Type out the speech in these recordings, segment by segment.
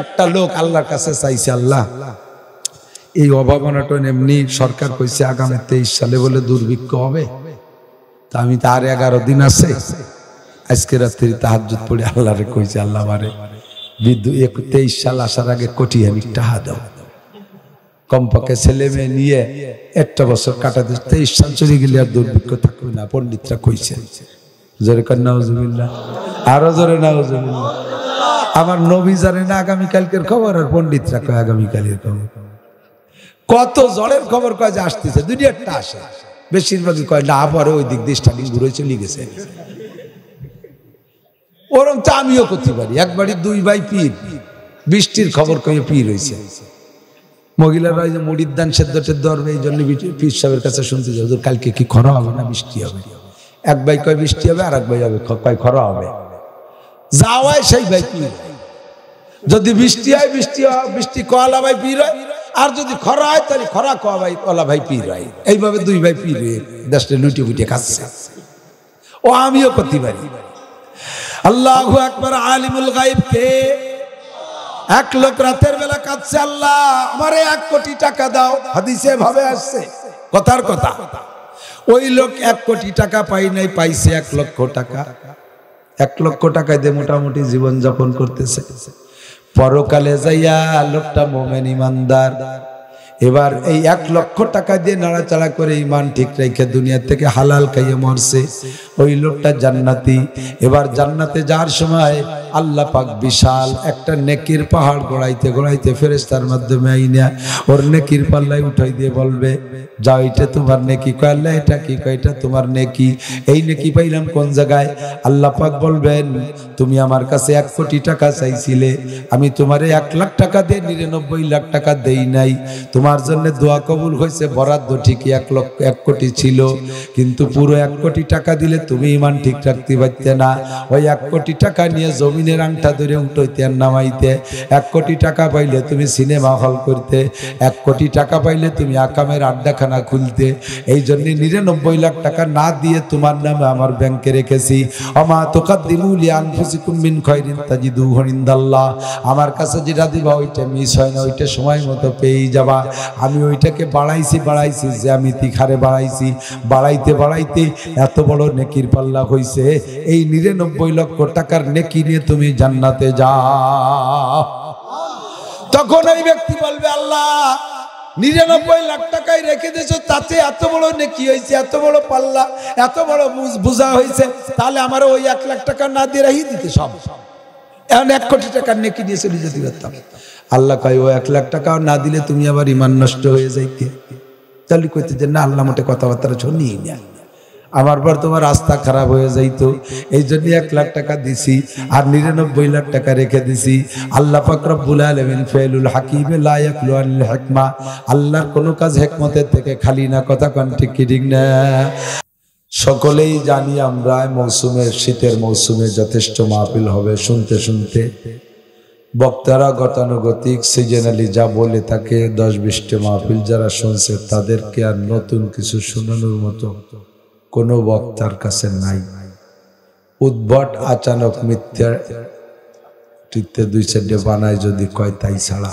একটা লোক আল্লাহর কাছে চাইছে আল্লাহ এই অভাবনাটা এমনি সরকার কইছে আগামী 23 সালে বলে দুর্ভিক্ষ হবে তা আমি তার 11 দিন আছে আজকে রাতে তাহাজ্জুদ পড়ে আল্লাহরে কইছে আল্লাহ আমারে 23 সাল আসার আগে কোটি আমি টাকা দাও কমপক্ষে ছেলে মেয়ে নিয়ে একটা বছর কাটাতে 23 সাল চলে গেলে আর দুর্ভিক্ষ থাকবে না পণ্ডিতরা কইছে জোরে কর নাউজুবিল্লাহ আর জোরে নাউজুবিল্লাহ আমার নবী জানে না আগামী কালকের খবর আর পণ্ডিতরা কয় আগামী কালের খবর কত ঝড়ের খবর কয় যে আসতেছে দুনিয়াটা আসে বেশিরভাগই কয় না আবার ওই দিক দিয়ে স্টাডিং ঘুরে চলে গেছে ওরম তো আমিও করতে পারি একবারই দুই ভাই পীর বৃষ্টির খবর কয়ে পীর হয়েছে মহিলারা যে মুড়ির দান সেদ্ধ হবে এই জন্য পীর সাহেবের কাছে শুনতে যাবে কালকে কি খরা হবে না বৃষ্টি হবে এক ভাই কয় বৃষ্টি হবে আর এক ভাই হবে কয় খরা হবে যাওয়ায় সেই ভাই পীর যদি বৃষ্টি হয় বৃষ্টি কলা ভাই পীর হয় আর যদি খরা হয় তাহলে খরা কলা ভাই পীর হয় এইভাবে দুই ভাই পীর হয়ে দেশটা লুটিয়ে পুটিয়ে খাচ্ছে ও আমিও করতে পারি আল্লাহু আকবার আলিমুল গায়ব কে এক লোক রাতের বেলা কাঁদছে আল্লাহ আমারে 1 কোটি টাকা দাও হাদিসে ভাবে আসছে কথার কথা ওই লোক 1 কোটি টাকা পাই নাই পাইছে 1 লক্ষ টাকা 1 লক্ষ টাকা দিয়ে মোটামুটি জীবন যাপন করতেছে পরকালে যাইয়া লোকটা মুমিন ইমানদার এবার এই 1 লক্ষ টাকা দিয়ে নাড়াচাড়া করে ইমান ঠিক রেখে দুনিয়া থেকে হালাল খাইয়ে মরছে ওই লোকটা জান্নাতি এবার জান্নাতে যাওয়ার সময় আল্লাহ পাক বিশাল একটা নেকির পাহাড় গড়াইতে গড়াইতে ফেরেশতার মাধ্যমে আইনা ওর নেকির পাল্লায় উঠাই দিয়ে বলবে যাও এটা তোমার নেকি কয় আল্লাহ এটা কি কয় এটা তোমার নেকি এই নেকি পাইলাম কোন জায়গায় আল্লাহ পাক বলবেন তুমি আমার কাছে 1 কোটি টাকা চাইছিলে আমি তোমারে 1 লাখ টাকা দিয়ে 99 লাখ টাকা দেই নাই তোমার জন্য দোয়া কবুল হয়েছে বরাদ্দ ঠিকই 1 কোটি ছিল কিন্তু পুরো 1 কোটি টাকা দিলে তুমি ইমান ঠিক রাখতে পারতে না ওই 1 কোটি টাকা নিয়ে জমিনের আংটা ধরে উঠতে আর নামাইতে 1 কোটি টাকা পাইলে তুমি সিনেমা হল করতে 1 কোটি টাকা পাইলে তুমি আকামের আড্ডাখানা খুলতে এই জন্য 99 লাখ টাকা না দিয়ে তোমার নামে আমার ব্যাংকে রেখেছি অমা তুকাদ্দিমু লি আনফুসিকুম মিন খায়রিন তাজিদুহু ইনদাল্লাহ আমার কাছে যেটা দিবা ওইটা মিস হয় না ওইটা সময় মতো পেয়ে যাবা আমি ওইটাকে বাড়াইছি জ্যামিতিক হারে বাড়াইতে এত বড় নেকির পাল্লা হইছে এই 99 লক্ষ টাকার নেকি নিয়ে তুমি জান্নাতে যাও তখন এই ব্যক্তি বলবে আল্লাহ 99 লাখ টাকায় রেখে দিয়েছো তাতে এত বড় নেকি হয়েছে এত বড় পাল্লা এত বড় বোঝা হয়েছে তাহলে আমার ওই 1 লাখ টাকা না দিয়ে রাহি দিতে সব এখন 1 কোটি টাকার নেকি নিয়ে চলে যেতে পারতাম আল্লাহ কয় ও 1 লাখ টাকা না দিলে তুমি আবার ইমান নষ্ট হয়ে যাইতে তাহলে কইতে যে না আল্লাহ মোটে কথাবার্তা শুনিই না আমার পর তোমার রাস্তা খারাপ হয়ে যাইতো এই জন্য 1 লাখ টাকা দিছি আর 99 লাখ টাকা রেখে দিছি আল্লাহ পাক রব্বুল আলামিন ফাইলুল হাকিমে লা ইয়াকলু আল হিকমা আল্লাহর কোনো কাজ হিকমতের থেকে খালি না কথা কোন ঠিক না সকলেই জানি আমরা মৌসুমের শীতের মৌসুমে যথেষ্ট মাহফিল হবে শুনতে শুনতে বক্তারা গতানুগতিক সিজনালি যা বলে থাকে 10-20 মাহফিল যারা শুনছে তাদেরকে আর নতুন কিছু শোনানোর মতো কোনো বক্তার কাছে নাই উদ্ভট আচানক মিথ্যার টিতে 2-4 বানায় যদি কয় তাই ছাড়া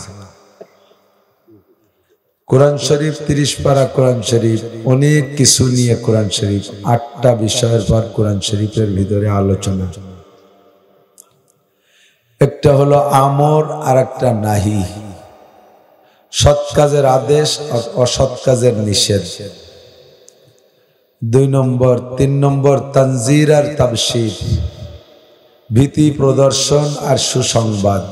কোরআন শরীফ 30 পারা কোরআন শরীফ অনেক কিছু নিয়ে কোরআন শরীফ 8টা বিষয়ের পর কোরআন শরীফের ভিতরে আলোচনা একটা হলো আমর আর একটা নাহি সৎ কাজের আদেশ আর অসৎ কাজের নিষেধ 2 নম্বর 3 নম্বর তানজির আর তাবশির ভীতি প্রদর্শন আর সুসংবাদ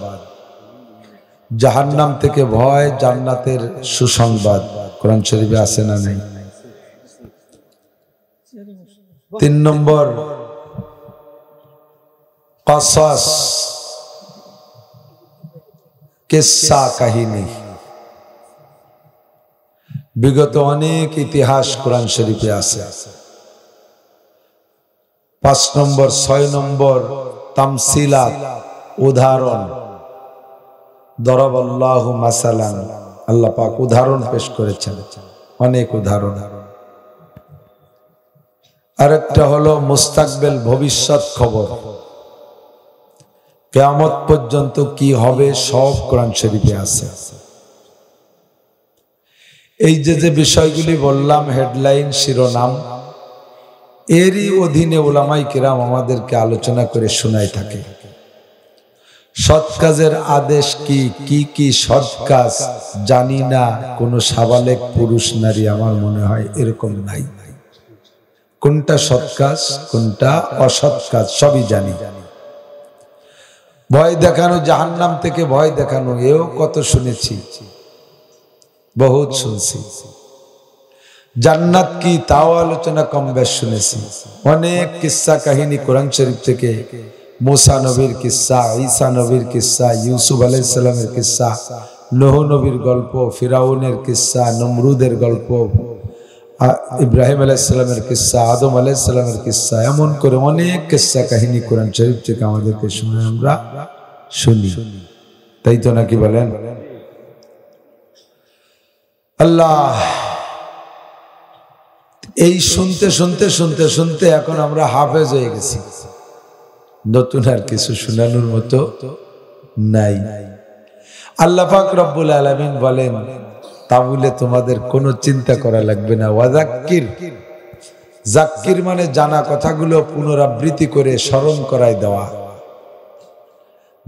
জাহান্নাম থেকে ভয় জান্নাতের সুসংবাদ কোরআন শরীফে আছে না নেই 3 নম্বর কসাস কিসসা কাহিনী বিগত অনেক ইতিহাস কোরআন শরীফে আছে 5 নম্বর 6 নম্বর তামসিলাত উদাহরণ দরাবাল্লাহু মাসালান আল্লাহ পাক উদাহরণ পেশ করেছেন অনেক উদাহরণ আরেকটা হলো মুস্তাকবেল ভবিষ্যৎ খবর কিয়ামত পর্যন্ত কি হবে সব কোরআন শরীফে আছে। এই যে যে বিষয়গুলি বললাম হেডলাইন শিরোনাম এরই অধীনে ওলামাই কিরাম আমাদেরকে আলোচনা করে শোনায় থাকে। সৎ কাজের আদেশ কি, কি কি সৎ কাজ জানি না কোনো সাবালেক পুরুষ নারী আমার মনে হয় এরকম নাই। কোনটা সৎ কাজ কোনটা অসৎ কাজ সবই জানি। ভয় দেখানো, জাহান্নাম থেকে ভয় দেখানো এও কত শুনেছি, বহুত শুনছি। জান্নাত কি তাও আলোচনা কম বেশ শুনেছি। অনেক কিসসা কাহিনী কোরআন শরীফ থেকে, মুসা নবীর কিসসা, ঈসা নবীর কিসসা, ইউসুফ আলাইহিস সালামের কিসসা, নূহ নবীর গল্প, ফিরাউনের কিসসা, নমরুদের গল্প, ইব্রাহিম আলাইহিস সালামের কিসসা, আদম আলাইহিস সালামের কিসসা, এমন করে অনেক কিসসা কাহিনী কোরআন শরীফ থেকে আমাদেরকে শুনে আমরা শুনি, তাই তো নাকি বলেন? আল্লাহ এই শুনতে শুনতে শুনতে শুনতে এখন আমরা হাফেজ হয়ে গেছি, নতুন আর কিছু শোনানোর মতো নাই। আল্লাহ পাক রব্বুল আলামিন বলেন তাহলে তোমাদের কোনো চিন্তা করা লাগবে না। ওয়াজাক্কির, জাক্কির মানে জানা কথাগুলো পুনরাবৃত্তি করে স্মরণ করায় দেওয়া।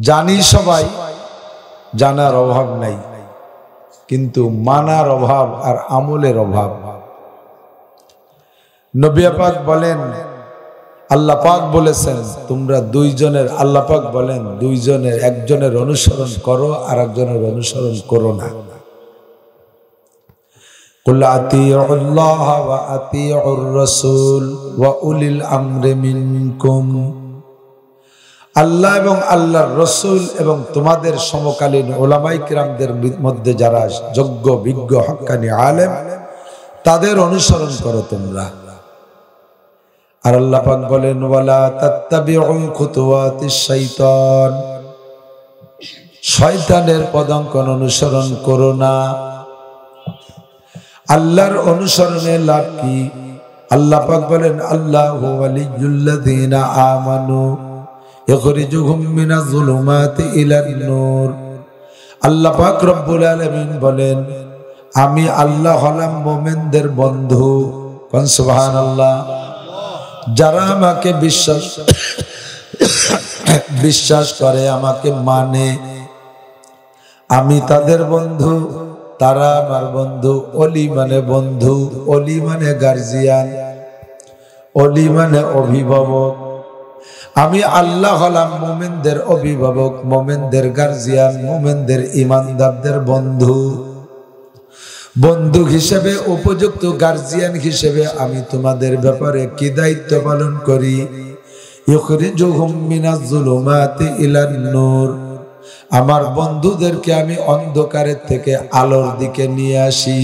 জানি সবাই, জানার অভাব নাই, কিন্তু মানার অভাব আর আমলের অভাব। নবী পাক বলেন, আল্লাহ পাক বলেছেন তোমরা দুইজনের, আল্লাহ পাক বলেন দুইজনের একজনের অনুসরণ করো আর একজনের অনুসরণ করো না। কুল আতিউল্লাহ ওয়া আতিউর রাসূল ওয়া উলিল আমরি মিনকুম, আল্লাহ এবং আল্লাহর রাসূল এবং তোমাদের সমকালীন উলামায়ে কিরামদের মধ্যে যারা যোগ্য বিজ্ঞ হক্কানি আলেম তাদের অনুসরণ করো তোমরা। আর আল্লাহ পাক বলেন ওয়ালা তাত্তাবিউ খুতুওয়াতিশ শাইতান, শয়তানের পদাঙ্ক অনুসরণ করো না। আল্লাহর অনুসরণে লাভ কি? আল্লাহ পাক বলেন আল্লাহু ওয়ালিয়্যুল লাযীনা আমানু ইখরিজুহুম মিনাজ যুলুমাতি ইলান নূর। আল্লাহ পাক রব্বুল আলামিন বলেন আমি আল্লাহ হলাম মুমিনদের বন্ধু। কোন সুবহানাল্লাহ! যারা আমাকে বিশ্বাস করে, আমাকে মানে, আমি তাদের বন্ধু, তারা আমার বন্ধু। অলি মানে বন্ধু, অলি মানে গার্জিয়ান, অলি মানে অভিভাবক। আমি আল্লাহ হলাম মোমেনদের অভিভাবক, মোমেনদের গার্জিয়ান, মোমেনদের ইমানদারদের বন্ধু। বন্ধু হিসেবে, উপযুক্ত গার্জিয়ান হিসেবে আমি তোমাদের ব্যাপারে কি দায়িত্ব পালন করি? ইখরিজুহুম মিনাজ যুলুমাতি ইলান নূর, আমার বন্ধুদেরকে আমি অন্ধকারের থেকে আলোর দিকে নিয়ে আসি,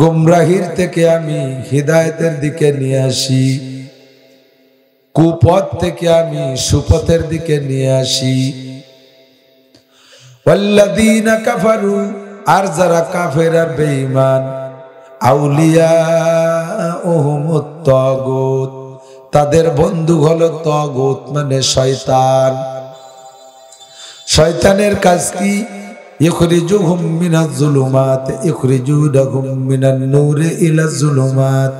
গোমরাহির থেকে আমি হিদায়তের দিকে নিয়ে আসি, কুপথ থেকে আমি সুপথের দিকে নিয়ে আসি। ওয়াল্লাযীনা কাফারু, আর যারা কাফের আর বেঈমান, আউলিয়াউহুমুত তাগুত, তাদের বন্ধু হলো তাগুত মানে শয়তান। শয়তানের কাজ কি? ইখরিজুহুম মিনাজ যুলুমাত ইখরিজুহুম মিনান নূরে ইলা যুলুমাত,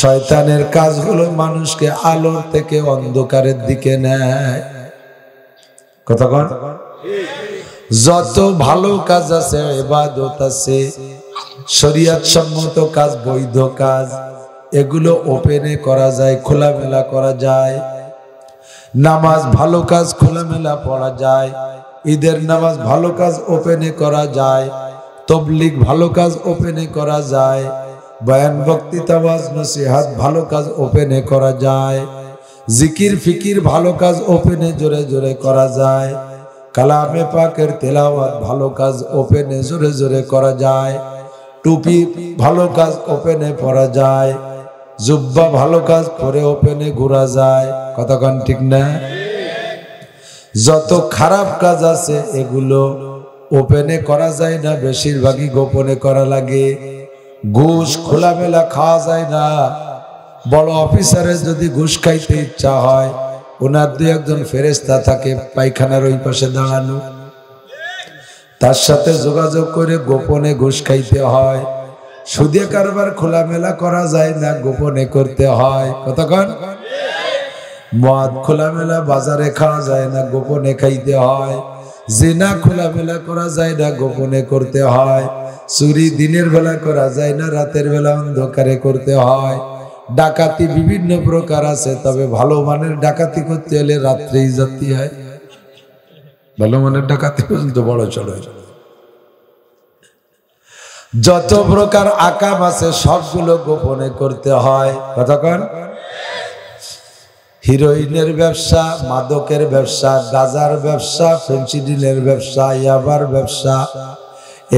শয়তানের কাজ হলো মানুষকে আলোর থেকে অন্ধকারের দিকে নেয়। কথা বল, যত ভালো কাজ আছে, ইবাদত আছে, শরীয়ত সম্মত কাজ, বৈধ কাজ, এগুলো ওপেনে করা যায়, খোলামেলা করা যায়। নামাজ ভালো কাজ, খোলামেলা পড়া যায়। ঈদের নামাজ ভালো কাজ, ওপেনে করা যায়। তাবলীগ ভালো কাজ, ওপেনে করা যায়। বয়ান বক্তৃতা ওয়াজ নসিহত ভালো কাজ, ওপেনে করা যায়। জিকির ফিকির ভালো কাজ, ওপেনে জোরে জোরে করা যায়। কালামে পাকের তেলাওয়াত ভালো কাজ, ওপেনে জোরে জোরে করা যায়। টুপি ভালো কাজ, ওপেনে পরা যায়। জুব্বা ভালো কাজ, পরে ওপেনে ঘোরা যায়। কতক্ষণ ঠিক না? যত খারাপ কাজ আছে এগুলো ওপেনে করা যায় না, বেশিরভাগই গোপনে করা লাগে। ঘুষ খোলামেলা খাওয়া যায় না। বড় অফিসারের যদি ঘুষ খাইতে ইচ্ছা হয় ওনার দুই একজন ফেরেশতা থাকে পায়খানার ওই পাশে দাঁড়ানো, তার সাথে যোগাযোগ করে গোপনে ঘুষ খাইতে হয়। সুদে কারবার খোলামেলা করা যায় না, গোপনে করতে হয়। কতক্ষণ মদ খোলামেলা বাজারে খাওয়া যায় না, গোপনে খাইতে হয়। জিনা খোলামেলা করা যায় না, গোপনে করতে হয়। চুরি দিনের বেলা করা যায় না, রাতের বেলা অন্ধকারে করতে হয়। ডাকাতি বিভিন্ন প্রকার আছে, তবে ভালো মানের ডাকাতি করতে হলে রাত্রেই জাতি হয়। ভালো মানের ডাকাতি পর্যন্ত বড় চড়ে যত প্রকার আকাম আছে সবগুলো গোপনে করতে হয়। কতক্ষণ হিরোইনের ব্যবসা, মাদকের ব্যবসা, গাজার ব্যবসা, ফেন্সিডিলের ব্যবসা, ইয়াবার ব্যবসা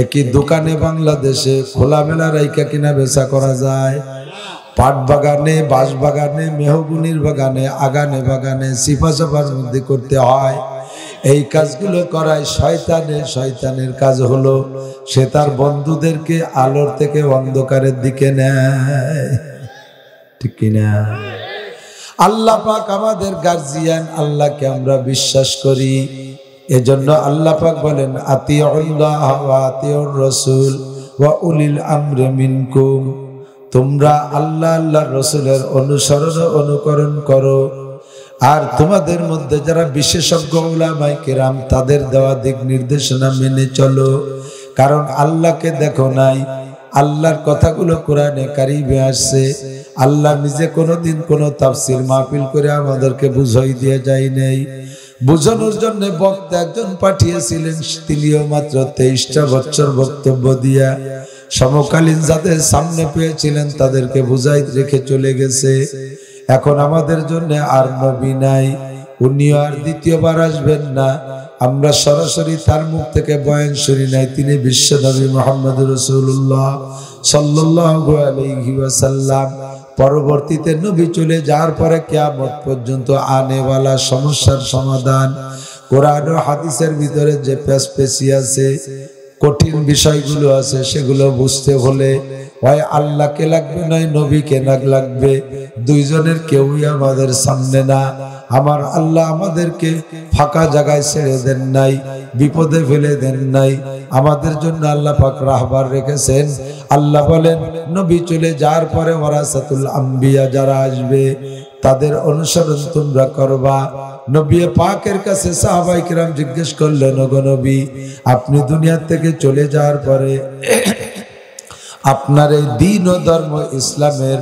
একই দোকানে বাংলাদেশে খোলামেলা রাইকা কিনা বেচা করা যায়। পাট বাগানে, বাঁশ বাগানে, মেহগুনির বাগানে, আগানে বাগানে সিফা চাপার মধ্যে করতে হয়। এই কাজগুলো করায় শয়তানের কাজ হলো সে তার বন্ধুদেরকে আলোর থেকে অন্ধকারের দিকে নেয়, ঠিক কিনা? আল্লাহ পাক আমাদের গার্জিয়ান, আল্লাহকে আমরা বিশ্বাস করি। এজন্য আল্লাহ পাক বলেন আতিউল্লাহ ওয়া আতিউর রাসূল ওয়া উলিল আমরি মিনকুম, তোমরা আল্লাহ আল্লাহর রাসূলের অনুসরণ অনুকরণ করো। আর তোমাদের মধ্যে যারা বিশেষজ্ঞ উলামায়ে কেরাম তাদের দেওয়া দিক নির্দেশনা মেনে চলো, কারণ আল্লাহকে দেখো নাই। আল্লাহর কথাগুলো কোরআনে কারিমে আসছে। আল্লাহ নিজে কোনোদিন কোনো তাফসির মাহফিল করে আমাদেরকে বুঝাই দিয়ে যায় নাই। বুঝানোর জন্য বক্তা একজন পাঠিয়েছিলেন, তিনিও মাত্র 23টা বছর বক্তব্য দিয়া সমকালীন যাদের সামনে পেয়েছিলেন তাদেরকে বুঝাই রেখে চলে গেছে। এখন আমাদের জন্য আর নবী নাই, উনিও আর দ্বিতীয়বার আসবেন না। আমরা সরাসরি তার মুখ থেকে বয়ান শুনি নাই। তিনি বিশ্ব নবী মুহাম্মদ রাসূলুল্লাহ সাল্লাল্লাহু আলাইহি ওয়াসাল্লাম। পরবর্তীতে নবী চলে যাওয়ার পরে কিয়ামত পর্যন্ত আনেওয়ালা সমস্যার সমাধান কোরআন ও হাদিসের ভিতরে যে পেশপেশি আছে, কঠিন বিষয়গুলো আছে, সেগুলো বুঝতে হলে হয় আল্লাহকে লাগবে, নয় নবীকে লাগবে। দুইজনের কেউই আমাদের সামনে না। আমার আল্লাহ আমাদেরকে ফাঁকা জায়গায় ছেড়ে দেন নাই, বিপদে ফেলে দেন নাই। আমাদের জন্য আল্লাহ পাক রাহবার রেখেছেন। আল্লাহ বলেন নবী চলে যাওয়ার পরে ওয়ারাসাতুল আম্বিয়া যারা আসবে তাদের অনুসরণ তোমরা করবা। নবী পাকের কাছে সাহাবায়ে কেরাম জিজ্ঞেস করলেন, ওগো নবী, আপনি দুনিয়া থেকে চলে যাওয়ার পরে আপনার এই দ্বীন ও ধর্ম ইসলামের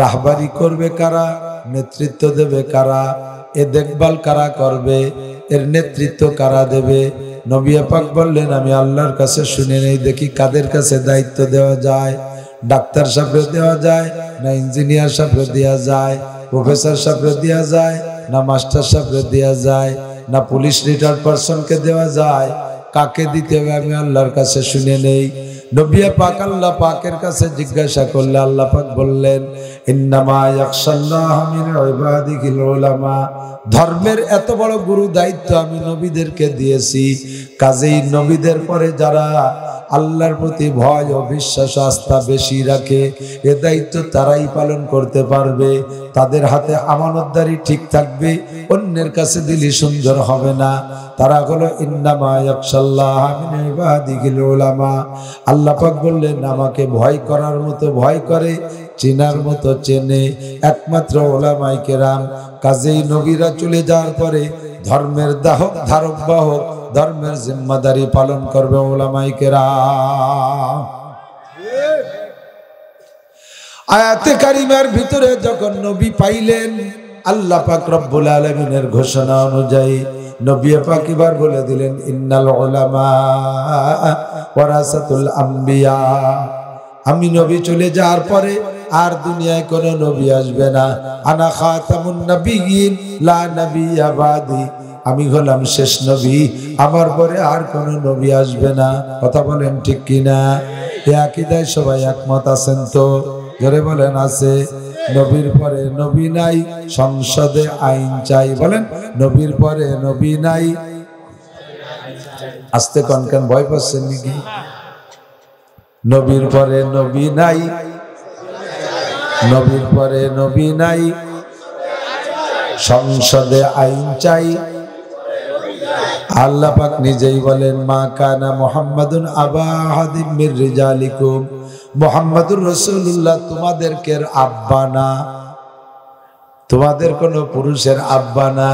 রাহবারি করবে কারা, নেতৃত্ব দেবে কারা, এ দেখভাল কারা করবে, এর নেতৃত্ব কারা দেবে? নবী পাক বললেন, আমি আল্লাহর কাছে শুনে নেই, দেখি কাদের কাছে দায়িত্ব দেওয়া যায়। ডাক্তার সাহেবকে দেওয়া যায় না, ইঞ্জিনিয়ার সাহেবকে দেওয়া যায়, প্রফেসর সাহেবকে দেওয়া যায় না, মাস্টার সাহেবকে দেওয়া যায় না, পুলিশ রিটায়ার্ড পারসনকে দেওয়া যায়, কাকে দিতে হবে আমি আল্লাহর কাছে শুনে নেই। নবী পাক আল্লাহ পাকের কাছে জিজ্ঞাসা করলে আল্লাহ পাক বললেন, ইন্নামা ইয়াখশাল্লাহা মিন ইবাদিহিল উলামা। ধর্মের এত বড় গুরু দায়িত্ব আমি নবীদেরকে দিয়েছি, কাজেই নবীদের পরে যারা আল্লাহর প্রতি ভয় ও বিশ্বাস আস্থা বেশি রাখে এ দায়িত্ব তারাই পালন করতে পারবে। তাদের হাতে আমানতদারি ঠিক থাকবে, অন্যের কাছে দিলে সুন্দর হবে না। তারা হলো ইন্নামা ইয়াখশাল্লাহা মিন ইবাদিহিল উলামা। আল্লাহ পাক বললেন, আমাকে ভয় করার মতো ভয় করে, চেনার মতো চেনে একমাত্র ওলামায়ে কেরাম। কাজেই নবীরা চলে যাওয়ার পরে ধর্মের দাহক ধারক বাহক, ধর্মের জিম্মাদারি পালন করবে ওলামায়ে কেরাম। আয়াতে কারিমার ভিতরে যখন নবী পাইলেন, আল্লাহ পাক রব্বুল আলামিনের ঘোষণা অনুযায়ী নবী পাক এবার বলে দিলেন, ইন্নাল উলামা ওয়ারাসাতুল আম্বিয়া। আমি নবী চলে যাওয়ার পরে আর দুনিয়ায় কোনো নবী আসবে না। আনা খাতামুন নবিয়্যিন লা নাবিয়্যা বাদি। আমি হলাম শেষ নবী, আমার পরে আর কোনো নবী আসবে না। কথা বলেন ঠিক কিনা? এ আকীদায় সবাই একমত আছেন তো? জোরে বলেন আছে। নবীর পরে নবী নাই, সংসদে আইন চাই। বলেন নবীর পরে নবী নাই। আস্তে কন কেন, ভয় পাচ্ছেন নাকি? নবীর পরে নবী নাই, নবীর পরে নবী নাই, संसदे आईन चाहिए आल्ला पाक निजेई बोलेन मा काना मुहम्मदुन आबा हादिम मिर रिजालिकुम मुहम्मदुर रसूलुल्लाह तुम्हादेर आब्बा ना तुम्हादेर कोनो पुरुषेर आब्बा ना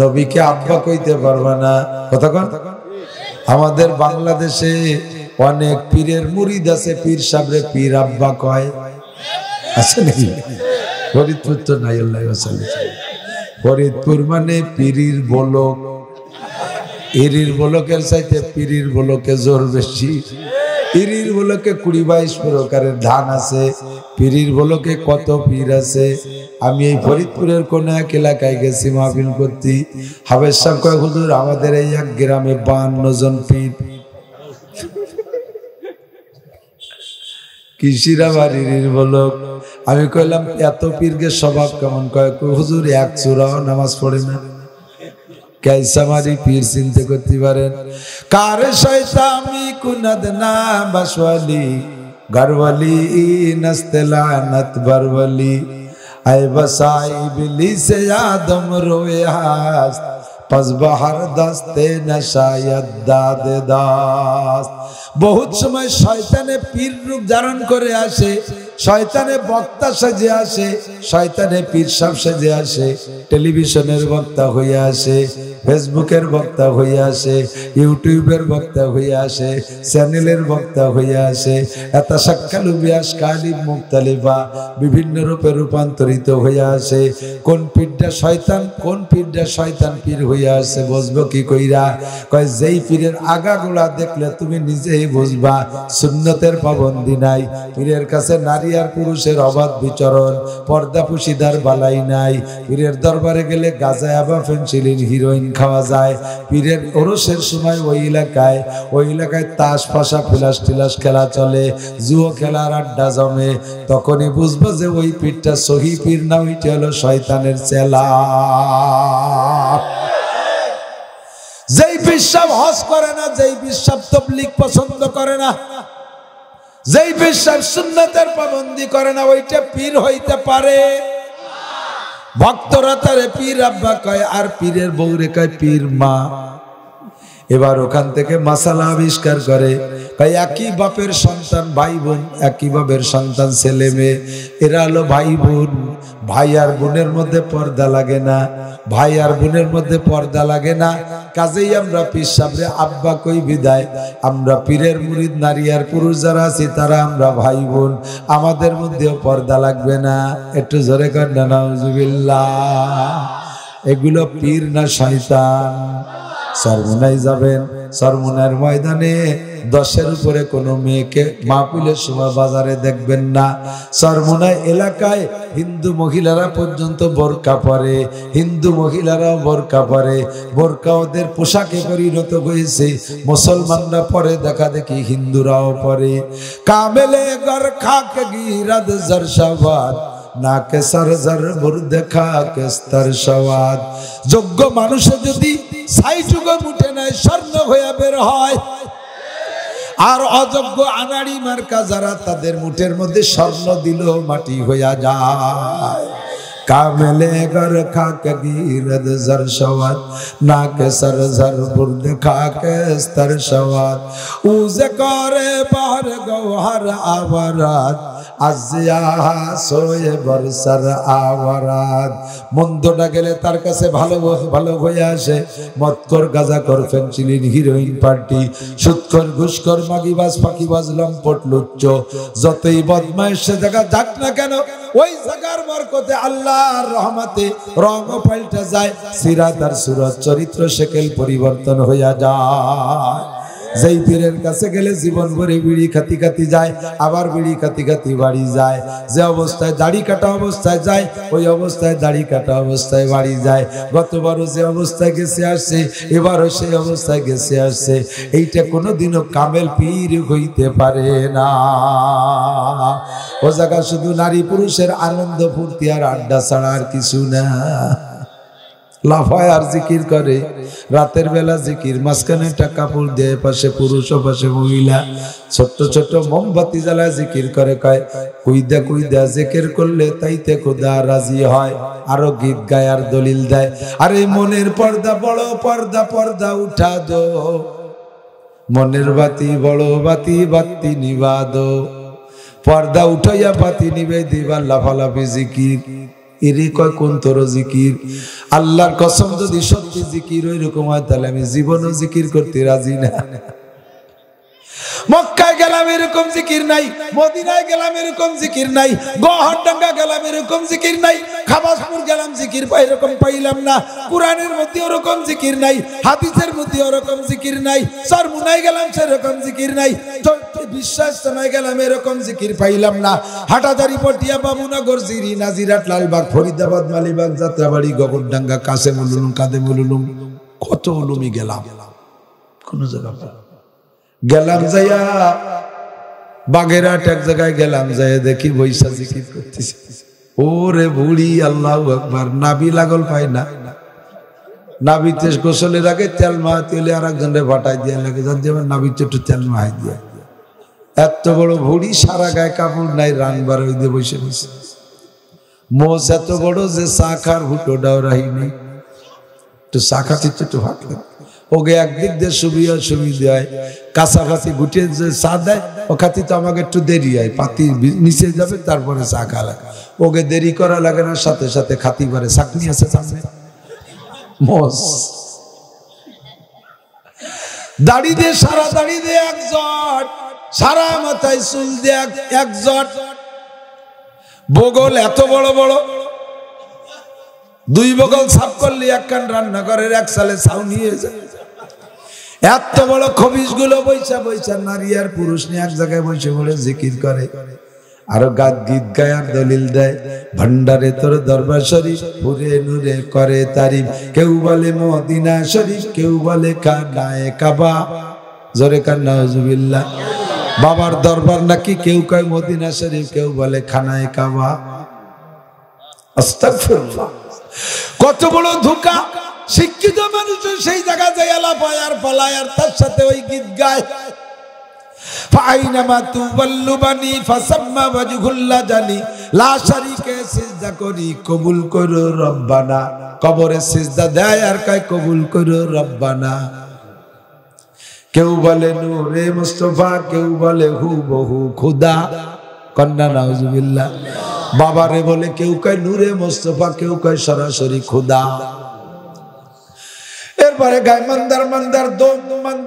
नबी के आब्बा कइते पारबा ना कथा कन आमादेर बांग्लादेशे अनेक पीरेर मुरीद आछे पीर साबरे पीर आब्बा कय आछे नाकि फरीदपुर तो नाई अल्लाह वसल्लम फरीदपुर माने पीरीर बोलक इरिर बोलकेर साथे पीरिर बोलके जोर बेशी इरिर बोलके 22 प्रकारेर धान आछे पीरिर बोलके कत पीर आछे आमी एई फरीदपुरेर कोनो एक एलाकाय गेछि महफिल करती हाफेज साहब कय हुजूर आमादेर एई एक ग्रामे 52 जन पीर किशिरा बाड़िर बोलक आमी कइलाम एत पीरके स्वभाव केमन कय हुजूर एक चुराओ नामाज पड़े ना कैसा मारी पीर चिंता करती बारे कार शैतानी कुनद ना बसवाली घरवाली नस्तला नत बरवली आय बसाई बिली से आदम रोए हास पस बहार दस्ते नशायद दादे दास बहुत समय शैताने पीर रूप धारण करे आसे शैताने वक्ता सजे आसे शैताने पीर सब सजे आसे टेलीविजनेर वक्ता हुई आसे फेसबुकेर वक्ता हुई आसे यूट्यूबर वक्ता हुई आसे चैनलेर वक्ता हुई आसे एत सकल व्यासकाली मुक्तलिबा विभिन्न रूपे रूपान्तरित हुई आसे कोन पिड्डा शैतान पीर हुई आसे बुझबो की कइरा कय जेई पीरेर आगागोला देखले तुमी निजेई बुझबा सुन्नतेर पाबंदी नाई पीरेर काछे नारी आर पुरुषेर अबाध विचरण पर्दा पुशीदार बालाई नाई पीरेर दरबारे गेले गाजा आबा फेंसिलिन हिरोइन खावा जाए पीरेर ओरसेर समय ওই এলাকায় তাস পাশা ফিলাস খেলা চলে জুয়া খেলার আড্ডা জমে তখনই বুঝবো যে ওই পীরটা সহি পীর না ওইটা হলো শয়তানের চেলা যেই বিশ্বাস হজ করে না যেই বিশ্বাস তাবলীগ পছন্দ করে না যেই বিশ্বাস সুন্নতের পাবন্দি করে না ওইটা পীর হইতে পারে भक्तरा तारे पीर अब्बा कय आर पीरेर बौरे कय पीर मा एबार ओखान थेके मसाला आविष्कार करे कय एकई बापेर सन्तान भाई बोन एकई बापेर सन्तान छेले मेये एरा हलो भाई बोन भाई आर बोनेर मध्य पर्दा लागे ना भाई आर बोनेर मध्य पर्दा लागे ना काजेई आमरा पीर साबरे आब्बा कई विदाय आमरा पीरेर मुरीद नारी आर पुरुष जारा आछि तारा आमरा भाई बोन आमादेर मध्येও पर्दा লাগবে না একটু জোরে কর না নাউজুবিল্লাহ এগুলো পীর না শয়তান সর্বনাই যাবেন সর্বনার ময়দানে 10 উপরে কোনো মেয়েকে মাহফিলের সময় বাজারে দেখবেন না সর্বনাই এলাকায় হিন্দু মহিলারা পর্যন্ত বোরকা পরে হিন্দু মহিলারাও বোরকা পরে বোরকা ওদের পোশাকে পরিণত হয়েছে মুসলমানরা পরে দেখা দেখি হিন্দুরাও পরে কামেলে গর খাক গিরাদ জরশাবাদ ना के सर जर बुर्द खाक स्तर सवाद योग्य मानुष यदि साइजुगो मुठे ना शरण होया बेर হয় আর অযোগ্য আনাড়ি মার্কা যারা তাদের মুঠের মধ্যে স্বর্ণ দিল মাটি হইয়া যায় कामले गर खाक गीरद जर शवाद ना के सर जर बुर्द खाक स्तर शवाद उज करे बाहर गौहर आवराद अज्याहा सोए बरसर आवराद मुंदो ना गेले तार काछे भालो भालो होये आसे मदखोर गाजाखोर फेंसिलिन हिरोइन पार्टी सुदखोर घुसखोर मागिबाज फाकिबाज लम्पट लुच्च जतई बदमाइश से जगह जाक ना केन ওই জাগার বরকতে আল্লাহর রহমতে রং পাল্টা যায় সিরাত আর সুরত চরিত্র শকেল পরিবর্তন হইয়া যায় যেই পীরের কাছে গেলে জীবন ভরে বিড়ি খাতি যায় আবার বিড়ি খাতি বাড়ি যায় যে অবস্থায় দাড়ি কাটা অবস্থায় যায় ওই অবস্থায় দাড়ি কাটা অবস্থায় বাড়ি যায় গতবারও যে অবস্থায় গেছে আসছে এবারও সেই অবস্থায় গেছে আসছে এইটা কোনোদিনও কামেল পীর হইতে পারে না ও জায়গা শুধু নারী পুরুষের আনন্দ ফুর্তি আর আড্ডা ছাড়া আর কিছু না लाफाय और जिकिर करे रातेर बेला जिकिर मासखाने कापड़ दिए पाशे पुरुष पाशे महिला छोट छोट मोमबाती जलाय जिकिर करे कय कुइदा कुइदा जिकिर करले ताइते खुदा राजी हय आरो गीत गाय और दलिल देय अरे मनेर पर्दा बड़ो पर्दा पर्दा उठा दो मनेर बाती बड़ो बाती बाती निभा दो पर्दा उठाइया बाती निभे दिवा लाफालाफी जिकिर अल्लाहर कसम यदि सत्य जिकिर ओई रकम आय ताहले आमी जीवनो जिकिर करते राजी ना। मक्का गेलाम एरकम जिकिर नाई, मदिनाय गेलाम एरकम जिकिर नाई, गहरडांगा गेलाम एरकम जिकिर नाई, खाबासपुर गेलाम जिकिर पाई रकम पाइलाम ना, कुरानेर मध्ये ओरकम जिकिर नाई, हादिसेर मध्ये ओरकम जिकिर नाई, सरमुनाय गेलाम सेरकम जिकिर नाई, विश्वास समय गेलाम एरकम जिकिर पाइलाम ना, हाटाजारी पटिया बाबुनगर जिरी नाजिराट लालबाग फरिदाबाद मालिबाग जात्राबाड़ी गगनडांगा कासेम उलुलुम कादेम उलुलुम कत उलुमी गेलाम कोनो जगह गेलाम जाया बागेराट एक जगह गेलाम जाया देखी बैसा जिकिर करतेছে ओरे बुड़ी अल्लाहू अकबर नाभि लागल पाय ना नाभिते गोसलेर आगे तेल माहले आरेकजनরে ভাটাই দিয়া লাগে যার যেমন নাভিতে একটু তেল মাহাই দিয়া এত বড় বুড়ি সারা গায়ে কাপড় নাই রানবার হইতে বসে বসে মোজ এত বড় যে সাখার হুটো দাও রাহিনি তো সাখা চিত্ত তো ভাগ ओगे एक दिक दिए सुबिया सुविधा काछाकाछि गुटे चा देय ओ खाती तो आमाके एकटू देरी हय पाती नीचे जाबे तारपरे चा खाला ओगे देरी करा लागे ना साथे साथे खाती पारे चाकनी आछे सामने मोस दाड़ी दे सारा दाड़ी दे एक जट सारा माथाय चुल दे एक जट बगल एत बड़ बड़ दुई बगल साफ करले एक कान रान्नाघरेर एक साले छाउनी हये जाय एत बड़ खबिस गुलो बैसा बैसा नारी और पुरुष ने एक जगह बसे बड़े जिकिर करे आरो गात गीत गाय और दलिल देय भंडारे तोर दरबार शरीफ पूरे नूरे करे तारीफ केउ बोले मदीना शरीफ केउ बोले खानाए काबा जोरे कान नाउजुबिल्लाह बाबार दरबार नाकि केउ कय मदीना शरीफ केउ बोले खानाए काबा अस्तगफिरुल्लाह कत बड़ धोखा शिक्षित मानुषेर सेई जायगा जाया लाफाय आर पालाय आर तार साथे ओई गीत गाय फाइनामा तुवल्लु बनी फसम्मा वजहुल्ला जानी ला शरीके सिजदा करी कबूल करो रब्बाना कबरे सिजदा देय आर काय कबूल करो रब्बाना केउ बोले नूरे मुस्तफा केउ बोले हुबहु खुदा कन्ना नाउजुबिल्लाह बाबा रे बोले केउ कय नूरे मुस्तफा केउ कय सरासरि खुदा दयाल तुमार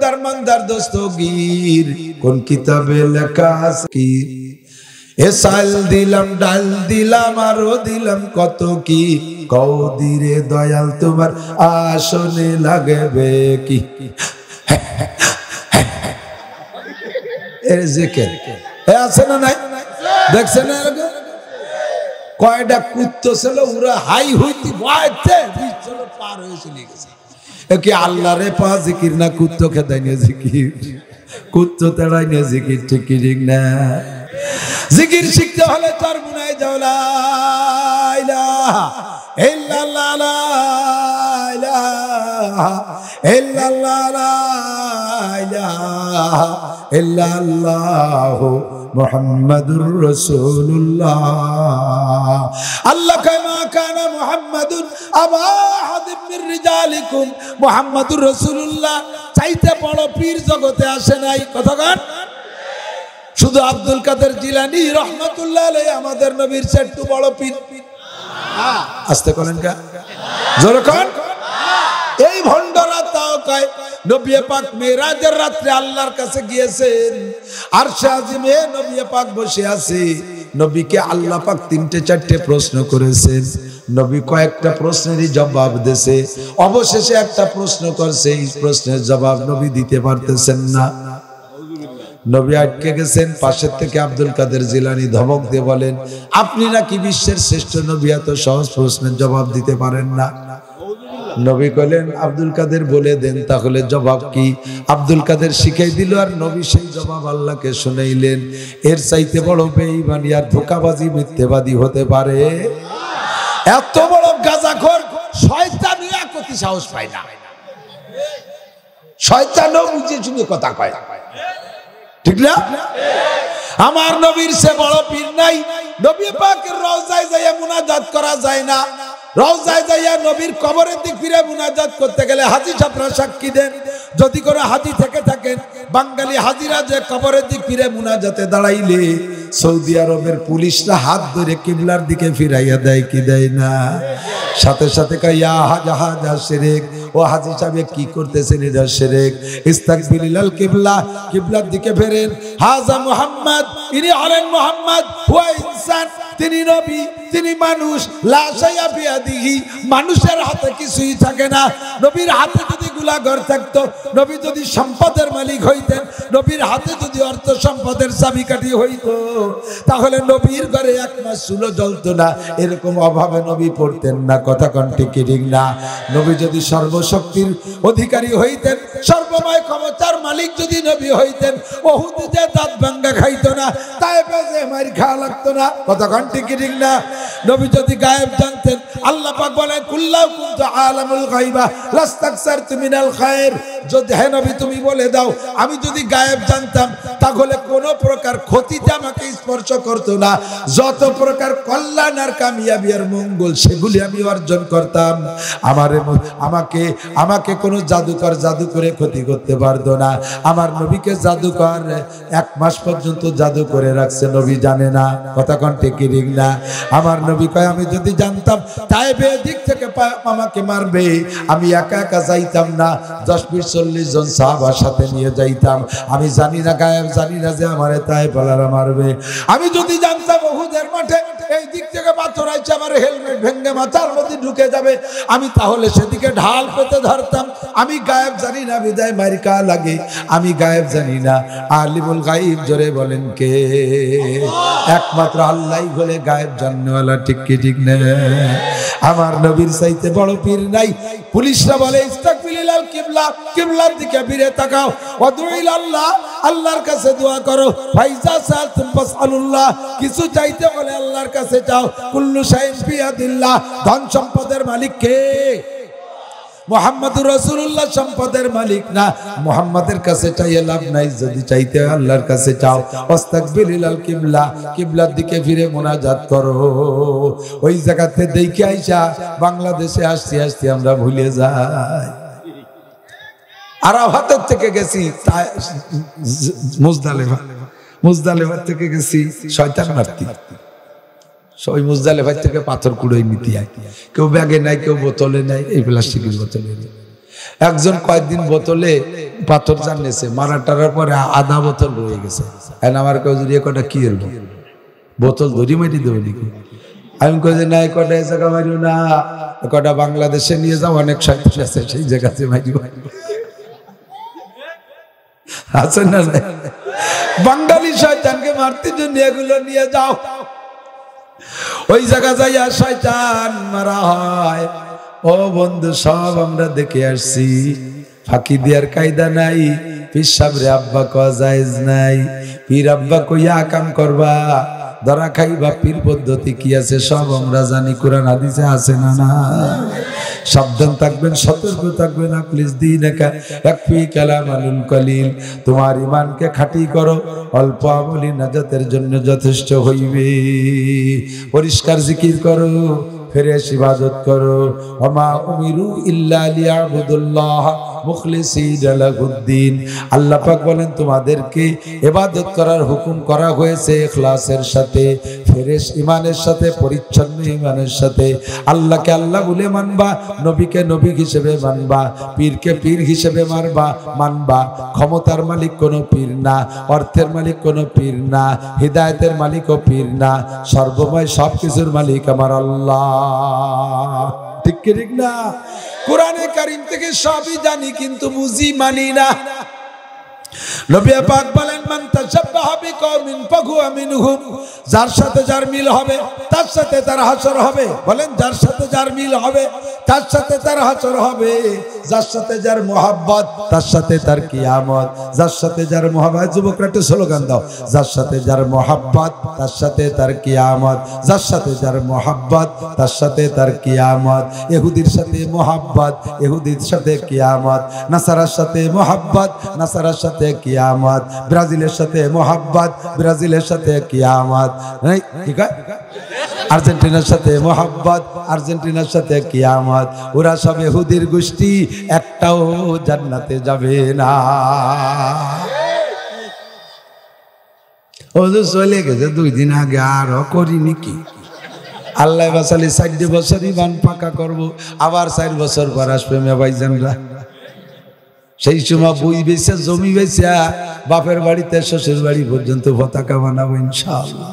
आसने लागबे की कयटा कुत्तो छिलो उरा हाई हইতে ভয়তে বিছলো পার হয়ে চলে গেছে कि आल्ला रे पा जिकिर ना कुत्तो खेदाइने जिकिर कुत्तो तेड़ाइने जिकिर ठीक ठीक ना जिकिर शिखते हले तार मुनाय जावला इलाहा इल्लल्लाह ला इलाहा इल्लल्लाह ला इलाहा इल्लल्लाह मुहम्मदुर रसूलुल्लाह अल्लाह कमा काना मुहम्मदुन अबा रिजालिकुम मुहम्मदुर रसूलुल्लाह चाइते बड़ो पीर जगते आसे नाई कथा गान शुधु अब्दुल कादेर जिलानी रहमतुल्लाह आलैहि आमादेर नबीर सेतु बड़ो पीर हां आस्ते करेन का जोर करेन এই ভন্ডরা তাও কয় নবী পাক মেরাজের রাতে আল্লাহর কাছে গিয়েছেন আরশে আজিমে নবী পাক বসে আছে নবীকে আল্লাহ পাক তিনটে চারটে প্রশ্ন করেছেন নবী কয়েকটা প্রশ্নেরই জবাব দেশে অবশেষে একটা প্রশ্ন করছে এই প্রশ্নের জবাব নবী দিতে পারতেছেন না নবী আটকে গেছেন পাশে থেকে আব্দুল কাদের জিলানী ধমক দিয়ে বলেন আপনি নাকি বিশ্বের শ্রেষ্ঠ নবী এত সহজ প্রশ্নের জবাব দিতে পারেন না नबी कहलें अब्दुल कादेर बोले दें ताहले जवाब की अब्दुल कादेर शिखाई दिल और नबी सेई जवाब आल्लाह के शुनाइलें एर चाइते बड़ो बेईमानी और धोखाबाजी मिथ्याबादी होते पारे एत बड़ो गाजाखोर शयतान কি সাহস পায় না শয়তানও বুঝে শুনে কথা কয় ঠিক না আমার নবীর সে বড় পীর নাই নবী পাকের রওজায় যাইয়া মুনাজাত করা যায় না রওজায় যাইয়া নবীর কবরের দিক ফিরে মুনাজাত করতে গেলে হাজী সাহেবরা সাক্ষী দেন যদি করে হাজী থেকে থাকেন বাঙালি হাজীরা যে কবরের দিক ফিরে মুনাজাতে দাঁড়াইলে সৌদি আরবের পুলিশরা হাত ধরে কিবলার দিকে ফিরাইয়া দেয় কি দেয় না সাথে সাথে কয় ইয়া হাজা হাজা শিরক ও হাজী সাহেব কি করতেছেন এটা শিরক ইস্তাকবিলিল কিবলা কিবলার দিকে ফেরেন হাজা মুহাম্মদ ইনি হলেন মুহাম্মদ হুয়া ইনসান তিনি নবী তিনি মানুষ লা শাইয়া বিয়াদিহি মানুষের হাতে কিছুই থাকে না নবীর হাতে যদি গোলাঘর থাকতো নবী যদি সম্পদের মালিক হইতেন নবীর হাতে যদি অর্থ সম্পদের চাবিকাঠি হইতো তাহলে নবীর ঘরে এক মাস চুলো জ্বলতো না এরকম অভাবে নবী পড়তেন না কথা কণ্ঠে ঠিক না নবী যদি সর্বশক্তির অধিকারী হইতেন সর্বময় ক্ষমতার মালিক যদি নবী হইতেন ওহুদে যে দাঁত ভাঙ্গা খাইতো না তায়েফে যে মার খাওয়া লাগতো না কথা কণ্ঠে ঠিক না নবী যদি গায়েব জানতেন আল্লাহ পাক বলেন কুল্লাউ কুনতু আলামুল গায়বা লাস্তাকসারতু মিনাল খায়র যদি হে নবী তুমি বলে দাও আমি যদি গায়েব জানতাম তাহলে কোন প্রকার ক্ষতিতে আমাকে স্পর্শ করতো না যত প্রকার কল্যাণ আর কামিয়াবি আর মঙ্গল সেগুলি আমি অর্জন করতাম আমাকে আমাকে কোনো জাদুকর জাদু করে ক্ষতি করতে পারতো না আমার নবীকে জাদুকর এক মাস পর্যন্ত জাদু করে রাখছে নবী জানে না কথা কোন ঠিক না আমার নবী কয় আমি যদি জানতাম তাইবে দিক থেকে আমাকে মারবে আমি একা একা যাইতাম না 10-20-40 জন সাহাবার সাথে নিয়ে যাইতাম আমি জানি না গায়েব জানি না যে আমারে তাইফালারা মারবে আমি যদি জানতাম উহুদের মাঠে এই দিক থেকে পাথর আইছে আমার হেলমেট ভেঙে মাথার মধ্যে ঢুকে যাবে আমি তাহলে সেদিকে ঢাল পেতে ধরতাম আমি গায়েব জানি না বিদায় মারিকা লাগে আমি গায়েব জানি না আলিমুল গায়েব জোরে বলেন কে একমাত্র আল্লাহই হলে গায়েব জাননেওয়ালা ঠিক কি ঠিক না আমার নবীর চাইতে বড় পীর নাই পুলিশরা বলে ইস্তাকবিলিল কিবলা কিবলার দিকে ফিরে তাকাও ওয়াদুইল আল্লাহ আল্লাহর কাছে দোয়া করো ফাইজা সাল তুমসালুল্লাহ কিছু চাইতে বলে আল্লাহর কাছে চাও কুল্লু শাইইন বিয়াদিল্লাহ ধন সম্পদের মালিক কে মুহাম্মাদুর রাসূলুল্লাহ সম্পদের মালিক না মুহাম্মাদের কাছে চাই লাভ নাই যদি চাইতে আল্লাহর কাছে চাও ইস্তাকবিলিল কিবলা কিবলার দিকে ফিরে মুনাজাত করো ওই জায়গাতে দেখে আইসা বাংলাদেশে আসতে আসতে আমরা ভুলে যাই আরাফাতের থেকে গেছি মুজদালেফা মুজদালেফা থেকে গেছি শয়তান মারতে ওই মুজদালেফা থেকে পাথর কুড়োই নিতে আয় কেউ ব্যাগে নাই কেউ বোতলে নাই এই প্লাস্টিকের বোতলে একজন কয়েকদিন বোতলে পাথর জানিয়েছে মারা টারার পরে আধা বোতল রয়ে গেছে এখন আমার কেউ যদি কটা কি এলো বোতল ধরি মেটি দেবে নাকি আমি কয়েছি না কটা এ জায়গা মারিও না কটা বাংলাদেশে নিয়ে যাও অনেক শয়তান আছে সেই জায়গাতে মারিও আছেন না বাঙালি শয়তানকে মারতে জন্য এগুলো নিয়ে যাও ওই জায়গা যাইয়া শয়তান মারা হয় ও বন্ধু সব আমরা দেখে আসছি ফাঁকি দেওয়ার কায়দা নাই পীর সাবরে আব্বা কয়া জায়েজ নাই পীর আব্বা কইয়া কাম করবা ধরা খাইবা পীর পদ্ধতি কি আছে সব আমরা জানি কোরআন হাদিসে আছে না না সাবধান থাকবেন সতর্ক থাকবেন প্লিজ দিন একা একফি কালামালুল কলিল তোমার ইমানকে খাঁটি করো অল্প আমলি নাজাতের জন্য যথেষ্ট হইবে পরিষ্কার জিকির করো ফেরেশ ইবাদত করো ওমা উমিরু ইল্লা লিয়াবুদুল্লাহ মুখলিসিনা লাহুদ্দিন আল্লাহ পাক বলেন তোমাদেরকে ইবাদত করার হুকুম করা হয়েছে ইখলাসের সাথে ফেরেশ ইমানের সাথে পরিচ্ছন্ন ইমানের সাথে আল্লাহকে আল্লাহ বলে মানবা নবীকে নবী হিসেবে মানবা পীরকে পীর হিসেবে মানবা ক্ষমতার মালিক কোনো পীর না অর্থের মালিক কোনো পীর না হিদায়তের মালিকও পীর না সর্বময় সব কিছুর মালিক আমার আল্লাহ ঠিক কি ঠিক না কোরআনে কারীম থেকে সবই জানি কিন্তু বুঝি মানি না नबी पाक বলেন মান তাশাব্বাহা বিকওমিন ফাহুয়া মিনহুম, যার সাথে যার মিল হবে তার সাথে তার হাসর হবে। বলেন যার সাথে যার মিল হবে তার সাথে তার হাসর হবে। যার সাথে যার মোহাব্বত তার সাথে তার কিয়ামত। যার সাথে যার মোহাব্বত, যুবকরা একটু স্লোগান দাও, যার সাথে যার মোহাব্বত তার সাথে তার কিয়ামত। যার সাথে যার মোহাব্বত তার সাথে তার কিয়ামত। ইহুদির সাথে মোহাব্বত, ইহুদির সাথে কিয়ামত। নাসারার সাথে মোহাব্বত, নাসারার সাথে কিয়ামত। ব্রাজিলের সাথে মোহাব্বত, ব্রাজিলের সাথে কিয়ামত। ঠিক আছে, আর্জেন্টিনার সাথে মোহাব্বত, আর্জেন্টিনার সাথে কিয়ামত। ওরা সব ইহুদির গোষ্ঠী, একটাও জান্নাতে যাবে না। হুজুর চলে গেছে 2 দিন আগে, আর করিনি কি? আল্লাহ বাসালি 4 বছর ইমান পাকা করব, আবার 4 বছর পর আসবে মেয়ে ভাইজানরা। সেই সময় বই বেচা, জমি বেচা, বাপের বাড়িতে শ্বশুর বাড়ি পর্যন্ত পতাকা বানাবো ইনশাআল্লাহ।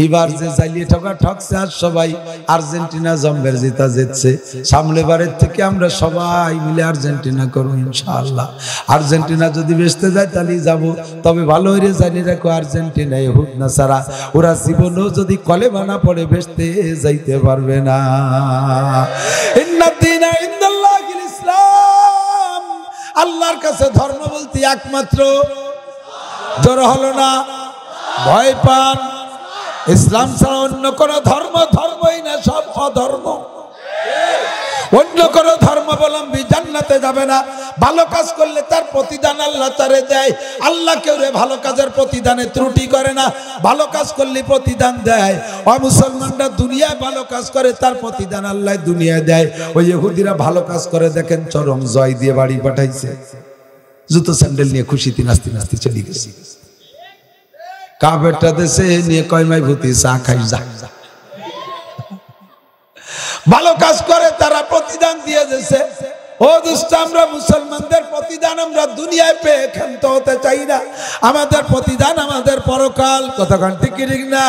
এইবার যে জ্বালিয়ে ঠকা ঠকছে, আর সবাই আর্জেন্টিনা জম্বের জিতা জিতছে। সামনেবারের থেকে আমরা সবাই মিলে আর্জেন্টিনা করবো ইনশাআল্লাহ। আর্জেন্টিনা যদি বেচতে যায় তাহলেই যাবো। তবে ভালো হয়ে জানি রাখো, আর্জেন্টিনা ইহুদ না ছাড়া ওরা জীবনও যদি কলেমা না পড়ে বেচতে যাইতে পারবে না। আল্লাহর কাছে ধর্ম বলতে একমাত্র, জোর হলো না, ভয় পান। ইসলাম ছাড়া অন্য কোনো ধর্ম ধর্মই না, সব অধর্ম। অন্য কোনো ধর্মাবলম্বী জান্নাতে যাবে না। ভালো কাজ করলে তার প্রতিদান আল্লাহ তারে দেয়। আল্লাহ কেউ রে ভালো কাজের প্রতিদানে ত্রুটি করে না, ভালো কাজ করলে প্রতিদান দেয়। আর মুসলমানরা দুনিয়ায় ভালো কাজ করে, তার প্রতিদান আল্লাহ দুনিয়ায় দেয়। ওই ইহুদিরা ভালো কাজ করে দেখেন চরম জয় দিয়ে বাড়ি পাঠাইছে, জুতো স্যান্ডেল নিয়ে খুশিতে নাচতে নাচতে চলে গেছে। কাপেরটা দেশে নিয়ে কয় মাই ভূতি চা খাই যা। ভালো কাজ করে তারা প্রতিদান দিয়ে দিয়েছে। ও দুষ্ট, আমরা মুসলমানদের প্রতিদান আমরা দুনিয়ায় পেয়ে ক্ষান্ত হতে চাই না। আমাদের প্রতিদান আমাদের পরকাল। কতক্ষণ ঠিক না?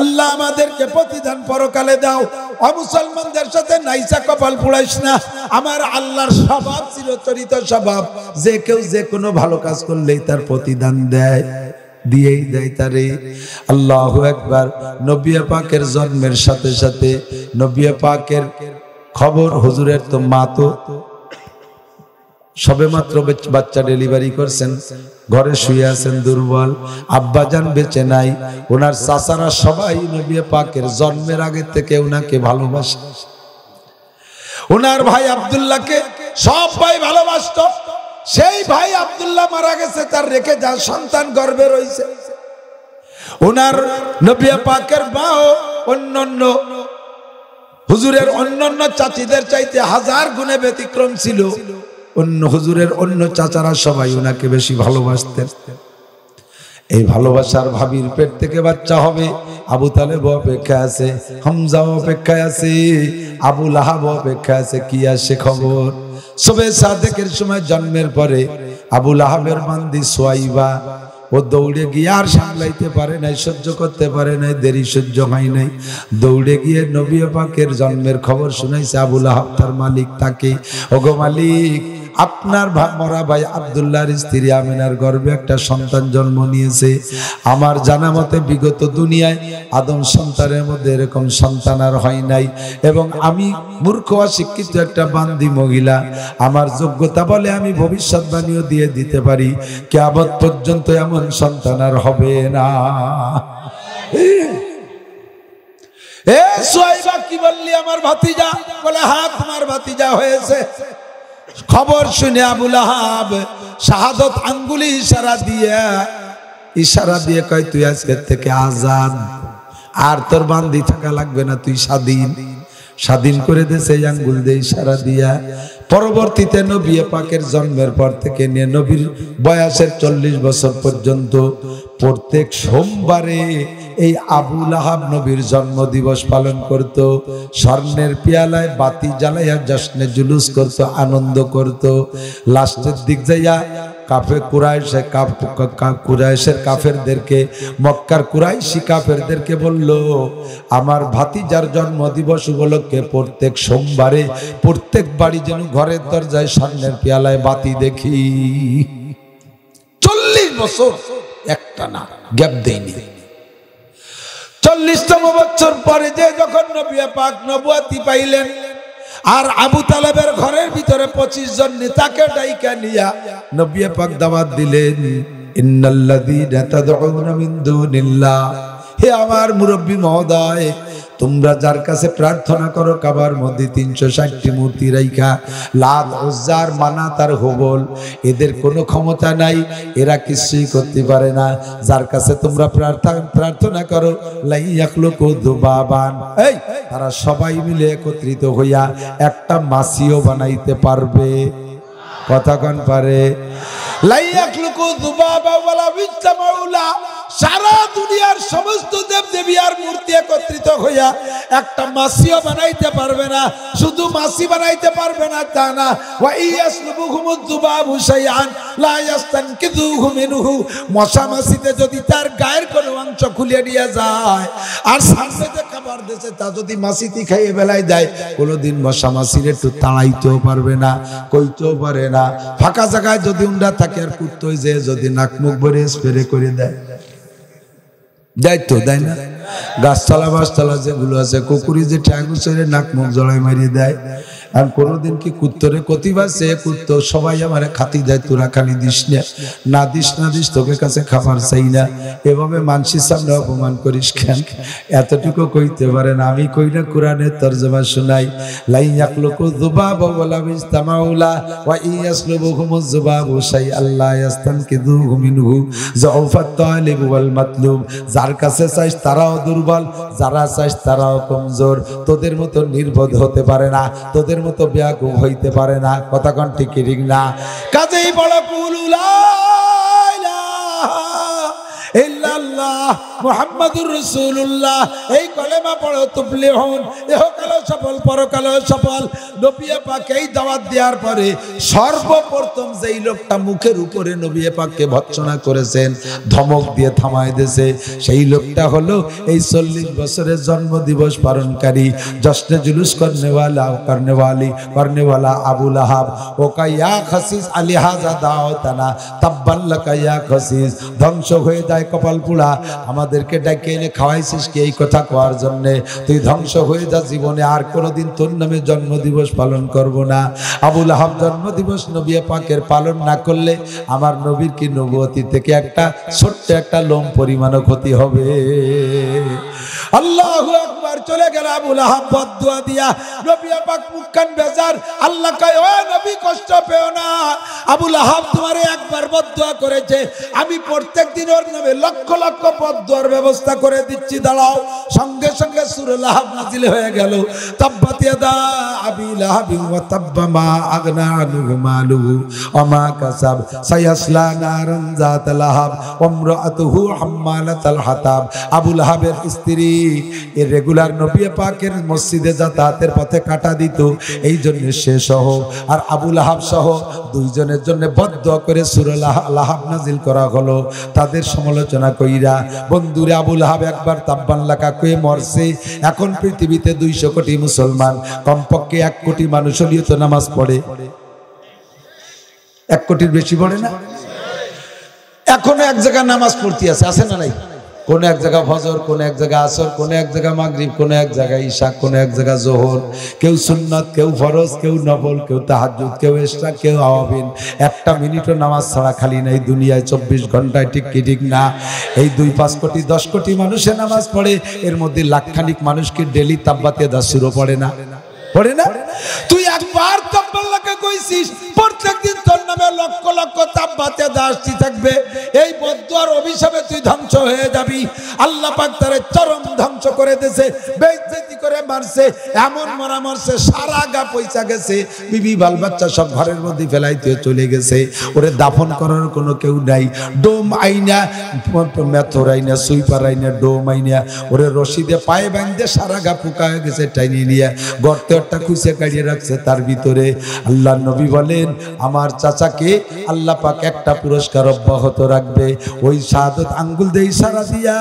আল্লাহ আমাদেরকে প্রতিদান পরকালে দাও। অমুসলমানদের সাথে নাইসা কপাল পুড়াইস না। আমার আল্লাহর স্বভাব, চিরচরিত স্বভাব, যে কেউ যে কোনো ভালো কাজ করলেই তার প্রতিদান দেয়, দিয়েই দেয় তারে। আল্লাহু আকবার। নবী পাকের জন্মের সাথে সাথে নবী পাকের খবর, হুজুরের তো মা তো সবে মাত্র বাচ্চা ডেলিভারি করছেন, ঘরে শুয়ে আছেন দুর্বল, আব্বাজান বেঁচে নাই। ওনার চাচারা সবাই নবী পাকের জন্মের আগে থেকে ওনাকে ভালোবাসে। ওনার ভাই আব্দুল্লাহকে সব ভাই ভালোবাসত। সেই ভাই আব্দুল্লাহ মারা গেছে, তার রেখে যা সন্তান গর্ভে রয়েছে। ওনার নবী পাকের মা ও অন্যান্য হুজুরের অন্যান্য চাচিদের চাইতে 1000 গুণে ব্যতিক্রম ছিল। অন্য হুজুরের অন্য চাচারা সবাই ওনাকে বেশি ভালোবাসতেন। এই ভালোবাসার ভাবির পেট থেকে বাচ্চা হবে। আবু তালেব অপেক্ষায় আছে, হামজাও অপেক্ষায় আছে, আবু লাহাব অপেক্ষায় আছে, কি আসে খবর। সবে সাদেকের সময় জন্মের পরে আবু লাহাবের বান্দি সোয়াইবা, ও দৌড়ে গিয়ে আর সামলাইতে পারে নাই, সহ্য করতে পারে নাই, দেরি সহ্য হয় নাই, দৌড়ে গিয়ে নবী পাকের জন্মের খবর শুনাইছে আবু লাহাব তার মালিক তাকে। ওগো মালিক, আপনার মরা ভাই আব্দুল্লাহর স্ত্রী আমিনার গর্ভে একটা সন্তান জন্ম নিয়েছে। আমার জানা মতে বিগত দুনিয়ায় আদম সন্তানের মধ্যে এরকম সন্তান আর হয় নাই, এবং আমি মূর্খ অশিক্ষিত একটা বান্দি মহিলা, আমার যোগ্যতা বলে আমি ভবিষ্যৎবাণীও দিয়ে দিতে পারি কিয়ামত পর্যন্ত এমন সন্তান আর হবে না। এ সোয়াইবা, কি বললি আমার ভাতিজা? বলে হ্যাঁ, তোমার ভাতিজা হয়েছে। খবর শুনে আবু লাহাব শাহাদত আঙ্গুলি ইশারা দিয়ে কয় তুই আজকের থেকে আজাদ, আর তোর বান্দি থাকা লাগবে না, তুই স্বাধীন। স্বাধীন করে দে সেই আঙ্গুল দিয়ে ইশারা দিয়া। পরবর্তীতে নবী পাকের জন্মের পর থেকে নিয়ে নবীর বয়সের 40 বছর পর্যন্ত প্রত্যেক সোমবারে এই আবু লাহাব নবীর জন্ম দিবস পালন করত। স্বর্ণের পেয়ালায় বাতি জ্বালাইয়া জশ্নে জুলুস করত, আনন্দ করত। লাস্টের দিক যাইয়া কুরাইশের কাফেরদেরকে, মক্কার কুরাইশি কাফেরদেরকে বলল, আমার ভাতিজার জন্ম দিবস উপলক্ষে প্রত্যেক সোমবারে প্রত্যেক বাড়ি যেন ঘরের দরজায় স্বর্ণের পেয়ালায় বাতি দেখি। বছর একটা না গ্যাপ দেইনি। ৪০তম বছর পরে যে যখন নবী পাক নবুয়তি পাইলেন আর আবু তালেবের ঘরের ভিতরে ২৫ জন নেতাকে ডাইকা নিয়া নবী পাক দাওয়াত দিলেন, ইন্নাল্লাযীনা তাদউনা মিন দুনিল্লাহ, হে আমার মুরব্বী মহোদয় তোমরা যার কাছে প্রার্থনা করো কাবার মধ্যে ৩৬০টি মূর্তি রাইখা লাত উজ্জার মানা তার হবল এদের কোনো ক্ষমতা নাই, এরা কিছুই করতে পারে না, যার কাছে তোমরা প্রার্থনা করো লাই ইয়াখলুকু দুবাবান, এই তারা সবাই মিলে একত্রিত হইয়া একটা মাছিও বানাইতে পারবে কতক্ষণ পারে, লাই ইয়াখলুকু দুবাবা ওয়ালা বিস্তামাউলা, সারা দুনিয়ার সমস্ত দেবদেবী আর মূর্তি একত্রিত হইয়া একটা মাছিও বানাইতে পারবে না, শুধু মাছি বানাইতে পারবে না তা না, ওয়া ইয়াসলুবুহুমুদ দুবাবু শাইআন লা ইস্তানকিযুহু মিনহু, মশা মাছিতে যদি তার গায়ের কোনো অংশ খুলে নিয়ে যায় আর সামনেতে খাবার দেশে তা যদি মাছিতে খাইয়ে বেলায় দেয় কোনোদিন মশা মাছির একটু তাড়াইতেও পারবে না, কইতেও পারে না, ফাঁকা জায়গায় যদি উন্ডা থাকে আর কুত্তো যে যদি নাক মুখ ভরে স্প্রে করে দেয় দায়িত্ব দেয় না, গাছতলা বাসতলা যেগুলো আছে কুকুরি যে ঠ্যাঙ্গু ছেড়ে নাক মুখ জড়াই মারিয়ে দেয়, আর কোনোদিন কি কুত্তরে কতিবা সে কুত্ত সবাই আমার খাতি দেয় তোরা খালি দিস না, না দিস না দিস তোকে কাছে খাবার চাই না, এভাবে মানুষের সামনে অপমান করিস কেন, এতটুকু কইতে পারেন আমি কই না কোরআনের তর্জমা শোনাই, লাই ইয়াখলুকু যুবাবা ওয়ালা বিস্তামাউলা ওয়া ইয়াসলুবুহুমুয যুবাবু শাইআন লা ইস্তানকিযুহু মিনহু যাউফাত তালিব ওয়াল মাতলুব, যার কাছে চাইস তারাও দুর্বল, যারা চাইস তারাও কমজোর, তোদের মতো নির্বোধ হতে পারে না, তোদের মতো ব্যাকুব হইতে পারে না, কতক্ষণ ঠিক ঠিক না, কাজেই বড় পুলুলা মুহাম্মাদুর রাসূলুল্লাহ, এই কলেমা পড়ো তুফলিহুন, ইহকালও সফল পরকালও সফল। নবী পাককে এই দাওয়াত দেওয়ার পরে সর্বপ্রথম যেই লোকটা মুখের উপরে নবী পাককে ভৎসনা করেছেন ধমক দিয়ে থামায় দিয়েছে সেই লোকটা হলো এই ৪০ বছরের জন্মদিবস পালনকারী জশ্নে জুলুস করনেওয়ালা আবু লাহাব, ওকা ইয়া খাসিস আলিহাজা দাওতানা তাব্বাল্লাকা ইয়া খাসিস, ধ্বংস হয়ে যায় কপাল পোড়া, আমাদেরকে ডাকে এনে খাওয়াইছিস কি এই কথা কোয়ার জন্য, তুই ধ্বংস হয়ে যা, জীবনে আর কোনোদিন তোর নামে জন্মদিবস পালন করব না। আবু লাহাব জন্মদিবস নবী পাকের পালন না করলে আমার নবীর কি নবুয়তি থেকে একটা ছোট্ট একটা লোম পরিমাণও ক্ষতি হবে। আল্লাহু আকবার, চলে গেল আবু লাহাব বদদুয়া দিয়া, নবী পাক মুখখান বেজার, আল্লাহ কয় ও নবী কষ্ট পেও না, আবু লাহাব তোমারে একবার বদদুয়া করেছে, আমি প্রত্যেকদিন ওর নামে লক্ষ লক্ষ বদদুয়ার ব্যবস্থা করে দিচ্ছি, দাঁড়াও। সঙ্গে সঙ্গে সূরা লাহাব নাযিল হয়ে গেল, তাব্বাত ইয়াদা আবি লাহাবি ওয়া তাব্বা মা আগনা আনহু মালুহু ওয়া মা কাসাব সায়াসলা নারান যাত লাহাব ওয়া ইমরাতুহু হাম্মালাতাল হাতাব, আবু লাহাবের স্ত্রী এর রেগুলার নবী পাকের মসজিদে যাতায়াতের পথে কাটা দিত, এই জন্য সে সহ আর আবু লাহাব সহ দুইজনের জন্য বদদুয়া করে সূরা লাহাব নাযিল করা হলো, তাদের সমালোচনা কইরা। বন্ধুরা, আবু লাহাব একবার তাব্বান লাকা কয়ে মরছে, এখন পৃথিবীতে ২০০ কোটি মুসলমান, কমপক্ষে ১ কোটি মানুষ নিয়ত নামাজ পড়ে, ১ কোটির বেশি পড়ে না, এখনো এক জায়গায় নামাজ পড়তে আছে, আছে না নাই, কোন এক জায়গা ফজর, কোন এক জায়গা আসর, কোন এক জায়গা মাগরিব, কোন এক জায়গা ঈশা, কোন এক জায়গা যোহর, কেউ সুন্নাত, কেউ ফরজ, কেউ নফল, কেউ তাহাজ্জুদ, কেউ ইশরা, কেউ আওয়াবিন, একটা মিনিটও নামাজ ছাড়া খালি নাই দুনিয়ায় ২৪ ঘন্টায়, ঠিক কি ঠিক না। এই ২-৫ কোটি ১০ কোটি মানুষে নামাজ পড়ে, এর মধ্যে লাখখানিক মানুষকে ডেলি তাব্বাতে দাসুরও পড়ে না, পড়ে না। তুই একবার তাব্বাল্লাহকে কইছিস প্রত্যেকদিন তোর নামে লক্ষ লক্ষ তাব্বাতে দাসী থাকবে, এই বদদুয়ার অভিশাপে তুই ধ্বংস হয়ে যাবি, আল্লাহ পাক তারে চরম ধ্বংস করে দিয়েছে, বেইজ্জতি করে মারছে, এমন মারা মারছে সারা গা পয়সা গেছে, বিবি বাল বাচ্চা সব ঘরের মধ্যে ফেলাইতে চলে গেছে, ওরে দাফন করার কোনো কেউ নাই, ডোম আইনা মেথর আইনা সুইপার আইনা ডোম আইনা ওরে রশিদে পায়ে বাঁধে সারা গা পোকা হয়ে গেছে টাইনি নিয়ে গর্ত খুঁজে কাটিয়ে রাখছে তার ভিতরে। আল্লাহর নবী বলেন আমার চাচাকে আল্লাহ পাক একটা পুরস্কার অব্যাহত রাখবে, ওই শাহাদত আঙ্গুল দিয়ে ইশারা দিয়া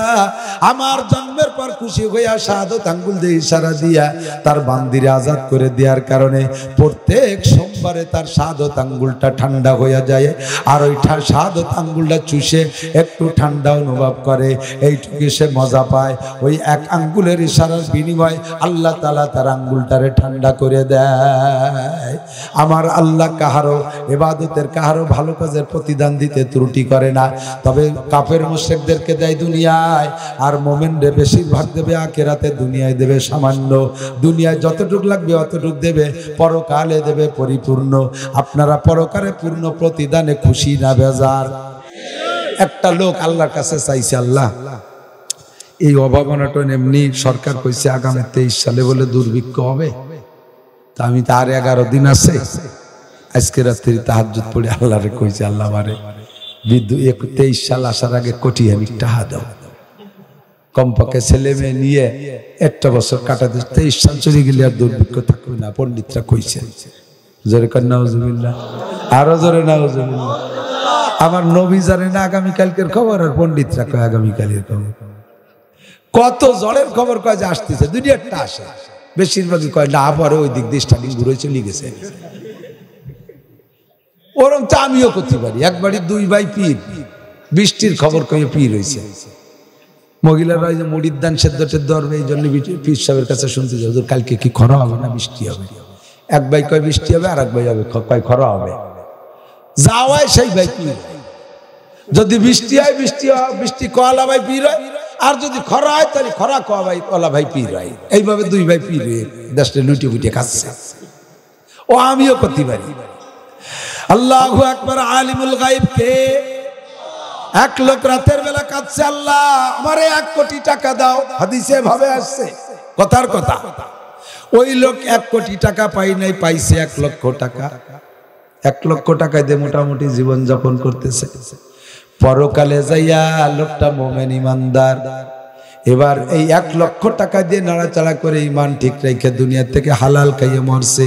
আমার জন্মের পর খুশি হইয়া শাহাদত আঙ্গুল দিয়ে ইশারা দিয়া তার বান্দিরে আজাদ করে দেওয়ার কারণে প্রত্যেক সময় पर तार स्वादत आंगुलटा ठंडा हो जाए और ओइटा स्वादत आंगुलटा चुषे एकटू ठंडा अनुभव करे एइटुकु से मजा पाय ओई एक आंगुलेर इशारार बिनिमय आल्लाह ताआला तार आंगुलटारे ठंडा करे देय। आमार आल्लाह काहारो इबादतेर काहारो भालो काजेर प्रतिदान दिते त्रुटि करे ना, तबे काफेर मुशरिकदेरके देय दुनियाय और मोमिनदेर बेशिरभाग देबे आखिराते दुनियाय देबे सामान्य। दुनियाय যতটুক লাগবে অতটুক দেবে, পরকালে দেবে পরিপূর্ণ। আপনারা পরকালে পূর্ণ প্রতিদানে খুশি না বেজার? একটা লোক আল্লাহর কাছে চাইছে, আল্লাহ এই অভাবনাটা এমনি সরকার কইছে আগামী 23 সালে বলে দুর্ভিক্ষ হবে, তা আমি তার 11 দিন আছে, আজকে রাত্রি তাহাজ্জুদ পড়ে আল্লাহরে কইছে, আল্লাহ আমারে 23 সাল আসার আগে কোটি আমি টাকা দাও, কমপক্ষে ছেলে মেয়ে নিয়ে একটা বছর কাটাতে। 23 সাল চলে গেলে আর দুর্ভিক্ষ থাকবে না, পণ্ডিতরা কইছেন। জোরে কর নাউজুবিল্লাহ, আরো জোরে নাউজুবিল্লাহ। আমার নবী জানে না আগামীকালকের খবর, আর পণ্ডিতরা কয় আগামীকালের খবর। কত জলের খবর কয় যে আসতেছে, দুই একটা আসে, বেশিরভাগই কয় না আবার ওই দিক দিয়ে স্টাডিং ঘুরে চলে গেছে। ওরম তো আমিও করতে পারি। একবারই দুই ভাই পীর, বৃষ্টির খবর কয়ে পীর হয়েছে। মহিলারা ওই যে মুড়ির দান সেদ্ধ হবে, এই জন্য পীর সাহেবের কাছে শুনতে যাবে কালকে কি খরা হবে না বৃষ্টি হবে। এক ভাই কয় বৃষ্টি হবে, আর এক ভাই হবে কয় খরা হবে। যাওয়ায় সেই ভাই পীর, যদি বৃষ্টি হয় বৃষ্টি কলা ভাই পীর হয়, আর যদি খরা হয় তাহলে খরা কলা ভাই পীর হয়। এইভাবে দুই ভাই পীর হয়ে দেশটা লুটে ফুটে খাচ্ছে। ও আমিও করতে পারি। আল্লাহু আকবার। আলিমুল গায়ব কে? এক লোক রাতের বেলা কাঁদছে, আল্লাহ আমারে 1 কোটি টাকা দাও। হাদিসে ভাবে আসছে, কথার কথা। ওই লোক 1 কোটি টাকা পাই নাই, পাইছে 1 লক্ষ টাকা। 1 লক্ষ টাকা দিয়ে মোটামুটি জীবন যাপন করতেছে। পরকালে যাইয়া লোকটা মুমিন ইমানদার। এবার এই 1 লক্ষ টাকা দিয়ে নাড়াচাড়া করে ইমান ঠিক রেখে দুনিয়া থেকে হালাল খাইয়ে মরছে।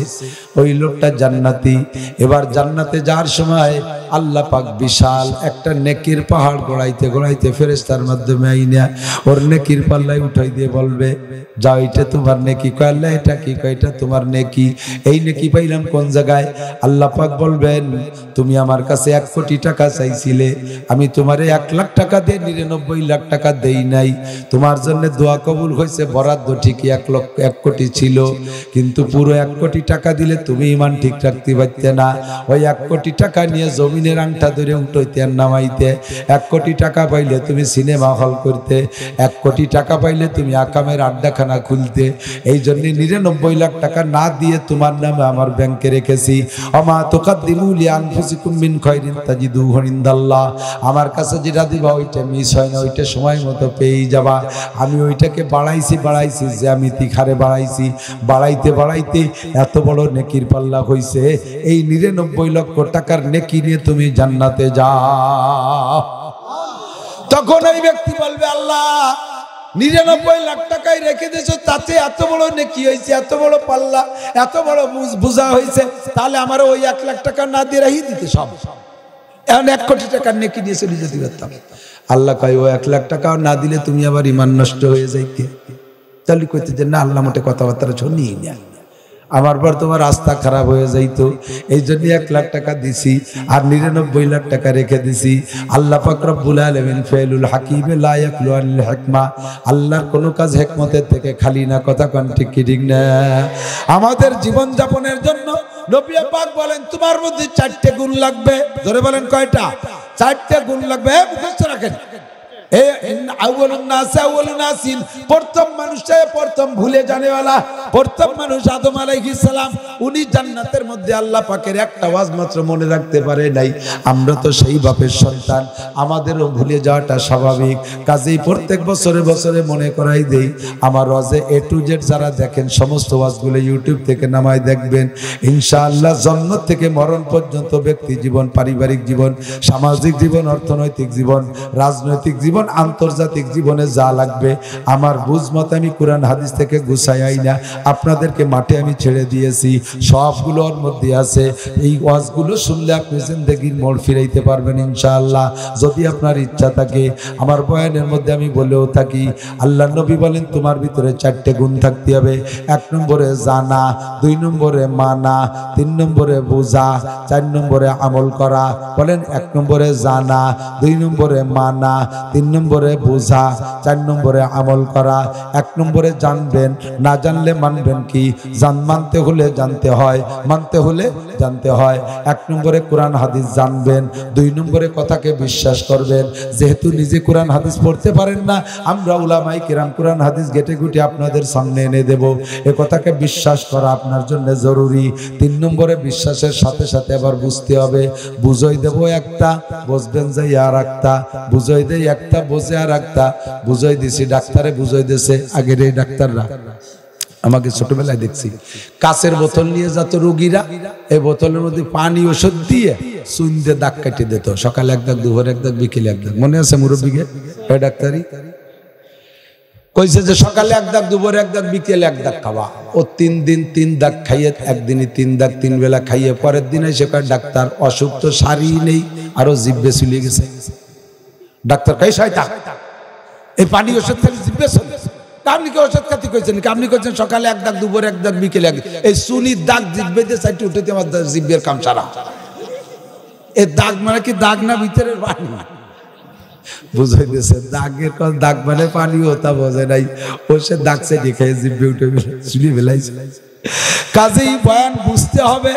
ওই লোকটা জান্নাতি। এবার জান্নাতে যাওয়ার সময় আল্লাহ পাক বিশাল একটা নেকির পাহাড় গড়াইতে গড়াইতে ফেরেশতার মাধ্যমে আইনা ওর নেকির পাল্লাই উঠাই দিয়ে বলবে, যাও এটা তোমার নেকি। কয় আল্লাহ এটা কি? কয় এটা তোমার নেকি। এই নেকি পাইলাম কোন জায়গায়? আল্লাহ পাক বলবেন, তুমি আমার কাছে 1 কোটি টাকা চাইছিলে, আমি তোমারে 1 লাখ টাকা দিয়ে 99 লাখ টাকা দেই নাই। তোমার জন্য দোয়া কবুল হয়েছে, বরাদ্দ ঠিকই 1 কোটি ছিল, কিন্তু পুরো 1 কোটি টাকা দিলে তুমি ইমান ঠিক রাখতে পারতে না। ওই 1 কোটি টাকা নিয়ে জমিনের আংটা ধরে উঠাইতে আর নামাইতে। 1 কোটি টাকা পাইলে তুমি সিনেমা হল করতে, 1 কোটি টাকা পাইলে তুমি আকামের আড্ডাখানা খুলতে। এই জন্য 99 লাখ টাকা না দিয়ে তোমার নামে আমার ব্যাংকে রেখেছি। অমা তুকাদ্দিমু লিআনফুসিকুম মিন খায়রিন তাজিদুহু ইনদাল্লাহ। আমার কাছে যেটা দিবা ওইটা মিস হয় না, ওইটা সময় মতো পেয়ে যাবা। আমি ওইটাকে বাড়াইছি জ্যামিতিক হারে বাড়াইতে এত বড় নেকির পাল্লা হয়েছে। এই 99 লক্ষ টাকার নেকি নিয়ে তুমি জান্নাতে যাও। তখন এই ব্যক্তি বলবে, আল্লাহ 99 লাখ টাকায় রেখে দিয়েছো, তাতে এত বড় নেকি হয়েছে, এত বড় পাল্লা, এত বড় বোঝা হয়েছে, তাহলে আমার ওই 1 লাখ টাকা না দিয়ে রাখিয়ে দিতে সব, এখন 1 কোটি টাকার নেকি নিয়ে চলে যেতে পারতাম। আল্লাহ কয়, ও 1 লাখ টাকাও না দিলে তুমি আবার ইমান নষ্ট হয়ে যাইতে। তাহলে কইতে যে না আল্লাহ মোটে কথাবার্তা শুনিয়ে না, আমার পর তোমার রাস্তা খারাপ হয়ে যাইতো, এই জন্য 1 লাখ টাকা দিছি আর 99 লাখ টাকা রেখে দিছি। আল্লাহ পাক রব্বুল আলামিন ফাইলুল হাকিম লা ইয়াকলু আল হিকমা, আল্লাহর কোন কাজ হিকমতের থেকে খালি না। কথা কোন ঠিক না? আমাদের জীবন যাপনের জন্য নবী পাক বলেন, তোমার মধ্যে 4টে গুণ লাগবে। ধরে বলেন কয়টা? 4টে গুণ লাগবে। মুখস্থ রাখেন। প্রথম মানুষে প্রথম ভুলে জানেওয়ালা, প্রথম মানুষ আদম আলাইহিস সালাম, উনি জান্নাতের মধ্যে আল্লাহ পাকের একটা ওয়াজ মাত্র মনে রাখতে পারে নাই। আমরা তো সেই বাপের সন্তান, আমাদেরও ভুলে যাওয়াটা স্বাভাবিক। কাজেই প্রত্যেক বছরে বছরে মনে করাই দেই। আমার ওয়াজে A to Z যারা দেখেন, সমস্ত ওয়াজগুলো ইউটিউব থেকে নামায় দেখবেন। ইনশাআল্লাহ জন্ম থেকে মরণ পর্যন্ত ব্যক্তি জীবন, পারিবারিক জীবন, সামাজিক জীবন, অর্থনৈতিক জীবন, রাজনৈতিক জীবন, जीवन आंतर्जातिक जीवने जा लागबे आमार बुझमत आमी कुरान हादिस थेके गुछायाई ना आपनादेरके माठे आमी छेड़े दिएछि सबगुलोर मध्य आछे एई ओয়াজগুলো শুনলে আপনি जिंदगीर मोड़ फिराइते पारबेन इंशाआल्लाह যদি আপনার इच्छा থাকে আমার বয়ানের মধ্যে আমি বলেও থাকি আল্লাহর নবী বলেন তোমার ভিতরে চারটি গুণ থাকতে হবে এক নম্বরে জানা দুই নম্বরে মানা তিন নম্বরে বোঝা চার নম্বরে আমল করা বলেন এক নম্বরে জানা দুই নম্বরে মানা তিন নম্বরে বোঝা চার নম্বরে আমল করা এক নম্বরে জানবেন না জানলে মানবেন কি মানতে হলে জানতে হয় মানতে হলে জানতে হয় এক নম্বরে কোরআন হাদিস জানবেন দুই নম্বরে কথাকে বিশ্বাস করবেন যেহেতু নিজে কোরআন হাদিস পড়তে পারেন না আমরা উলামায়ে কিরাম কোরআন হাদিস গেটে গুটি আপনাদের সামনে এনে দেব এই কথাকে বিশ্বাস করা আপনার জন্য জরুরি তিন নম্বরে বিশ্বাসের সাথে সাথে আবার বুঝতে হবে বুঝাই দেব একটা বুঝবেন যাই আর একটা বুঝাই দেই একটা বোঝে আর একটা বুঝাই দিছি ডাক্তারে বুঝাই দিয়েছে আগের এই ডাক্তাররা আমাকে ছোটবেলায় দেখছি কাচের বোতল নিয়ে যেত রোগীরা এই বোতলের মধ্যে পানি ওষুধ দিয়ে চুন দিয়ে দাগ কেটে দিত সকালে এক দাগ দুপুরে এক দাগ বিকেলে এক দাগ মনে আছে মুরব্বীকে ওই ডাক্তারি কইছে যে সকালে এক দাগ দুপুরে এক দাগ বিকেলে এক দাগ খাওয়া ও তিন দিন তিন দাগ খাইয়ে একদিনই তিন দাগ তিন বেলা খাইয়ে পরের দিনে সে কয় ডাক্তার অসুখ তো সারিই নেই আরো জিভে চুলিয়ে গেছে ডাক্তার কয় শয়তান এই পানি ওষুধ খালি জিভে চলে আপনি কি ওষুধ খাতি কইছেন কি আপনি কইছেন সকালে এক দাগ দুপুরে এক দাগ বিকেলে এক এই চুনির দাগ জিভে দিয়ে চাইটি উঠেতে আমার জিভের কাম সারা এই দাগ মানে কি দাগ না ভিতরের পানি বুঝাই দিয়েছে দাগের দাগ মানে পানি ওটা বোঝে নাই ও সে দাগ চেটে খেয়ে জিভে উঠে চুলি বেলাইছে কাজেই বয়ান বুঝতে হবে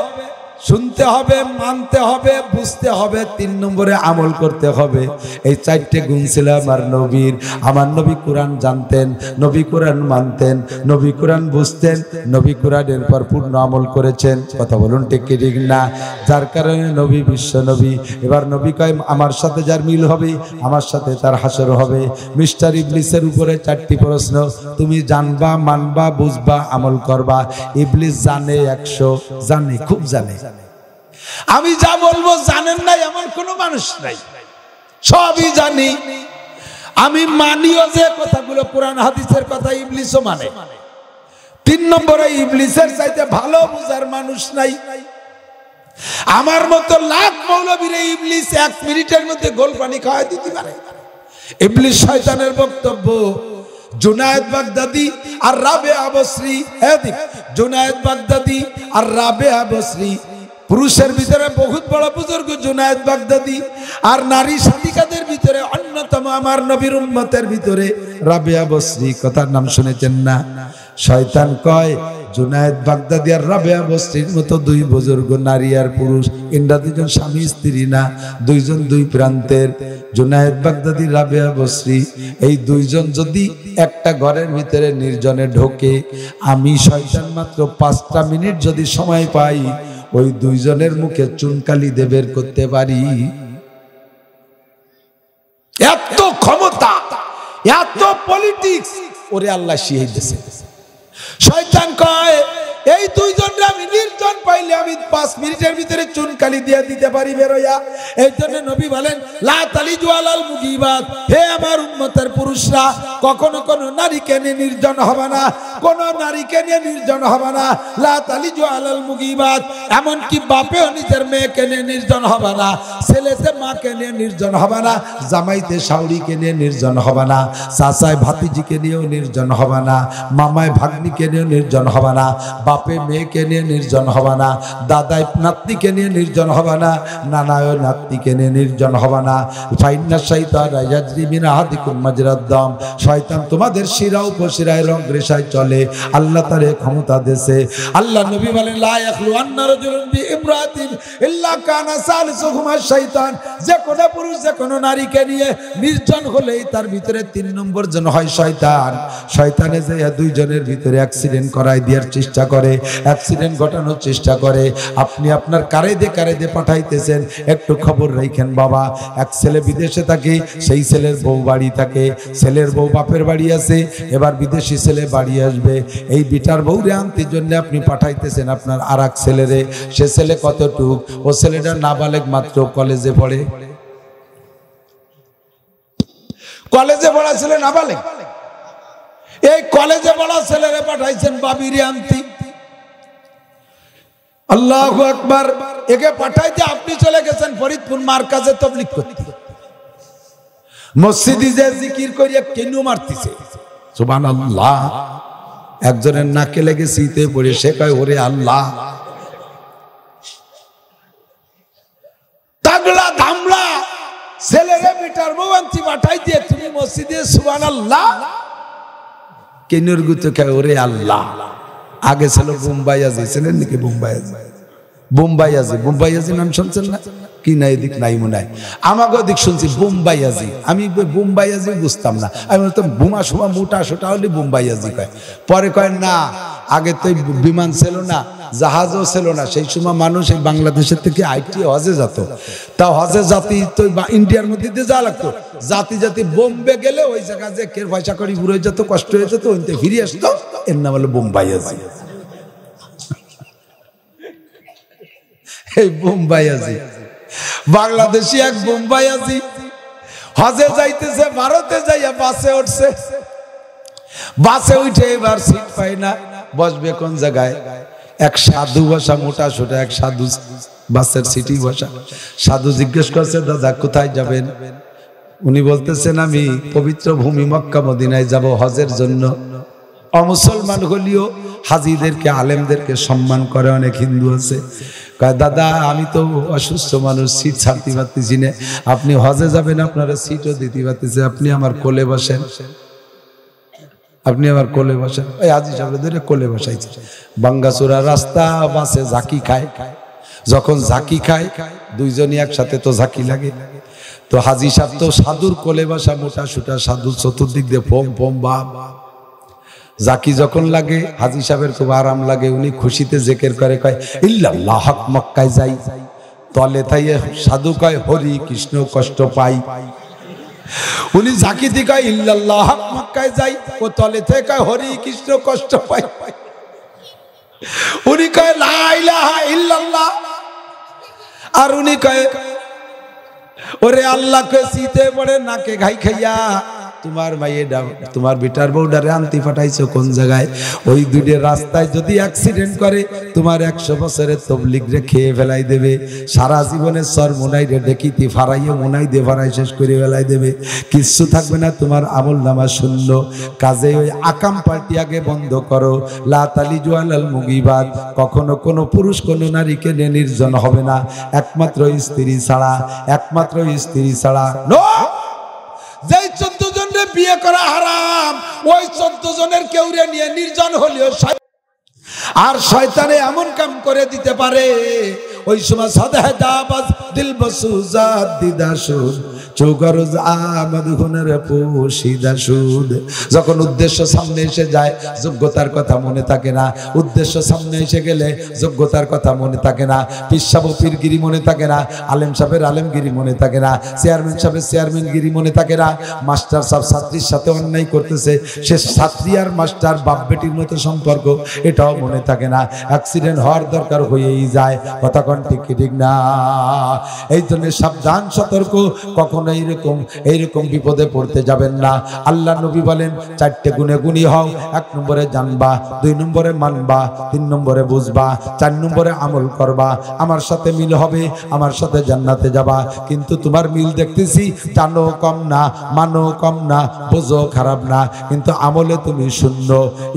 শুনতে হবে মানতে হবে বুঝতে হবে তিন নম্বরে আমল করতে হবে এই চারটি গুণ ছিল আমার নবীর আমার নবী কুরআন জানতেন নবী কুরআন মানতেন নবী কুরআন বুঝতেন নবী কুরআনের পর পূর্ণ আমল করেছেন কথা বলুন ঠিক কি ঠিক না যার কারণে নবী বিশ্ব নবী এবার নবী কয় আমার সাথে যার মিল হবে আমার সাথে তার হাসর হবে মিস্টার ইবলিসের উপরে চারটি প্রশ্ন তুমি জানবা মানবা বুঝবা আমল করবা ইবলিস জানে 100 জানে খুব জানে আমি যা বলবো জানেন না এমন কোন মানুষ নাই সবই জানি আমি মানিও যে কথাগুলো কোরআন হাদিসের কথা ইবলিসও মানে তিন নম্বরে ইবলিসের চাইতে ভালো বুঝার মানুষ নাই আমার মতো লাখ মৌলবীরে ইবলিস এক মিনিটের মধ্যে গোল পানি খাওয়া দিতে পারে ইবলিস শয়তানের বক্তব্য জুনায়েদ বাগদাদি আর রাবিয়া বসরি জুনায়েদ বাগদাদি আর রাবিয়া বসরি পুরুষের ভিতরে বহুত বড় বুজুর্গ জুনায়েদ বাগদাদি আর নারী সাধিকাদের ভিতরে অন্যতম আমার নবীর উম্মতের ভিতরে রাবিয়া বসরি কথার নাম শুনেছেন না শয়তান কয় জুনায়েদ বাগদাদি আর রাবিয়া বসরির মতো দুই বুজুর্গ নারী আর পুরুষ ইন্দ্রা দুজন স্বামী স্ত্রী না দুইজন দুই প্রান্তের জুনায়েদ বাগদাদি রাবিয়া বসরি এই দুইজন যদি একটা ঘরের ভিতরে নির্জনে ঢোকে আমি শয়তান মাত্র 5 মিনিট যদি সময় পাই ওই দুইজনের মুখে চুনকালি দিয়ে বের করতে পারি এত ক্ষমতা এত পলিটিক্স ওরে আল্লাহ শিখিয়ে দিয়েছে শয়তান কয় এই দুইজনকে আমি নির্জন পাইলে আমি 5 মিনিটের ভিতরে চুনকালি দিয়ে দিতে পারি বেরোয়া এই জন্য নবী বলেন লা তালিজু আলাল মুগিবাত হে আমার উম্মতের পুরুষরা কখনো কোনো নারীকে নিয়ে নির্জন হবে না কোনো নারীকে নিয়ে নির্জন হবে না লা তালিজু আলাল মুগিবাত এমনকি বাপেও নিজের মেয়েকে নিয়ে নির্জন হবে না ছেলেতে মাকে নিয়ে নির্জন হবে না জামাইতে শাউরিকে নিয়ে নির্জন হবে না চাচায় ভাতিজিকে নিয়েও নির্জন হবে না মামায় ভাগ্নিকে নিয়েও নির্জন হবে না বাপে মেয়েকে নিয়ে নির্জন হবে না দাদায় নাতনিকে নিয়ে নির্জন হবে না নানায় নাতনিকে নিয়ে নির্জন হবে না ফাইন্না শাইতানা ইয়াজরি মিন আহাদিকুম মাজরাদ দাম শয়তান তোমাদের শিরা উপশিরায় রং রেশায় চলে আল্লাহ তারে ক্ষমতা দেশে আল্লাহ নবী বলেন লা ইয়াখলু আন্না রাজুলুন বিইমরাতিন ইল্লা কানা সালিসুহুমা শাইতান যে কোনো পুরুষ যে কোনো নারীকে নিয়ে নির্জন হলেই তার ভিতরে 3 নম্বর জন হয় শয়তান শয়তানে যে দুইজনের ভিতরে অ্যাক্সিডেন্ট করায় দেওয়ার চেষ্টা করে অ্যাক্সিডেন্ট ঘটানোর চেষ্টা করে আপনি আপনার কারে দিয়ে পাঠাইতেছেন একটু খবর রাখেন বাবা এক ছেলে বিদেশে থাকে সেই ছেলের বউ বাড়ি থাকে ছেলের বউ বাপের বাড়ি আছে এবার বিদেশি ছেলে বাড়ি আসবে এই বিটার বউরে আনতে জন্য আপনি পাঠাইতেছেন আপনার আর এক ছেলেরে সে ছেলে কতটুক ও ছেলেটা নাবালেগ মাত্র কলেজে পড়ে कॉलेजे पढ़ा ऐले नाबालिग कॉलेजे पढ़ा ऐले पाठाइछेन बाबिरे आनते अल्लाहु अकबर एके पाठाइते आपनी चले गेছেন फरीदपुर मार्काजे तबलीग करते मस्जिदे जे जिकिर करिया केनु मारतिছে सुबहानाल्लाह एकजনের নাকে লেগে শীতে পড়ে সে কয় ওরে আল্লাহ তাগড়া ধামড়া ছেলেরে মিটার মোবান্তি পাঠাই দিয়ে তুমি মসজিদে সুবহানাল্লাহ কেনুর গুতো কয় ওরে আল্লাহ आगे चलो बुम्बई आज चलें कि बुम्बई आज बुम्बई आज नाम सुनছেন না কি নাই দিক নাই মনে আমাগো দিক শুনছি বুম্বই আজি আমি বুম্বই আজি বুঝতাম না আমি তো বুমা সোমা মোটা সোটা হলি বুম্বই আজি কয় পরে কয় না আগে তো বিমান ছিল না জাহাজও ছিল না সেই সময় মানুষ এই বাংলাদেশ থেকে আইটি হজে যেত তা হজে জাতি তো ইন্ডিয়ার মধ্যে দিয়ে যা লাগতো জাতি জাতি বোম্বে গেলে ওই জায়গা যে কের পয়সা করি ঘুরে যেত কষ্ট হয়ে যেত ওইতে ফিরে আসতো এর নাম হলো বুম্বই আজি এই বুম্বই আজি বাংলাদেশী এক বুম্বই আজি হজে যাইতেছে ভারতে যাইয়া বাসে উঠছে বাসে উঠে এবার সিট পায় না বসবে কোন জায়গায় এক সাধু বসা মোটা সোটা এক সাধু বাসের সিটি বসা সাধু জিজ্ঞেস করছে দাদা কোথায় যাবেন উনি বলতেছেন আমি পবিত্র ভূমি মক্কা মদিনায় যাব হজের জন্য অমুসলমান হলিও হাজীদেরকে আলেমদেরকে সম্মান করে অনেক হিন্দু আছে কয় দাদা আমি তো অসুস্থ মানুষ সিট ছাড়তে পারতেছি না আপনি হজে যাবেন আপনারা সিটও দিতে পারতেছে আপনি আমার কোলে বসেন আপনি আমার কোলে বসেন ওই হাজী সাহেব ধরে কোলে বসাইছে বাঙ্গাচুরা রাস্তা বাসে ঝাঁকি খায় যখন ঝাঁকি খায় দুইজনই একসাথে তো ঝাঁকি লাগে তো হাজী সাহেব তো সাধুর কোলে বসা মোটা সোটা সাধু চতুর্দিক দিয়ে ফম ফম বাপ জাকি যখন লাগে হাজী সাহেবের খুব আরাম লাগে উনি খুশিতে জিকির করে কয় ইল্লাল্লাহ হক মক্কায় যাই তলে থাইয়ে সাধু কয় হরি কৃষ্ণ কষ্ট পাই উনি জাকিতে কয় ইল্লাল্লাহ হক মক্কায় যাই ও তলে থাইয়ে কয় হরি কৃষ্ণ কষ্ট পাই উনি কয় লা ইলাহা ইল্লাল্লাহ আর উনি কয় ওরে আল্লাহ কে শীতে পড়ে নাকে ঘাই খাইয়া তোমার মাইয়ে তোমার বিটার বউডারে আনতি পাঠাইছো কোন জায়গায় ওই দুইটা রাস্তায় যদি অ্যাক্সিডেন্ট করে তোমার 100 বছরের তবলিগ রে খেয়ে ফেলাই দেবে সারা জীবনের সর মুনাই রে দেখিতি ফারাইয়ে মুনাই দে ফারাই শেষ করে ফেলাই দেবে কিচ্ছু থাকবে না তোমার আমলনামা শূন্য কাজে ওই আকাম পার্টি আগে বন্ধ করো লা তালি জুয়ালাল মুগিবাত কখনো কোনো পুরুষ কোনো নারীকে নিয়ে নির্জন হবে না একমাত্র স্ত্রী ছাড়া নো যেই 14 জনের বিয়ে করা হারাম ওই 14 জনের কেউরে নিয়ে নির্জন হলিও আর শয়তানে এমন কাম করে দিতে পারে ওই সময় সাদা দাবাজ দিল বসুজাত দিদাসুদ চৌগরজ আহমদ হুনের পোশিদাসুদ যখন উদ্দেশ্য সামনে এসে যায় যোগ্যতার কথা মনে থাকে না উদ্দেশ্য সামনে এসে গেলে যোগ্যতার কথা মনে থাকে না পিশাব পীরগিরি মনে থাকে না আলেম সাহেবের আলেমগিরি মনে থাকে না চেয়ারম্যান সাহেবের চেয়ারম্যানগিরি মনে থাকে না মাস্টার সাহেব ছাত্রীর সাথে অন্যায় করতেছে সে ছাত্রী আর মাস্টার বাপ বেটির মতো সম্পর্ক এটাও মনে থাকে না অ্যাক্সিডেন্ট হওয়ার দরকার হয়েই যায় কথা কন ঠিক না এই জন্য সাবধান সতর্ক কখনো এইরকম বিপদে পড়তে যাবেন না আল্লাহ নবী বলেন চারটে গুণে গুণী হও এক নম্বরে জানবা দুই নম্বরে মানবা তিন নম্বরে বুঝবা চার নম্বরে আমল করবা আমার সাথে মিল হবে আমার সাথে জান্নাতে যাবা কিন্তু তোমার মিল দেখতেছি জানো কম না মানো কম না বোঝো খারাপ না কিন্তু আমলে তুমি শূন্য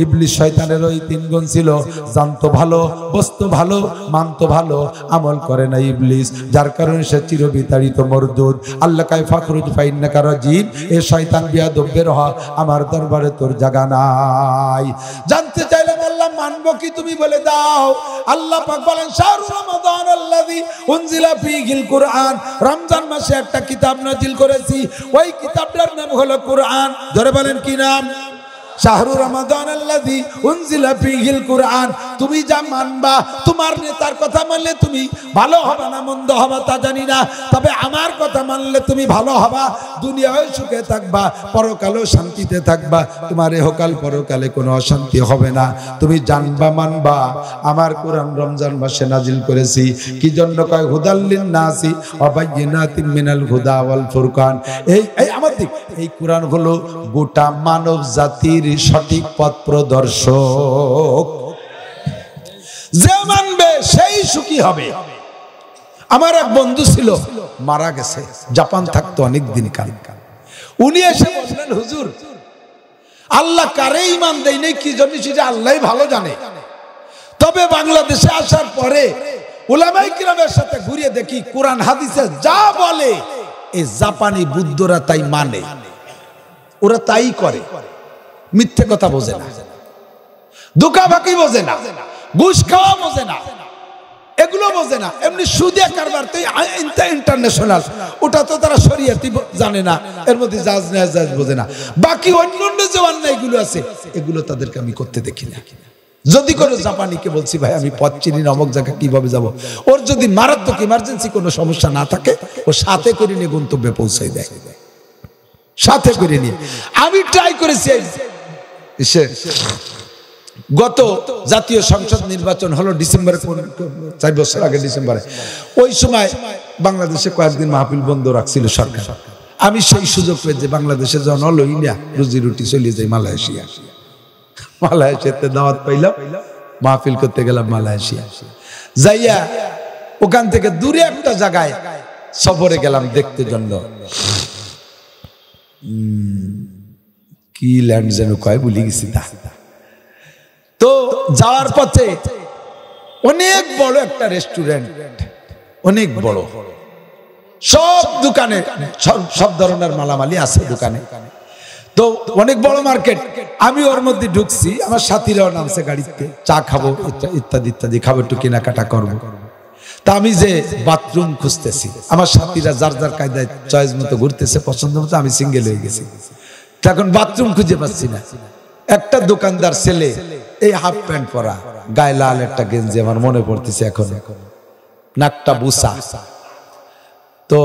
ইবলিস শয়তানের ওই তিন গুণ ছিল জানতো ভালো বস্তু ভালো মানতো ভালো আমল করে না ইবলিস যার কারণে সে চিরবিতাড়িত মরদুদ আল্লাহ কাই ফাখরুজ ফাইন্নাকা রাজিম এ শয়তান বিয়াদব বের হ আমার দরবারে তোর জায়গা নাই জানতে চাইলে বললাম মানবো কি তুমি বলে দাও আল্লাহ পাক বলেন শাহরু রমাদান আল্লাযী উনজিলা ফীহিল কুরআন রমজান মাসে একটা কিতাব নাজিল করেছি ওই কিতাবটার নাম হলো কুরআন ধরে বলেন কি নাম शाहरु रमजान अल्लाजी उनजिला फीहिल कुरान तुम्हें जा मानबा तुम्हार नेतार कथा मानले तुम्हें भलो हबा ना मंद हबा ता जानी ना तबे आमार कथा मानले तुम्हें भलो हबा दुनियाओ सुखे थाकबा परकालो शांतिते थाकबा तुम्हारे होकाल परकाले कोनो अशांति होबे ना तुम्हें जानबा मानबा आमार कुरान रमजान मासे नाजिल करेছি কি জন্য কয় হুদাল্লিন নাসি ওয়াবায়িনাতিন মিনাল হুদা ওয়াল ফুরকান এই এই আমার দিক এই কুরআন হলো গোটা মানব জাতির সঠিক পথ প্রদর্শক যে মানবে সেই সুখী হবে আমার এক বন্ধু ছিল মারা গেছে জাপান থাকতো অনেক দিন কাল উনি এসে বললেন হুজুর আল্লাহ কারে ঈমান দেই নাই কি জন্য সেটা আল্লাহই ভালো জানে তবে বাংলাদেশে আসার পরে उलामाए किरामेर साथे घुरिए देखी कुरान हादिसे जा बोले ए जापानी बुद्धरा ताई माने ओरा ताई करे मिथ्ये कथा बोझे ना धोखाबाजी बोझे ना घुष खावा बोझे ना एगुलो बोझे ना एमनि सुदे कारबार तो इनता इंटरनेशनल ओटा तो तारा शरियती जाने ना एर मध्ये जाज ना जाज बोझे ना बाकी अन्योन्य जे अन्यायगुलो आछे एगुलो तादेरके आमि करते देखि ना যদি কোনো জাপানিকে বলছি ভাই আমি পথ চিনি না অমুক জায়গা কিভাবে যাব ওর যদি মারাত্মক ইমার্জেন্সি কোনো সমস্যা না থাকে ও সাথে করে নিয়ে গন্তব্যে পৌঁছায় দেয় সাথে করে নিয়ে আমি ট্রাই করেছি গত জাতীয় সংসদ নির্বাচন হলো ডিসেম্বরে ৪ বছর আগে ডিসেম্বরে ওই সময় বাংলাদেশে কয়েকদিন মাহফিল বন্ধ রাখছিল সরকার আমি সেই সুযোগ পেয়ে যে বাংলাদেশে জন হলো ইন্ডিয়া রুজি রুটি চলে যায় মালয়েশিয়া মালয়েশিয়াতে দাওয়াত পাইলাম মাহফিল করতে গেলাম মালয়েশিয়া যাইয়া ওখান থেকে দূরে একটা জায়গায় সফরে গেলাম দেখতে জন্য কি ল্যান্ড যেন কয় ভুলে গেছি তা তো যাওয়ার পথে অনেক বড় একটা রেস্টুরেন্ট অনেক বড় সব দোকানে সব ধরনের মালামালি আছে দোকানে तो अनेक बड़ मार्केट आमी और मध्य ढुकसी आमार साथीराओ नामसे गाड़ीते चा खाबो इत्यादि इत्यादि खाबो टुकी ना काटा करबो ता आमी जे बाथरूम खुजतेছি आमार साथीरा जार जार कायदाय चয়েস মতো ঘুরতেছে পছন্দ মতো আমি সিঙ্গেল হয়ে গেছি তখন বাথরুম খুঁজে পাচ্ছি না একটা দোকানদার ছেলে এই হাফ প্যান্ট পরা গায়ে লাল একটা গেঞ্জি আমার মনে পড়তেছে এখন নাকটা বুসা तो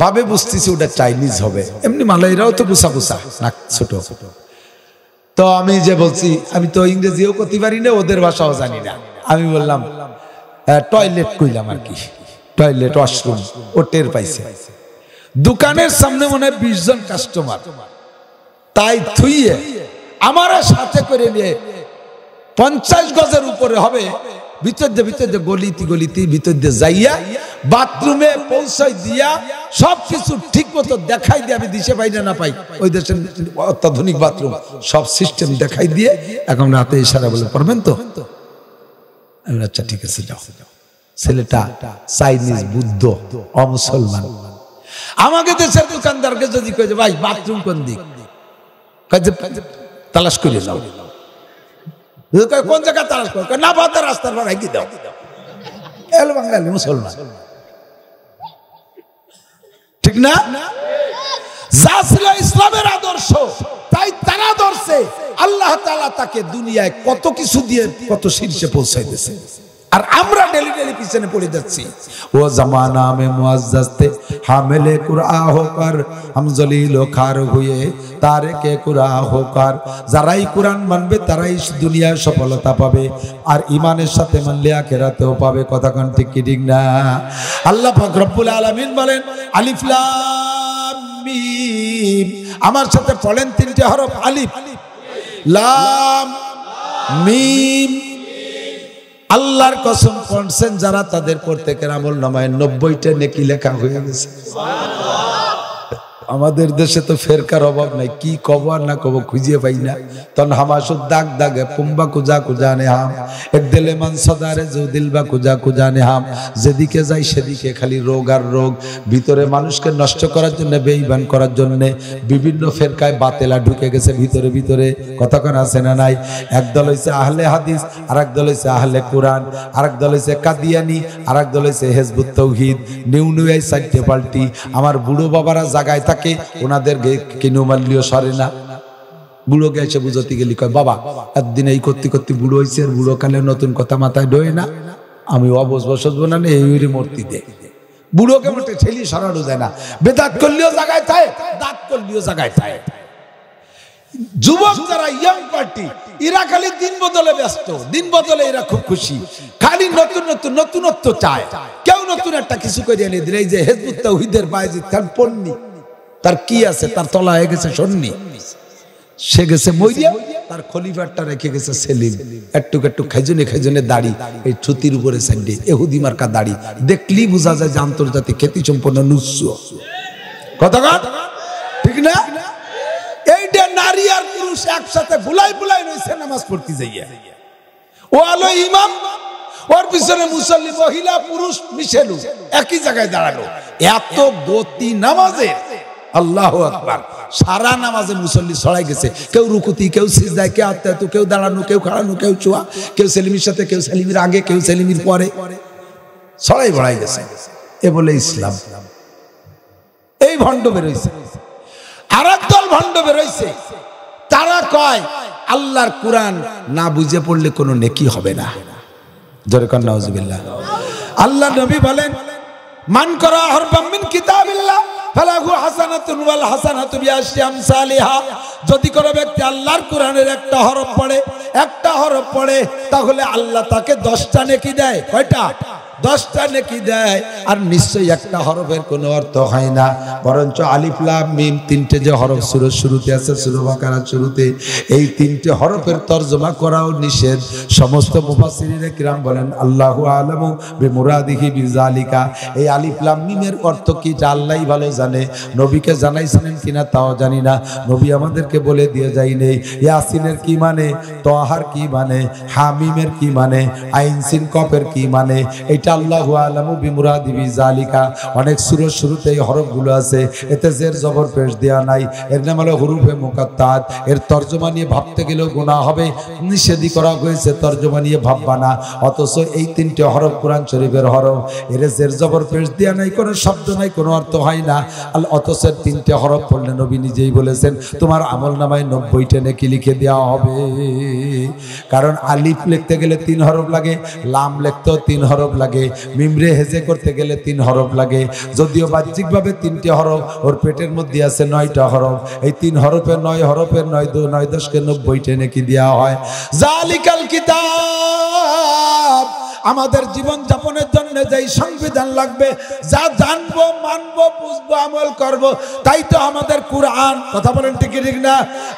भावे बुझती से चाइनीज हो मालायराओ तो बुसा बुसा ना छोटो तो तो इंग्रेजीओ करते पारी ना ओदेर भाषाओ जानी ना आमी बोललाम टयलेट कइलाम आर कि टयलेट वाशरूम ओ टेर पाइछे दुकानेर सामने मने 20 जन कस्टमार ताई थुइए आमारा साथे करे निये 50 गजेर उपरे होबे ভিতরে ভিতরে গলিতে গলিতে ভিতরে যাইয়া বাথরুমে পৌঁছাই দিয়া সবকিছু ঠিকমতো দেখাই দিয়ে আমি দিশে পাই না পাই ওই দেশে অত্যাধুনিক বাথরুম সব সিস্টেম দেখাই দিয়ে এখন রাতে ইশারা বলে পড়বেন তো আমরা আচ্ছা ঠিক আছে যাও ছেলেটা চাইনিজ বুদ্ধ অমুসলমান আমাকে দেশের দোকানদারকে যদি কয় ভাই বাথরুম কোন দিক কয় যে তালাশ করে যাও पड़े तारे के कुरा होकार जराई कुरान मानबे ताराई दुनिया सफलता पाबे और ईमानेर साथे मानले आखिरातेओ पाबे कथा कान ठीक कि ठीक ना अल्लाह पाक रब्बुल आलामीन बोलेन आलिफ लाम मीम आमार साथे पढ़ेन तीनटे हरफ आलिफ लाम मीम আল্লাহর কসম পড়ছেন যারা তাদের প্রত্যেকের আমল নামায় 90টা নেকি লেখা হয়ে গেছে সুবহানাল্লাহ আমাদের দেশে তো ফেরকার অভাব নাই কি কব আর না কব খুঁজে পাই না তন হামাসু দাগ দাগে পুম্বা কুজা কুজা নে হাম এক দিলে মান সদারে জো দিলবা কুজা কুজা নে হাম যেদিকে যাই সেদিকে খালি রোগ আর রোগ ভিতরে মানুষকে নষ্ট করার জন্য বেঈমান করার জন্য বিভিন্ন ফেরকায় বাতেলা ঢুকে গেছে ভিতরে ভিতরে কথা কোন আছে না নাই এক দল হইছে আহলে হাদিস আরেক দল হইছে আহলে কুরআন আরেক দল হইছে কাদিয়ানি আরেক দল হইছে হিজবুত তাওহীদ নিউ নিউ এই সাইটে পাল্টি আমার বুড়ো বাবারা জায়গায় के किनुमल्लियो सरेना बुड़ो के ऐसे बुझाती के लिए बाबा एक दिन ये करते करते बुड़ो ऐसे बुड़ो काले नतुन कथा माथा डोए ना आमी वाब बस बस बनाने ये मूर्ति दे बुड़ो के मोटे छेली सारा डो देना बेदात कल्लियों जगाए था दात कल्लियों जगाए था जुबान जरा यंग पार्टी इरा खाली दिन बदले इरा खूब खुशी खाली नतुन नतुन नतुन नतुन चाय क्यों नतुन एक टकिसु को जाने दिलाई जे हिजबुत तौहीदेर बाजी तन पन्नी तरकिया से तरतोला है किसे शोन्नी शेख से मोइया तार खलीफा टर रखे किसे सेलिम एट्टू कट्टू खजूने दाढ़ी ए छुतीर ऊपर संडे यहूदी मार्का दाढ़ी देखली बुझा जाए जानतोर जाते खेती चंपना नुस्सो कतका ठीक ना এইটা নারী আর পুরুষ একসাথে বুলাই বুলাই রইছে নামাজ পড়তে যাইয়া ও আলো ইমাম ওর পিছনে মুসল্লি মহিলা পুরুষ মিশেলু একই জায়গায় দাঁড়ালো এত গতি নামাজে আল্লাহু আকবার সারা নামাজে মুসল্লি ছড়াই গেছে কেউ রুকুতি কেউ সিজদায় কেউ আত্তাতু কেউ দাঁড়ানো কেউ খাড়ানো কেউ চোয়া কেউ সেলিমের সাথে কেউ সেলিমের আগে কেউ সেলিমের পরে ছড়াই বড়াই গেছে এ বলে ইসলাম এই ভণ্ড বের হইছে दसटा नेकी देয় दसटा नेकी देয় और निश्चय एक हरफेर कोनो अर्थ है ना बरंच आलिफ लाम मीम तीनटे जो हरफ सूरह शुरूते आछे सूरह बकरा शुरूते एई तीनटे हरफेर तर्जुमा कराओ निषेध समस्त मुफास्सिरिन किराम बोलेन अल्लाहु आलमु बिमुरादिहि बिजालिका एई आलिफ लाम मीमेर अर्थ कि आल्लाहई भालो जाने नबीके जानाइछिलेन किना ताओ जानि ना नबी आमादेरके बोले दिए जाइने यासिनेर कि माने तोहार कि माने हामीमेर कि माने आइन सिन कफेर कि माने अल्लाहु आलमु बिमुरादी बिजालिका अनेक सुरह शुरूते हरफगुलो आछे एते जेर जबर पेश देया नाई एर नाम हलो हुरूफे मुकात्तात एर तर्जुमा निये भाबते गेलेও गुनाह হবে निषेधी করা হয়েছে तर्जुमा निये भाबबा ना অথচ এই তিনটি হরফ কুরআন শরীফের হরফ এর জের জबर পেশ দেয়া নাই কোনো শব্দ নাই কোনো অর্থ হয় না আল অথচ তিনটি হরফ পড়লে নবী নিজেই বলেছেন তোমার আমলনামায় 90টা নেকি লিখে দেয়া হবে কারণ আলিফ লিখতে গেলে তিন হরফ লাগে লাম লিখতেও তিন হরফ লাগে मिमरे हेजे करते गेले तीन हरफ लागे जदिव बाह्यिक भावे तीनटे हरफ और पेटेर मध्ये आछे 9टा हरफ एई तीन हरफेर 9 हरफेर 9 10 के 90 टा नेकी देया हय जालिकाल किताब आमादेर जीवन जापनेर जन्य जेई संविधान लागबे जा जानबो मानबो बुझबो आमल करबो ताई तो आमादेर कुरान कथा बोलेन ठीक ठीक ना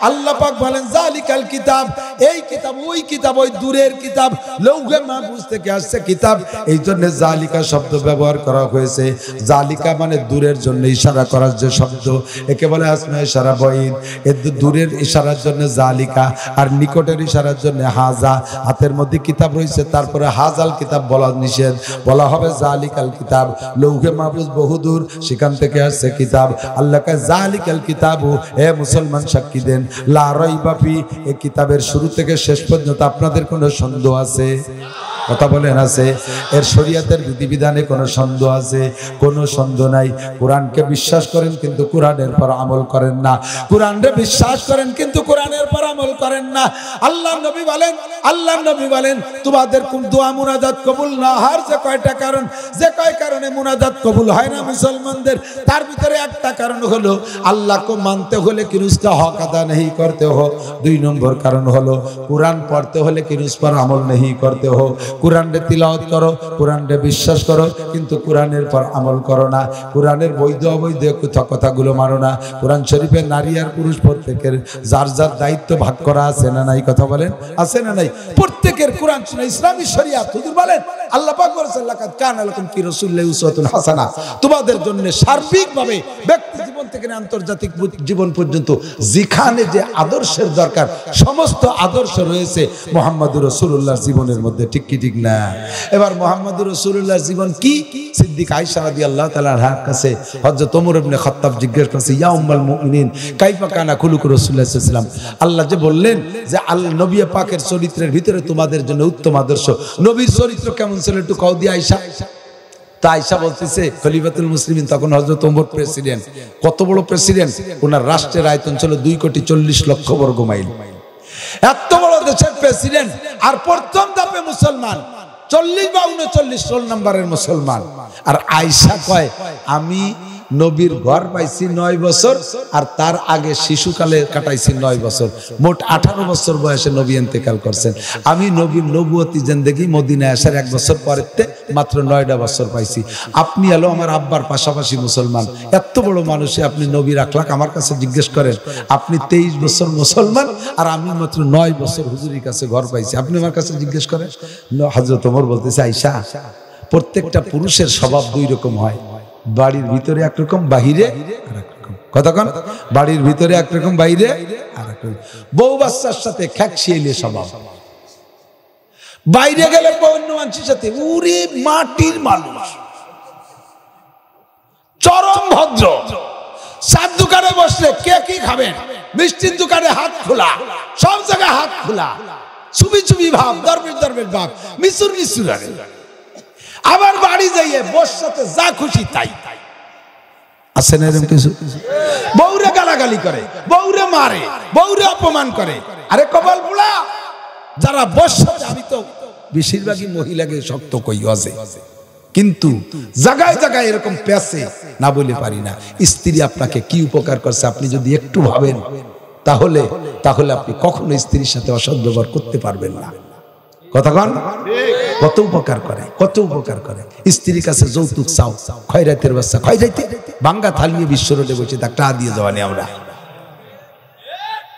आल्लाह पाक बोलेन जालिकाल किताब एई किताब ओई किताब ओई दूरेर किताब लौहे महफूज थेके आसछे किताब এইজন্য জালিকা শব্দ ব্যবহার করা হয়েছে জালিকা মানে দূরের জন্য ইশারা করার যে শব্দ একে বলে আসমা ইশারা বাইদ এর দূরের ইশারার জন্য জালিকা আর নিকটের ইশারার জন্য হাজা হাতের মধ্যে কিতাব রয়েছে তারপরে হাজাল কিতাব বলা নিষেধ বলা হবে জালিকাল কিতাব লৌহে মাহফুজ বহুদূর সেখান থেকে আসছে কিতাব আল্লাহকে জালিকাল কিতাবু হে মুসলমান সাক্ষী দেন লা রাইবা ফি এই কিতাবের শুরু থেকে শেষ পর্যন্ত আপনাদের কোনো সন্দেহ আছে কথা বলেন আছে এর শরীয়তের বিধিবিধানে কোনো সন্দেহ আছে কোনো সন্দেহ নাই কুরআনকে বিশ্বাস করেন কিন্তু কুরআনের পর আমল করেন না কুরআনকে বিশ্বাস করেন কিন্তু কুরআনের পর আমল করেন না আল্লাহর নবী বলেন তোমাদের কোন দোয়া মুনাজাত কবুল না হওয়ার যে কয়টা কারণ যে কয় কারণে মুনাজাত কবুল হয় না মুসলমানদের তার ভিতরে একটা কারণ হলো আল্লাহকে মানতে হলে কিনুসকা হক আদা নেহি করতে হো দুই নম্বর কারণ হলো কুরআন পড়তে হলে কিনুস পর আমল নেহি করতে হো कुरान तिलावत करो कुरान विश्वास करो किन्तु कुरानेर पर अमल करो ना कुरानेर वैध अवैध कथागुलो मानो ना कुरान शरीफे नारी और पुरुष प्रत्येकेर जार जार दायित्व भाग करा आछे ना नाई कथा बोलें आछे ना नाई प्रत्येकेर कुरान सुना इस्लामी शरियत हुजूर बोलें अल्लाह पाक बोलेছেন লাকাদ কানা লাকুম ফি রাসূলিল্লাহি উসওয়াতুন হাসানা তোমাদের জন্য সার্বিকভাবে ব্যক্তি জীবন থেকে আন্তর্জাতিক জীবন পর্যন্ত যেখানে যে আদর্শের দরকার সমস্ত আদর্শ রয়েছে মুহাম্মদুর রাসূলুল্লাহর জীবনের মধ্যে ঠিক কি ঠিক না এবার মুহাম্মদুর রাসূলুল্লাহর জীবন কি সিদ্দিক আয়েশা রাদিয়াল্লাহু তাআলা আনহার কাছে হযরত ওমর ইবনে খাত্তাব জিজ্ঞেস করেছে ইয়া উম্মুল মুমিনিন কাইফা কানা খুলুকু রাসূলুল্লাহ সাল্লাল্লাহু আলাইহি ওয়াসাল্লাম আল্লাহ যে বললেন যে আল নবী পাকের চরিত্রের ভিতরে তোমাদের জন্য উত্তম আদর্শ নবীর চরিত্র কেমন ছিল একটু কও দি আয়েশা तो आयशा बोलते खलीफातुल मुस्लिमीन तक हजरत उमर प्रेसिडेंट कत बड़ प्रेसिडेंट उनार राष्ट्र आयतन चलो 2,40,00,000 वर्ग माइल एत बड़ देश प्रेसिडेंट और प्रथम धापे मुसलमान 40 বা 39 रोल नम्बर मुसलमान और आयशा कय नबीर घर पाई 9 বছর और तार आगे शिशुकाले काटाई 9 বছর मोट 18 বছর बयसे नबी इंतेकाल करছেন। आमी नबीर नबुवती जिंदगी मदिनाय आसार 1 বছর পরেতে मात्र 9টা বছর পাইছি। আপনি এলো আমার আব্বার পাশাপাশি মুসলমান এত বড় মানুষে আপনি নবীর আখলাক আমার কাছে জিজ্ঞেস করেন আপনি 23 বছর মুসলমান আর আমি মাত্র 9 বছর হুজুরের কাছে ঘর পাইছি আপনি আমার কাছে জিজ্ঞেস করেন। হযরত ওমর বলতেছে আয়েশা প্রত্যেকটা পুরুষের স্বভাব দুই রকম হয় বাড়ির ভিতরে একরকম বাহিরে আরেকরকম কতক্ষণ বাড়ির ভিতরে একরকম বাইরে আরেকরকম বউ বাচ্চার সাথে খাকশিয়েলে স্বভাব বাইরে গেলে অন্য মানুষের সাথে উরি মাটির মানুষ চরম ভদ্র সাত দোকানে বসলে কে কি খাবেন মিষ্টির দোকানে হাত খোলা সব জায়গায় হাত খোলা চুপি চুপি ভাব দরবেশ দরবেশ ভাব মিশুর মিশুর আরে আবার বাড়ি যাইয়ে বসতে যা খুশি তাই আছে না এরকম কিছু বউরে গালাগালি করে বউরে মারে বউরে অপমান করে আরে কপাল পোড়া যারা বসতে আমি তো বেশিরভাগই মহিলাকে শক্ত কই আছে কিন্তু জায়গায় জায়গায় এরকম পেছে না বলে পারি না স্ত্রী আপনাকে কি উপকার করছে আপনি যদি একটু ভাবেন তাহলে তাহলে আপনি কখনো স্ত্রীর সাথে অসৎ ব্যবহার করতে পারবেন না। কতক্ষণ কত উপকার করে কত উপকার করে স্ত্রীর কাছে যৌতুক চাও খয়রাতের বাচ্চা খয়রাইতে বাঙ্গা থাল নিয়ে বিশ্ব রোডে বসে ধাক্কা দিয়ে যাওয়া নেই আমরা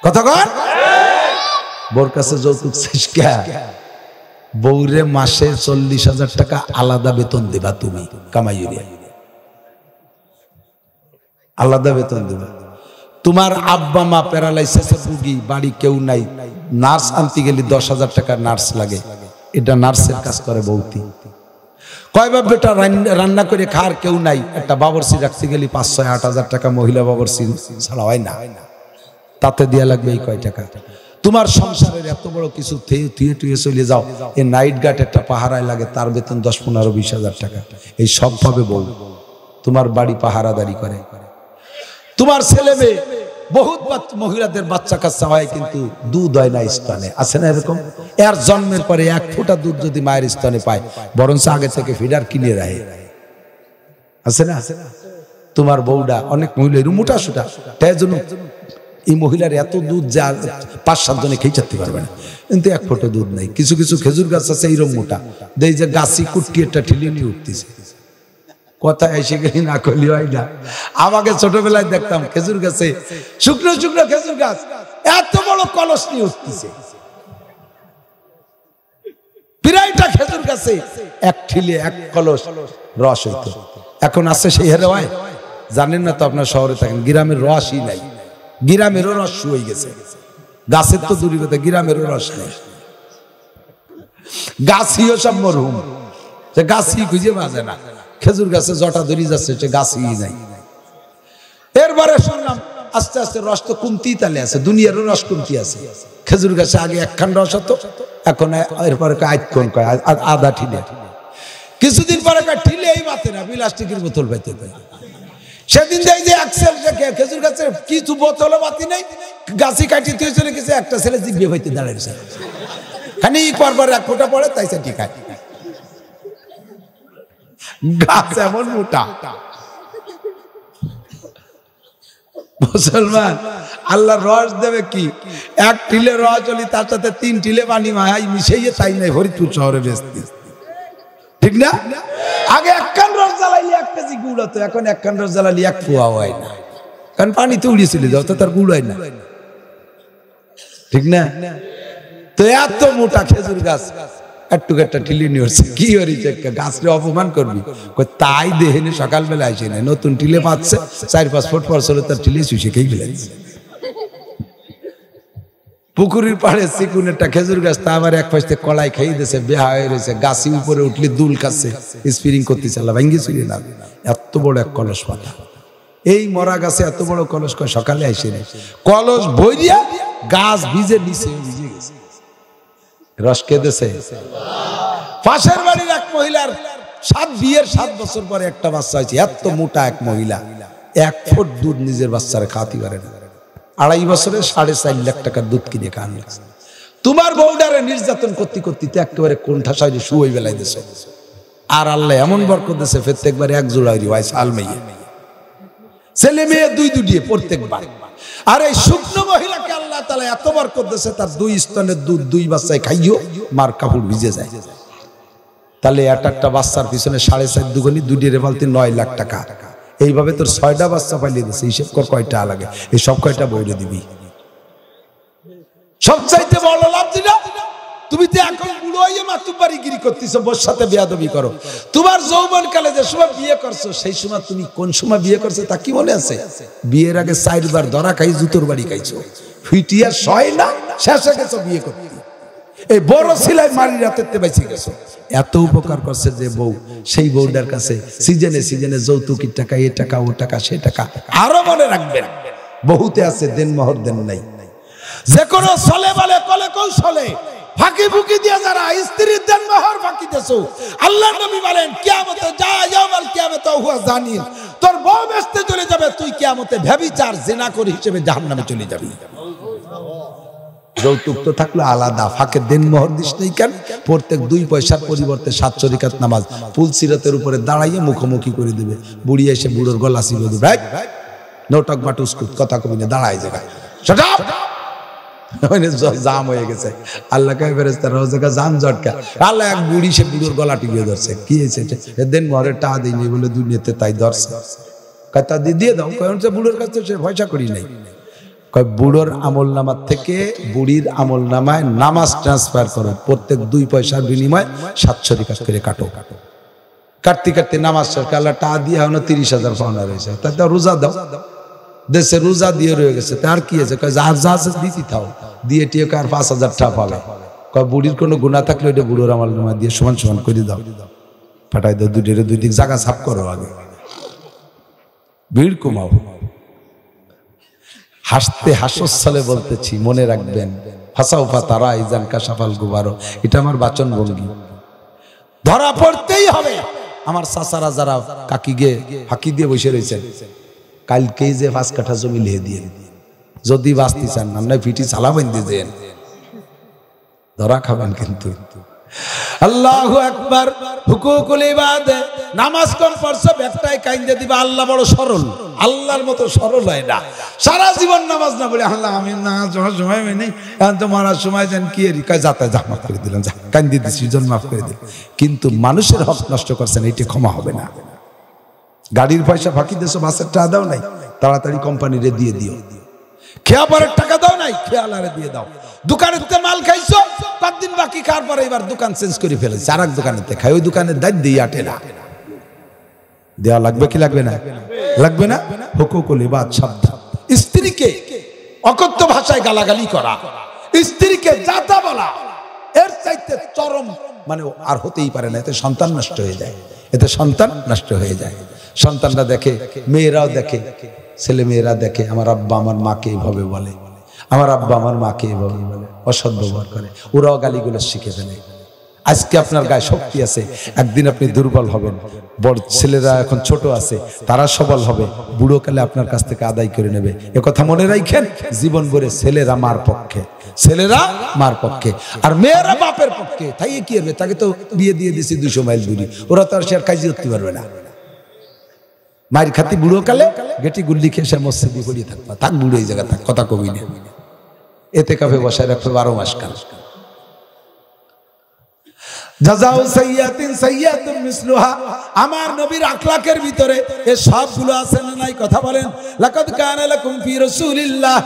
কতক্ষণ বোর কাছে যৌতুক শেষ বউরে মাসে 40,000 টাকা আলাদা বেতন দেবা তুমি কামাইয়ে আলাদা বেতন দেবা তোমার আব্বা মা প্যারালাইসিসে ভুগি বাড়ি কেউ নাই নার্স আনতে গেলে 10,000 টাকা নার্স লাগে এটা নার্সের কাজ করে বউতি কয়বার বেটা রান্না করে খাওয়ার কেউ নাই একটা বাবরসি রাখতে গেলে 5-8 হাজার টাকা মহিলা বাবরসি ছাড়া হয় না তাতে দেয়া লাগবে এই কয় টাকা তোমার সংসারের এত বড় কিছু থুয়ে টুয়ে চলে যাও এই নাইট গার্ড একটা পাহারায় লাগে তার বেতন 10-15-20 হাজার টাকা এই সব ভাবে বউ তোমার বাড়ি পাহারাদারি করে তোমার ছেলে মেয়ে বহুত মহিলাদের বাচ্চা কাচ্চা হয় কিন্তু দুধ হয় না স্তনে আছে না এরকম এর জন্মের পরে 1 ফোঁটা দুধ যদি মায়ের স্তনে পায় বরঞ্চ আগে থেকে ফিডার কিনে রাখে আছে না তোমার বউডা অনেক মহিলার মোটা সোটা তাই জন্য এই মহিলার এত দুধ যা 5-7 জনে খেয়ে ছাড়তে পারবে না কিন্তু 1 ফোঁটা দুধ নাই কিছু কিছু খেজুর গাছ আছে এইরকম মোটা দেই যে গাছি কুটকি একটা ঠেলে নিয়ে উঠতেছে কথা এসে গেলি না করলি হয় না আমাকে ছোটবেলায় দেখতাম খেজুর গাছে শুকনো শুকনো খেজুর গাছ এত বড় কলস নিয়ে উঠতেছে প্রায়টা খেজুর গাছে এক ঠিলে 1 কলস রস হইতো এখন আছে সেই হারে হয় জানেন না তো আপনার শহরে থাকেন গ্রামের রসই নাই গ্রামেরও রস হয়ে গেছে গাছের তো দূরের কথা গ্রামেরও রস নেই গাছিও সব মরহুম সে গাছি খুঁজে বাজে না খেজুর গাছে জটা ধরে যাচ্ছে সে গাছই নাই এরপরে শুনলাম আস্তে আস্তে রস তো কমতেই তালে আছে দুনিয়ারও রস কমতি আছে খেজুর গাছে আগে 1 খান রস হতো এখন এরপরে আইকন কয় আধা ঠিলে কিছুদিন পরে ঠিলে এই মাতে না প্লাস্টিকের বোতল পাইতে সেদিন যাই যে এক্সেল খেজুর গাছে কিছু বোতলও বাতি নেই গাছি কাটিয়ে তুই চলে গেছে একটা ছেলে জিগবে হইতে দাঁড়াইছে খানি পরপর 1 ফোঁটা পড়ে তাই সে ঠিক আছে গাছ এমন মোটা মুসলমান আল্লাহ রস দেবে কি 1 টিলে রস চলি তার সাথে 3 টিলে পানি মাই মিশাইয়ে তাই নাই হরিপুর শহরে বেচতে ঠিক না আগে 1 কান রস জ্বালাইলে 1 কেজি গুড় হতো এখন 1 কান রস জ্বালালি 1 পোয়া হয় না কারণ পানি তো উড়িয়ে চলে যাও তো তার গুড় হয় না ঠিক না তো এত মোটা খেজুর গাছ একটা ঠিলি নিয়ে উঠছে কি হয়েছে গাছরে অপমান করবি তাই দেহেনি সকালবেলা আসে না নতুন টিলে পাচ্ছে 4-5 ফুট পর চলে তার টিলে শুষে খেয়ে ফেলেছে পুকুরের পাড়ে চিকুন একটা খেজুর গাছ তা আবার এক পাশে কলাই খেয়ে দিয়েছে বেহা হয়ে রয়েছে গাছে উপরে উঠলে দুল খাচ্ছে স্পিরিং করতে চালা ভাঙ্গি চুরি না এত বড় 1 কলস পাতা এই মরা গাছে এত বড় কলস কয় সকালে আসে না কলস ভরিয়া গাছ ভিজে নিচে ভিজে গেছে রস খেদেছে পাশের বাড়ির এক মহিলার सात बियर सात बसर पर एक तबास्सा है यार तो मोटा एक महिला एक फुट दूध निजेर बसर खाती वारेना आराई बसरे 4.5 लाख टका दूध की निकाल लें तुम्हार बाउडरे निर्जातन कोती कोती त्याग के वारे कौन-था शायद शुरू ही वाला देशों आराल्ले अमन बार को देशे फिर तेक बारे एक जुड़ा रिवाइज साल में ये सेले में ये दुई दुड़िये पोर्टेक बार आरे शुक्नो महिला के अल्लाह ताला या तुम्हार को देशे तार दुई स्तने दूध दुई बस्से खाईयो मार काफूल विजेज है ताले या टक्का बस्सर फिसने 4.5 दुगनी दुड़िये रेवाल्ती 9 लाख टका ये बाबे तो 100 बस्सा पहले देशे इस शब्द कोई टाला गया ये शब्द कोई टा बोले दिवी शब्द सहित बोलो लाभ दिला तुम्हीं त्याग कर बुलाओ ये माँ तुम्हारी गिरी कोती सब बहुत साथे ब्याह भी करो तुम्हार जोबन कल जैसे शुमा बीए कर सो सही शुमा तुम्हीं कौन शुमा बीए कर से ताकि वो नहीं ऐसे बीए रागे साइड बार दौरा कहीं जुतूर बड़ी कहीं चो फिटिया शॉयला शैशा के सब बीए कोती ए बोरोसिलाई मारी जाते ते बच्ची के सो या तो उपकार कर से जे बो सही बोर्डर का से सीजने जो तू की टका ये टका वो टका शे टका आराम ने रख बेर बहुत ऐसे दिन महर दिन नहीं जेकोरो सोले वाले कोले कौन सोले फाकी भूकी दिया जरा इस्त्री दन महर फाकी देशो अल्लाह नबी वाले क्या मत जा या मल क्या मत हुआ जानी तोर बहुत व्यस्ते चले जावे तू क्या मत भैबी चार जिना को रिचे में जहन्नम में चले जावी जो तुक तो थकला आलादा फाके दिन महर दिश नहीं कर पोर्टेक दुई पैसा पोरी बोर्टे 700 रिकत नमाज पुल सिरतेर ऊपर दाढ़ाई मुखमुखी कोरी देवे बुढ़िया से बुढ़र गलासी बोल दे नोटक बाटुस्कु कथा को बिना दाढ़ाई जगह शट अप मैंने जाम होए कैसे अल्लाह का फरिश्ता रोज़ का जाम जोड़ क्या अल्लाह एक बूढ़ी से बुजुर्ग गला टिके दर्शे किए से दिन मोहरे टा देंगे बोले दुनिया ते ताई दर्शे कहता दिए दाऊं कोई उनसे बुजुर्ग का तो शेफ़ ऐसा करी नहीं कोई बुजुर्ग अमोलनामा थे के बूढ़ीर अमोलनामा नामास ट्रांसफर करो प्रत्येक 2 पैसा बिनिमाय 700 रिकत करे काटो करती करती नामास का लटा दिया उन्हें 30,000 पाउंड रहे तब रोजा दाओ देश रोजा दिए रोएगे से तैयार किए से कोई ज़ाहर से दी थी थाओ दिए टियो कार 5,000 ठा पावे कोई बुढ़ी को न गुना तक लोटे बुढ़ो रामल नमाज़ दिए शुमन शुमन कोई दाव फटाई दो दूधेरे दूधी ज़ागा साफ़ करो आगे भीड़ कुमाओ हँसते हँसो सले बोलते ची मोने रख बैन हँसा उफा तारा इज़ान का शफल गुबारो इटामर बाचन बोलगी धरा पड़ते ही हमें हमार सासरा जरा काकीगे हकीदिये बोशे रही काल कई जे वास कठा जो मिले दिए जो दी वास थी सन हमने फीटी साला बन दी जेन दौरा खाबन किंतु अल्लाहू अकबर हुकूकुल इबाद नमाज कौन फर्ज़ व्यक्ताय काइन दे दिवा अल्लाह बड़ो सरल अल्लाह मतो सरल है ना सारा जीवन नमाज ना बोले अल्लाह हमें ना जो समय में नहीं यार तुम्हारा समय जन किए रिका जाता जा माफ कर दिलन जा काइन दे डिसीजन माफ कर दे किंतु मानुषेर हक नष्ट करছেন এটা ক্ষমা হবে না गाड़ीर पैसा फाकी देशो भाषा टा दाओ नहीं तारातारी कंपनी रे दिए दियो क्या पर टका दाओ नहीं क्या लारे दिए दाओ दुकान इतने माल खाइसो 5 दिन बाकी कार पर एक बार दुकान सेंस करी फेले सारा दुकान इतने खायो दुकाने दज दिया टेला दिया लगभग की लगभग ना हुकूकुल इबाद शब्द स्त्री के अकथ्य भाषाय गालागाली करा स्त्री के जाता बोला एर चाइते चरम माने आर होतेই পারে না এতে সন্তান নষ্ট হয়ে যায় এতে সন্তান নষ্ট হয়ে যায় সন্তানরা দেখে মেয়েরাও দেখে ছেলে মেয়েরা দেখে আমার আব্বা আমার মাকে এইভাবে বলে আমার আব্বা আমার মাকে এইভাবে বলে অসৎ ব্যবহার করে ওরাও গালিগুলো শিখে ফেলে আজকে আপনার গায়ে শক্তি আছে একদিন আপনি দুর্বল হবেন বড় ছেলেরা এখন ছোট আছে তারা সবল হবে বুড়ো কালে আপনার কাছ থেকে আদায় করে নেবে এই কথা মনে রাখেন জীবন ভরে ছেলেরা মার পক্ষে ছেলেরা মার পক্ষে আর মেয়েরা বাপের পক্ষে তাই কি হবে তাকে তো বিয়ে দিয়ে দিছি 200 মাইল দূরে ওরা তো আর শেয়ার কাজই করতে পারবে না মার খাতি বুড়ো কালে গেটি গুল্লি খেয়ে সে মসজিদে পড়ে থাকবা তাক বুড়ো এই জায়গা থাক কথা কবি না এতে কাফে বসায় রাখবে 12 মাস কাল जजाओ सय्यतिन सय्यतुम मिसलुहा आमार नबीर अखलाकेर ভিতরে এই সবগুলো আছে না নাই কথা বলেন লাকাদ কানা লাকুম ফি রাসূলিল্লাহ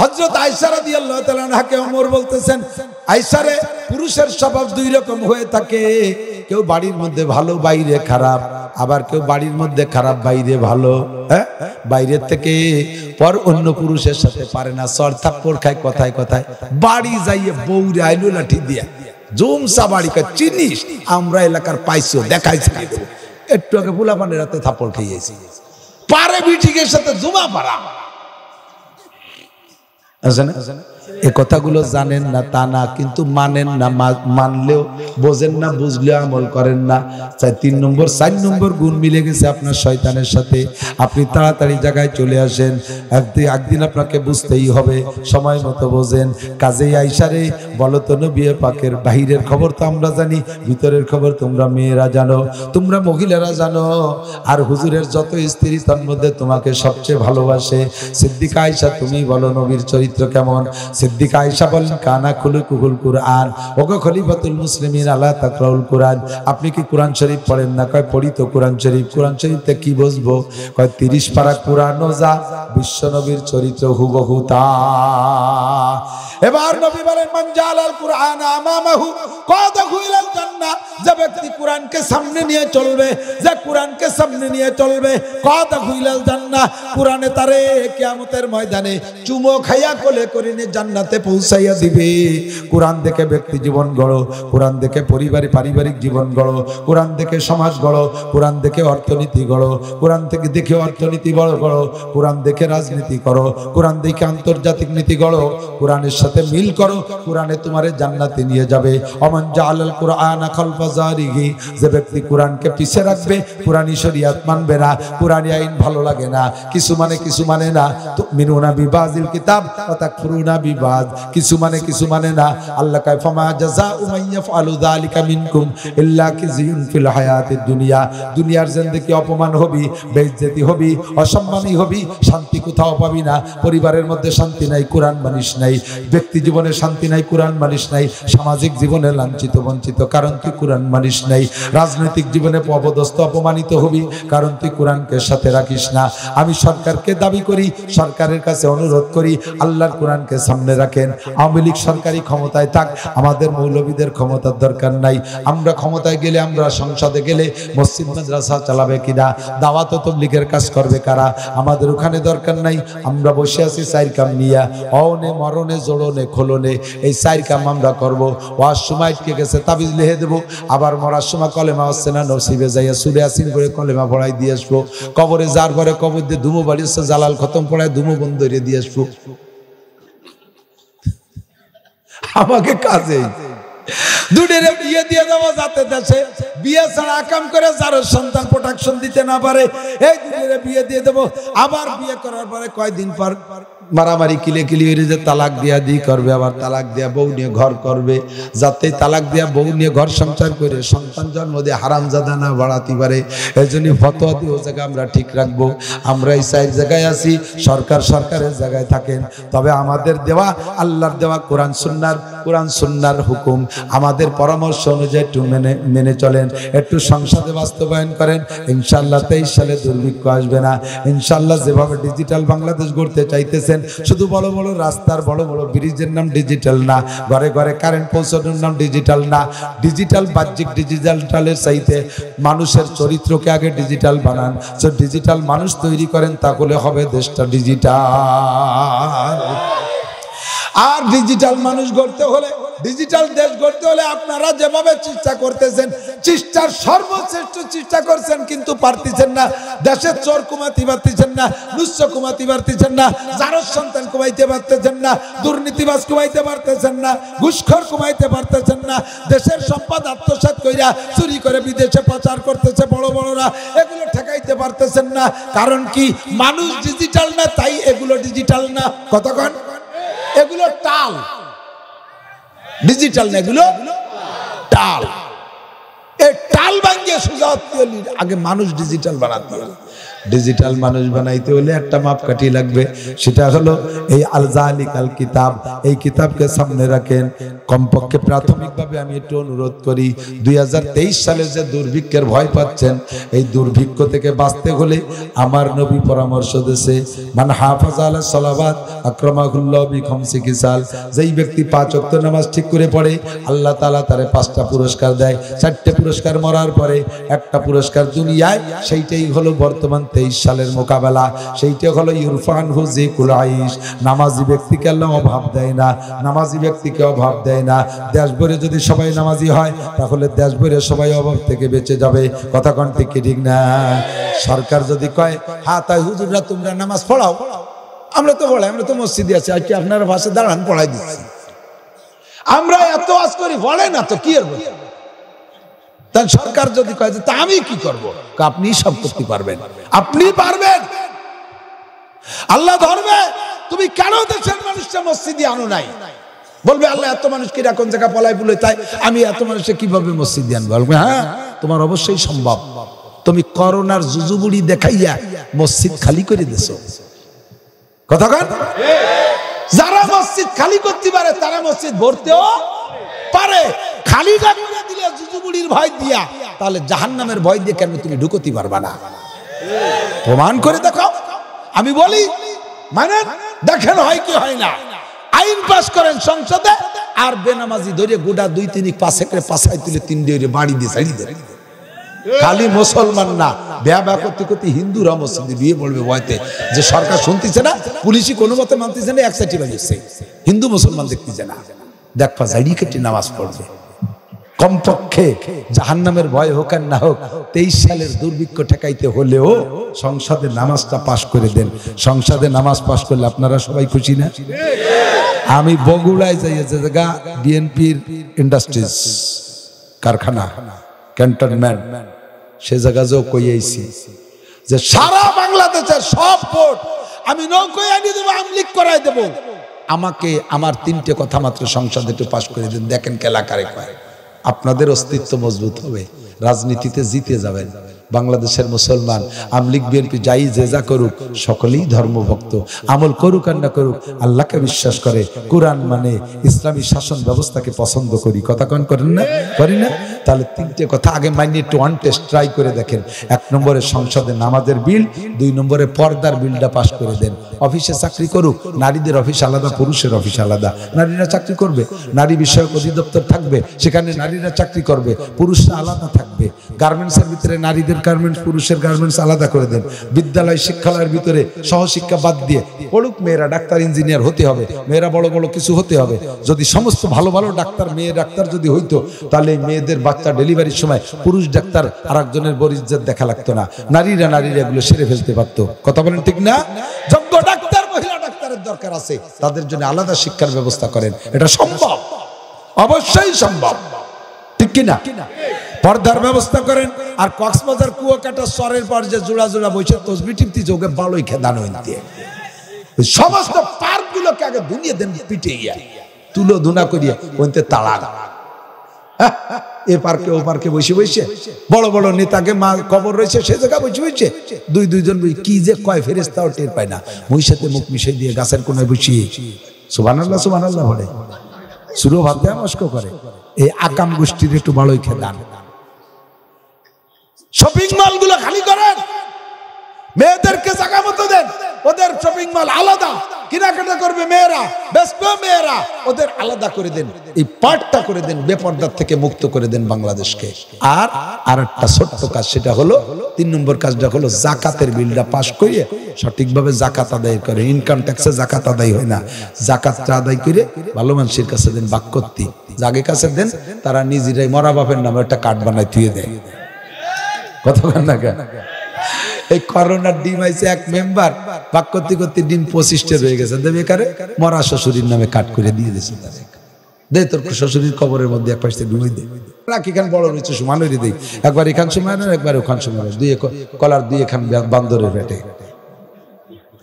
হযরত আয়েশা রাদিয়াল্লাহু তাআলা নাকে ওমর বলতেছেন আয়েশা রে পুরুষের স্বভাব দুই রকম হয়ে থাকে কেউ বাড়ির মধ্যে ভালো বাইরে খারাপ আবার কেউ বাড়ির মধ্যে খারাপ বাইরে ভালো হ্যাঁ বাইরে থেকে পর অন্য পুরুষের সাথে পারে না সর থাপ্পড় খায় কথায় কথায় বাড়ি যাইয়ে বউরে আইলো লাঠি দিয়া जोम साबाड़ी का चीनीश आम्रा इलाकर पाइसो देखा ही सके तो एक टुकड़े पुला पने रहते था पढ़ के ये सी पारे बीटी के साथ जुमा पड़ा ऐसा ना ए कथागुलो जानें ना ता ना किन्तु मानें ना मानलेओ बोझें ना बुझलेओ आमल करें ना। चार तीन नम्बर चार नम्बर गुण मिले गेछे आपनार शयतानेर साथे। आपनि ताड़ाताड़ी जायगाय चले आसें, एकदिन आपनाके बुझतेई होबे, समय मतो बोझें। काजेई आइशारे बोलो तो नबी पाकेर बाहिरेर खबर तो आमरा जानी, भितरेर खबर तोमरा मेयेरा जानो, तोमरा महिलारा जानो। आर हुजुरेर जत स्त्री तार मध्ये तोमाके सबचेये भालोबाशे। सिद्दिका आइशा तुमिई बोलो नबीर चरित्र केमन? सिद्दिका आयशा बोलें काना खुलुकुल कुरान, ओगो खलीफातुल मुस्लिमीन आला तकराउल कुरान, आपनी कि कुरान शरीफ पढ़ें ना? कय पढ़ी तो कुरान शरीफ। कुरान शरीफते कि बुझबो? कय 30 पारा कुरान जा বিশ্ব নবীর চরিত্র হুবহু তা। এবার নবী বলেন মান জালাল কুরআন আমামাহু কাদাখুইলাল জান্নাহ, যে ব্যক্তি কুরআনকে সামনে নিয়ে চলবে, যে কুরআনকে সামনে নিয়ে চলবে কাদাখুইলাল জান্নাহ, কুরআনে তারে কিয়ামতের ময়দানে চুমো খাইয়া কোলে করে নিয়ে জান্নাতে পৌঁছাইয়া দিবে। কুরআন দেখে ব্যক্তি জীবন গড়ো, কুরআন দেখে পারিবারিক জীবন গড়ো, কুরআন দেখে সমাজ গড়ো, কুরআন দেখে অর্থনীতি গড়ো, কুরআন থেকে দেখে অর্থনীতি বড় গড়ো, কুরআন দেখে রাজনীতি করো, কুরআন দেখে আন্তর্জাতিক নীতি গড়ো, কুরআনের সাথে মিল করো, কুরআনে তোমারে জান্নাতে নিয়ে যাবে। ওমান জালাল কুরআন খালফা জারিহি, যে ব্যক্তি কুরআনকে পিছে রাখবে, কুরআনি শরিয়াত মানবে না, কুরআনি আইন ভালো লাগে না, কিছু মানে না, তুমিনুনা বিবাজিল কিতাব ওয়া তাকফুরুনা বিবাজ, কিছু মানে না। আল্লাহ কয় ফামা জাযাউ মান ইয়াফআলু যালিকা মিনকুম ইল্লা কিজিউন ফিল হায়াতিদ দুনিয়া, দুনিয়ার জিন্দেগি অপমান হবি, বেইজ্জতি হবি, অসম্মানী হবি, শান্তি কোথাও পাবি না, পরিবারের মধ্যে শান্তি নাই, কুরআন মানিস নাই, ব্যক্তি জীবনে শান্তি নাই, কুরআন মানিস নাই, সামাজিক জীবনে লাঞ্ছিত বঞ্চিত, কারণ তুই কুরআন মানিস নাই, রাজনৈতিক জীবনে অপদস্থ অপমানিত হবি, কারণ তুই কুরআনকে সাথে রাখিস না। আমি সরকারকে দাবি করি, সরকারের কাছে অনুরোধ করি, আল্লাহর কুরআনকে সামনে রাখেন। আওয়ামী লীগ সরকারি ক্ষমতায় থাক, আমাদের মৌলবীদের ক্ষমতার দরকার নাই। আমরা ক্ষমতায় গেলে, আমরা সংসদে গেলে মসজিদ মাদ্রাসা চালাবে কিনা, দাওয়াত ও তাবলীগের কাজ করবে কারা, আমাদের ওখানে দরকার নাই। আমরা বসে আছি চার কাম নিয়া, অনে মরণে জোড়নে খোলনে, এই চার কাম আমরা করব। ওয়ার সময় আটকে গেছে তাবিজ লিখে দেবো, আবার মরার সময় কলেমা হচ্ছে না, নসিবে যাইয়া সুরে আসিন করে কলেমা পড়াই দিয়ে আসবো, কবরে যার পরে কবর দিয়ে ধুমো বাড়ি হচ্ছে জালাল খতম পড়ায় ধুমো বন্ধ করে দিয়ে আসবো। আমাকে কাজে দুডেরে বিয়ে দিয়ে যাবো, যাতে দেশে বিয়ে ছাড়া আকাম করে যার সন্তান প্রোটেকশন দিতে না পারে, এই দুডেরে বিয়ে দিয়ে দেবো। আবার বিয়ে করার পরে কয়দিন পর মারামারি কিলে কিলি হয়ে যে তালাক দিয়া দিয়ে করবে, আবার তালাক দিয়া বউ নিয়ে ঘর করবে, যাতে তালাক দিয়া বউ নিয়ে ঘর সংসার করে সন্তান জন্ম দিয়ে হারামজাদা না বাড়াতে পারে। এই জন্য ফতোয়া দিয়ে ও জায়গা আমরা ঠিক রাখবো। আমরা এই চার জায়গায় আছি, সরকার সরকারের জায়গায় থাকেন, তবে আমাদের দেওয়া আল্লাহর দেওয়া কোরআন সুন্নার হুকুম আমাদের পরামর্শ অনুযায়ী একটু মেনে চলেন, একটু সংসদে বাস্তবায়ন করেন, ইনশাল্লাহ 23 সালে দুর্ভিক্ষ আসবে না। ইনশাল্লাহ যেভাবে ডিজিটাল বাংলাদেশ গড়তে চাইতেছেন, শুধু বড় বড় রাস্তার বড় বড় ব্রিজের নাম ডিজিটাল না, ঘরে ঘরে কারেন্ট পৌঁছানোর নাম ডিজিটাল না। ডিজিটাল বাহ্যিক ডিজিটালের চাইতে মানুষের চরিত্রকে আগে ডিজিটাল বানান, সো ডিজিটাল মানুষ তৈরি করেন, তাহলে হবে দেশটা ডিজিটাল। আর ডিজিটাল মানুষ গড়তে হলে, ডিজিটাল দেশ গড়তে হলে আপনারা যেভাবে চেষ্টা করতেছেন, চেষ্টার সর্বশ্রেষ্ঠ চেষ্টা করছেন, কিন্তু পারতেছেন না। দেশের চোর কমাতে পারতেছেন না, দুষ্ট কমাতে পারতেছেন না, জারজ সন্তান কমাইতে পারতেছেন না, দুর্নীতিবাজ কমাইতে পারতেছেন না, ঘুষখোর কমাইতে পারতেছেন না, দেশের সম্পদ আত্মসাৎ কইরা চুরি করে বিদেশে পাচার করতেছে বড় বড়রা, এগুলো ঠেকাইতে পারতেছেন না। কারণ কি? মানুষ ডিজিটাল না, তাই এগুলো ডিজিটাল না। কতক্ষণ এগুলো টাল, ডিজিটাল না, এগুলো টাল। এই টাল ভাঙিয়ে সোজা আগে মানুষ ডিজিটাল বানাতে হবে। ডিজিটাল মানুষ বানাইতে হলে একটা মাপকাঠি লাগবে, সেটা হলো এই আলজালিকাল কিতাব, এই কিতাবকে সামনে রাখেন। কমপক্ষে প্রাথমিকভাবে আমি একটু অনুরোধ করি, 2023 সালে যে দুর্ভিক্ষের ভয় পাচ্ছেন, এই দুর্ভিক্ষ থেকে বাঁচতে হলে আমার নবী পরামর্শ দেশে মান হাফাজ আলা সলাবাত আকরামাহুল্লাহ বি খামসি কিসাল, যেই ব্যক্তি 5 ওয়াক্ত নামাজ ঠিক করে পড়ে, আল্লাহ তাআলা তারে 5টা পুরস্কার দেয়। 4টে পুরস্কার মরার পরে একটা পুরস্কার দুনিয়ায়, সেইটাই হলো বর্তমান 23 সালের মোকাবেলা, সেইটা হলো ইরফান হুজি কুলাইশ, নামাজি ব্যক্তিকে আল্লাহ অভাব দেয় না, নামাজি ব্যক্তিকে অভাব দেয় না। দেশ ভরে যদি সবাই নামাজি হয়, তাহলে দেশ ভরে সবাই অভাব থেকে বেঁচে যাবে। কথা কোন ঠিক না? সরকার যদি কয় হ্যাঁ তাই হুজুররা তোমরা নামাজ পড়াও, আমরা তো পড়াই, আমরা তো মসজিদে আছি, আজকে আপনার ভাষা দাঁড়ান পড়াই দিচ্ছি। আমরা এত আজ করি, বলে না তো কি করবো। তাহলে সরকার যদি কয় যে তা আমি কি করবো, আপনি সব করতে পারবেন, আপনি পারবেন। আল্লাহ ধরবে তুমি কেন দেশের মানুষটা মসজিদে আনো নাই, বলবে আল্লাহ এত মানুষ কি কোন জায়গা পলাই পুলে, তাই আমি এত মানুষকে কিভাবে মসজিদে আনবো। বলবে হ্যাঁ তোমার অবশ্যই সম্ভব, তুমি করোনার জুজুবুড়ি দেখাইয়া মসজিদ খালি করে দিছো। কথা কন, যারা মসজিদ খালি করতে পারে তারা মসজিদ ভরতেও পারে। খালি করে দিলে জুজুবুড়ির ভয় দিয়া, তাহলে জাহান্নামের ভয় দিয়ে কেন তুমি ঢুকতে পারবা না, প্রমাণ করে দেখো। আমি বলি মানে দেখেন হয় কি হয় না, আইন পাস করেন সংসদে, আর বেনামাজি ধরে গোটা 2-3 করে পাছায় তুলে 3 দিয়ে বাড়ি দিয়ে ছাড়ি দেন। খালি মুসলমান না, ব্যবসা করতে করতে হিন্দুরা মসজিদে বিয়ে বলবে ভয়তে যে সরকার শুনতেছে না, পুলিশই কোনো মতে মানতেছে না, একসাথে বাজিয়েছে। হিন্দু মুসলমান দেখতেছে না, দেখবা জাড়ি কেটে নামাজ পড়বে। কমপক্ষে জাহান্নামের ভয় হোক আর না হোক, 23 সালের দুর্ভিক্ষ ঠেকাইতে হলেও সংসদে নামাজটা পাশ করে দেন। সংসদে নামাজ পাশ করলে আপনারা সবাই খুশি না? আমি বগুড়ায় যাই, জায়গা বিএনপির ইন্ডাস্ট্রিজ কারখানা ক্যান্টনমেন্ট, সে জায়গা যেও কইয়াইছি যে সারা বাংলাদেশের সব ভোট আমি নৌকোয় আনি দেবো, আওয়ামী লীগ করাই দেবো, আমাকে আমার 3টে কথা মাত্র সংসদে একটু পাশ করে দেন, দেখেন কেলা কারে কয়। আপনাদের অস্তিত্ব মজবুত হবে, রাজনীতিতে জিতে যাবেন। বাংলাদেশের মুসলমান আওয়ামী লীগ বিএনপি যাই যে যা করুক, সকলেই ধর্মভক্ত, আমল করুক আর না করুক আল্লাহকে বিশ্বাস করে, কোরআন মানে, ইসলামী শাসন ব্যবস্থাকে পছন্দ করি। কথা কন করেন না, করি না? তাহলে 3টে কথা আগে মাইনে একটু ওয়ান টেস্ট ট্রাই করে দেখেন। 1 নম্বরে সংসদে নামাজের বিল, 2 নম্বরে পর্দার বিলটা পাশ করে দেন। অফিসে চাকরি করুক, নারীদের অফিস আলাদা, পুরুষের অফিস আলাদা। নারীরা চাকরি করবে, নারী বিষয়ক অধিদপ্তর থাকবে, সেখানে নারীরা চাকরি করবে, পুরুষরা আলাদা থাকবে। গার্মেন্টসের ভিতরে নারীদের গার্মেন্টস, পুরুষের গার্মেন্টস আলাদা করে দেন। বিদ্যালয় শিক্ষালয়ের ভিতরে সহশিক্ষা বাদ দিয়ে পড়ুক, মেয়েরা ডাক্তার ইঞ্জিনিয়ার হতে হবে, মেয়েরা বড় বড় কিছু হতে হবে। যদি সমস্ত ভালো ভালো ডাক্তার মেয়ে ডাক্তার যদি হইতো, তাহলে মেয়েদের বাচ্চা ডেলিভারির সময় পুরুষ ডাক্তার আর একজনের বরিজ্জাত দেখা লাগতো না, নারীরা নারীরা এগুলো সেরে ফেলতে পারতো। কথা বলেন ঠিক না? যোগ্য ডাক্তার, মহিলা ডাক্তারের দরকার আছে, তাদের জন্য আলাদা শিক্ষার ব্যবস্থা করেন। এটা সম্ভব, অবশ্যই সম্ভব, ঠিক কিনা? পর্দার ব্যবস্থা করেন। আর কক্সবাজার কুয়াকাটা সরের পর যে জোড়া জোড়া বসে তসবি টিপতিছে, ওকে ভালোই খেদান দিয়ে সমস্ত পার্কগুলোকে আগে ধুনিয়ে দেন, পিটে গিয়া তুলো ধুনা করিয়া ওইতে তাড়া। এ পার্কে ও পার্কে বসে বসে বড় বড় নেতাকে মা কবর রয়েছে সে জায়গা বসে বসে দুইজন কি যে কয় ফেরেস্তাও টের পায় না, ওই সাথে মুখ মিশে দিয়ে গাছের কোনায় বসিয়ে সুবহানাল্লাহ সুবহানাল্লাহ বলে সুরো ভাবতে মস্ক করে। এই আকাম গোষ্ঠীর একটু ভালোই খেদান। শপিং মল গুলো খালি করেন, মেয়েদেরকে জায়গা মতো দেন, ওদের শপিং মল আলাদা, কেনাকাটা করবে মেয়েরা, বেচবে মেয়েরা, ওদের আলাদা করে দেন। এই পার্টটা করে দেন, বেপর্দার থেকে মুক্ত করে দেন বাংলাদেশকে। আর একটা ছোট্ট কাজ, সেটা হলো 3 নম্বর কাজটা হলো জাকাতের বিলটা পাশ করিয়ে সঠিকভাবে জাকাত আদায় করে। ইনকাম ট্যাক্সে জাকাত আদায় হয় না, জাকাতটা আদায় করে ভালো মানুষের কাছে দেন, বাক্যত্তি যাগে কাছে দেন, তারা নিজেরাই মরা বাপের নামে একটা কার্ড বানায় থুয়ে দেয়। কথা বলেন না কেন? এই করোনার ডিম আইছে এক মেম্বার, বাক্যতি করতে ডিম 25টে হয়ে গেছে, বেকারে মরা শ্বশুরের নামে কাট করে দিয়ে দিয়েছে। দে তোর শ্বশুরের কবরের মধ্যে এক পাশে ডুবে দে, এখানে বড় নিচু সমান দেই, একবার এখান সময় না একবার ওখান সময়, দুই কলার দুই এখান বান্দরের পেটে।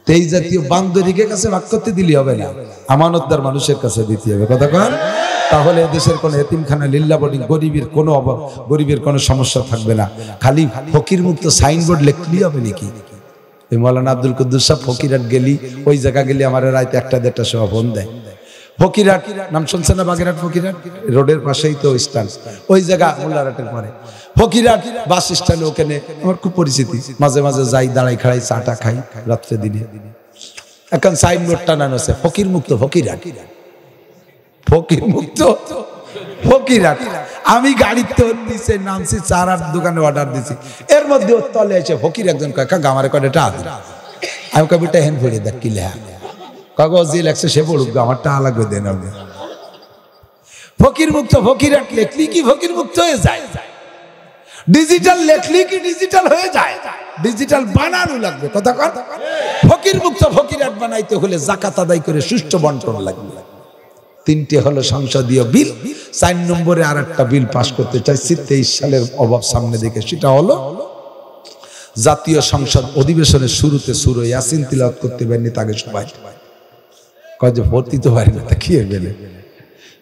তো এই জাতীয় বান্দরিকের কাছে বাক্যতি দিলি হবে না, আমানতদার মানুষের কাছে দিতে হবে। কথা কন? তাহলে দেশের কোনো এতিমখানা, লিল্লা বোর্ডিং, গরিবের কোনো অভাব, গরিবের কোনো সমস্যা থাকবে না। খালি ফকির মুক্ত সাইনবোর্ড লিখলি হবে নাকি? এই মৌলানা আব্দুল কুদ্দুস সাহেব ফকিরাট গেলি, ওই জায়গা গেলি আমার রাতে 1টা-দেড়টার সময় ফোন দেয়। ফকিরাট নাম শুনছেন না? বাগেরহাট ফকিরাট রোডের পাশেই তো স্ট্যান্ড, ওই জায়গা মোল্লারহাটের পরে ফকিরাট বাস স্ট্যান্ডে, ওখানে আমার খুব পরিচিতি, মাঝে মাঝে যাই, দাঁড়াই খাড়াই চাটা খাই রাত্রে দিনে। এখন সাইনবোর্ড টানানো আছে ফকির মুক্ত ফকিরাট, ফকির মুক্ত ফকিরাট। আমি গাড়িতে নিচে নামছি, 4-8 দোকানে অর্ডার দিছি, এর মধ্যে ওর তলে এসে ফকির একজন কয় কাকা আমার কয়টা আদা, আমি কবিটা হেন ভরে দেখ কি লেখা, কাগজ যে লাগছে সে পড়ুক, আমার টাকা লাগবে দেন। ফকির মুক্ত ফকিরাট লেখলি কি ফকির মুক্ত হয়ে যায়। डिजिटल लेखली की डिजिटल हो जाए डिजिटल बनानो লাগবে কথা কর ফকির মুক্ত ফকিরাত বানাইতে হলে যাকাত আদায় করে সুষ্ঠু বণ্টন লাগবে তিনটি হলো সংসদীয় বিল 4 নম্বরে আরেকটা বিল পাস করতে চাইছি 23 সালের অভাব সামনে দেখে সেটা হলো জাতীয় সংসদ অধিবেশনের শুরুতে সূরা ইয়াসিন তিলাওয়াত করতে পারেনি তাকে সবাই কাজে ভর্তি তো হয় না তা কি গেলে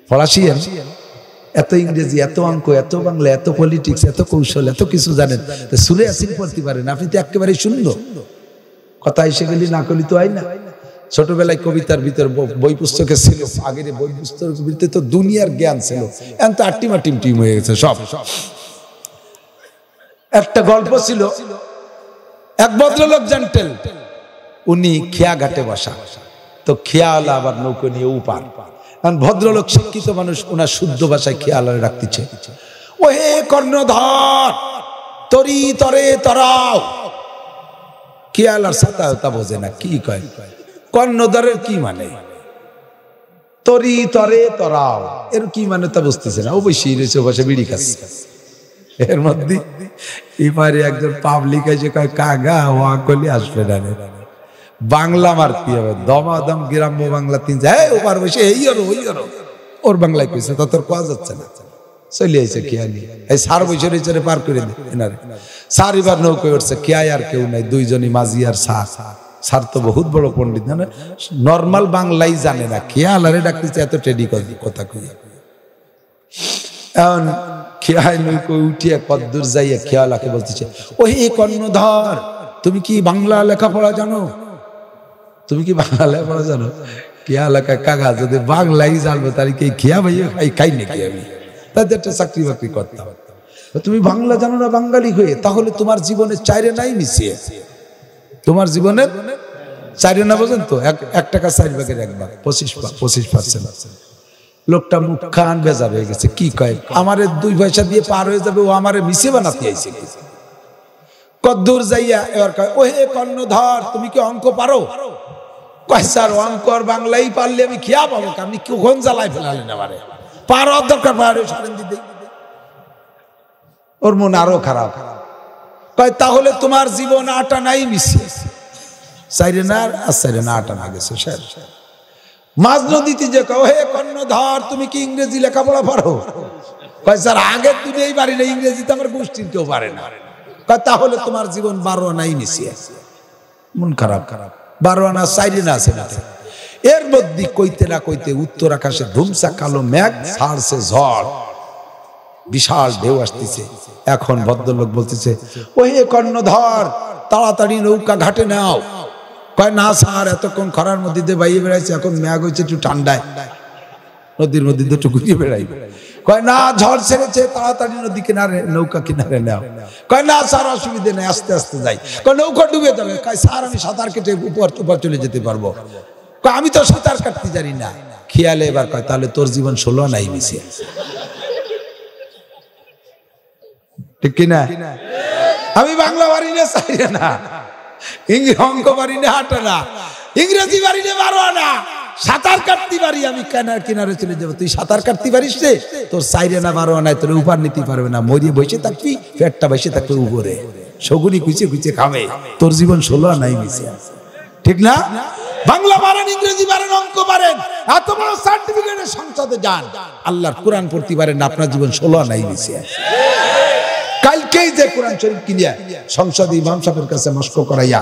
ফরাসিয়ান এত ইংরেজি এত অঙ্ক এত বাংলা এত পলিটিক্স এত কৌশল এত কিছু জানেন তো সূরা ইয়াসিন পড়তে পারেন আপনি তো একেবারে শূন্য কথা এসে গেলি না কলি তো হয় না ছোটবেলায় কবিতার ভিতর বই পুস্তকে ছিল আগে বই পুস্তকের ভিতরে তো দুনিয়ার জ্ঞান ছিল এত আটটিমা টিম টিম হয়ে গেছে সব একটা গল্প ছিল এক ভদ্রলোক জেন্টেল উনি খেয়া ঘাটে বসা তো খেয়াল আবার নৌকো নিয়ে উপার কারণ ভদ্রলোক শিক্ষিত মানুষ ওনার শুদ্ধ ভাষায় খেয়াল রাখতেছে ও হে কর্ণধর তরি তরে তরাও খেয়াল আর সাতা হতা বোঝে না কি কয় কর্ণধরের কি মানে তরি তরে তরাও এর কি মানে তা বুঝতেছে না অবশ্যই রয়েছে ভাষা বিড়ি খাচ্ছে এর মধ্যে এবারে একজন পাবলিক এসে কয় কাগা ওয়া কলি আসবে না বাংলা মারতে হবে দমাদম গ্রাম্য বাংলা তিন যায় ওপার বসে এই ওর বাংলায় কইছে তা তোর কোয়া যাচ্ছে না চলে আইছে খেয়ালি এই সার বৈশরে চরে পার করে দে এনারে সার এবার নৌকে উঠছে খেয়াই আর কেউ নাই দুইজনই মাঝি আর সার সার তো বহুত বড় পণ্ডিত না নর্মাল বাংলাই জানে না খেয়াল আরে ডাকতেছে এত টেডি কথা কইয়া এখন খেয়াই নৌকে উঠিয়া কদ্দুর যাইয়া খেয়ালাকে বলতেছে ওই কর্ণধর তুমি কি বাংলা লেখাপড়া জানো তুমি কি বাংলা লেখাপড়া জানো খেয়া লেখা কাকা যদি বাংলাই জানবো তাহলে কি খেয়া ভাইয়া খাই নাকি আমি তাদের একটা চাকরি বাকরি করতাম তুমি বাংলা জানো না বাঙালি হয়ে তাহলে তোমার জীবনে চাইরে নাই মিশিয়ে তোমার জীবনে চাইরে না বোঝেন তো এক টাকা 4 ভাগের 1 ভাগ 25% লোকটা মুখ খান বেজা হয়ে গেছে কি কয় আমারে 2 পয়সা দিয়ে পার হয়ে যাবে ও আমারে মিশে বানাতে আইছে কদ্দুর যাইয়া এবার কয় ও হে কর্ণধর তুমি কি অঙ্ক পারো কয় স্যার অঙ্ক আর বাংলাই পারলে আমি খেয়া পাবো আপনি কখন জ্বালায় ফেলালেন আমারে পারার দরকার পারে সারেন দিদি ওর মন আরো খারাপ কয় তাহলে তোমার জীবন আটা নাই মিশে সাইরেনার আর সাইরেনা আটা না গেছে স্যার মাঝ নদীতে যে কয় হে কর্ণধর তুমি কি ইংরেজি লেখাপড়া পারো কয় স্যার আগের দিনে এই বাড়ি না ইংরেজিতে আমার গোষ্ঠীর কেউ পারে না তাহলে তোমার জীবন 12 আনাই মিশিয়ে মন খারাপ খারাপ 12 আনা সাইরেন আছে না এর মধ্যে কইতে না কইতে উত্তর আকাশে ধুমসা কালো মেঘ ছাড়ছে ঝড় বিশাল ঢেউ আসতেছে এখন ভদ্রলোক বলতেছে ওই কর্ণধর তাড়াতাড়ি নৌকা ঘাটে নাও কয় না স্যার এতক্ষণ খরার মধ্যে দিয়ে বাইরে বেড়াইছে এখন মেঘ হয়েছে একটু ঠান্ডায় নদীর মধ্যে দিয়ে একটু ঘুরিয়ে বেড়াই কয় না ঝড় ছেড়েছে তাড়াতাড়ি নদী কিনারে নৌকা কিনারে নাও কয় না স্যার অসুবিধা নেই আস্তে আস্তে যাই কয় নৌকা ডুবে যাবে কয় স্যার আমি সাঁতার কেটে উপর চলে যেতে পারবো কয় আমি তো সাঁতার কাটতে জানি না খেয়ালে এবার কয় তাহলে তোর জীবন 16 আনাই মিশে ঠিক কিনা আমি বাংলা বাড়ি না চাই না অঙ্ক বাড়ি না হাঁটা না ইংরেজি বাড়ি না 12 আনা সাঁতার কাটতে পারি আমি কেনার কিনারে চলে যাবো তুই সাঁতার কাটতে পারিস রে তোর সাইরে না 12 আনায় তোর উপার নিতে পারবে না মরিয়ে বসে থাকবি পেটটা বসে থাকবে উপরে সগুনি কুচে কুচে খাবে তোর জীবন 16 আনাই মিশে ঠিক না বাংলা পারেন ইংরেজি পারেন অঙ্ক পারেন এত বড় সার্টিফিকেটের সংসদে যান আল্লাহর কোরআন পড়তে পারেন আপনার জীবন 16 আনাই মিশে কালকেই যে কোরআন শরীফ কিনিয়া সংসদে ইমাম সাহেবের কাছে মস্ক করাইয়া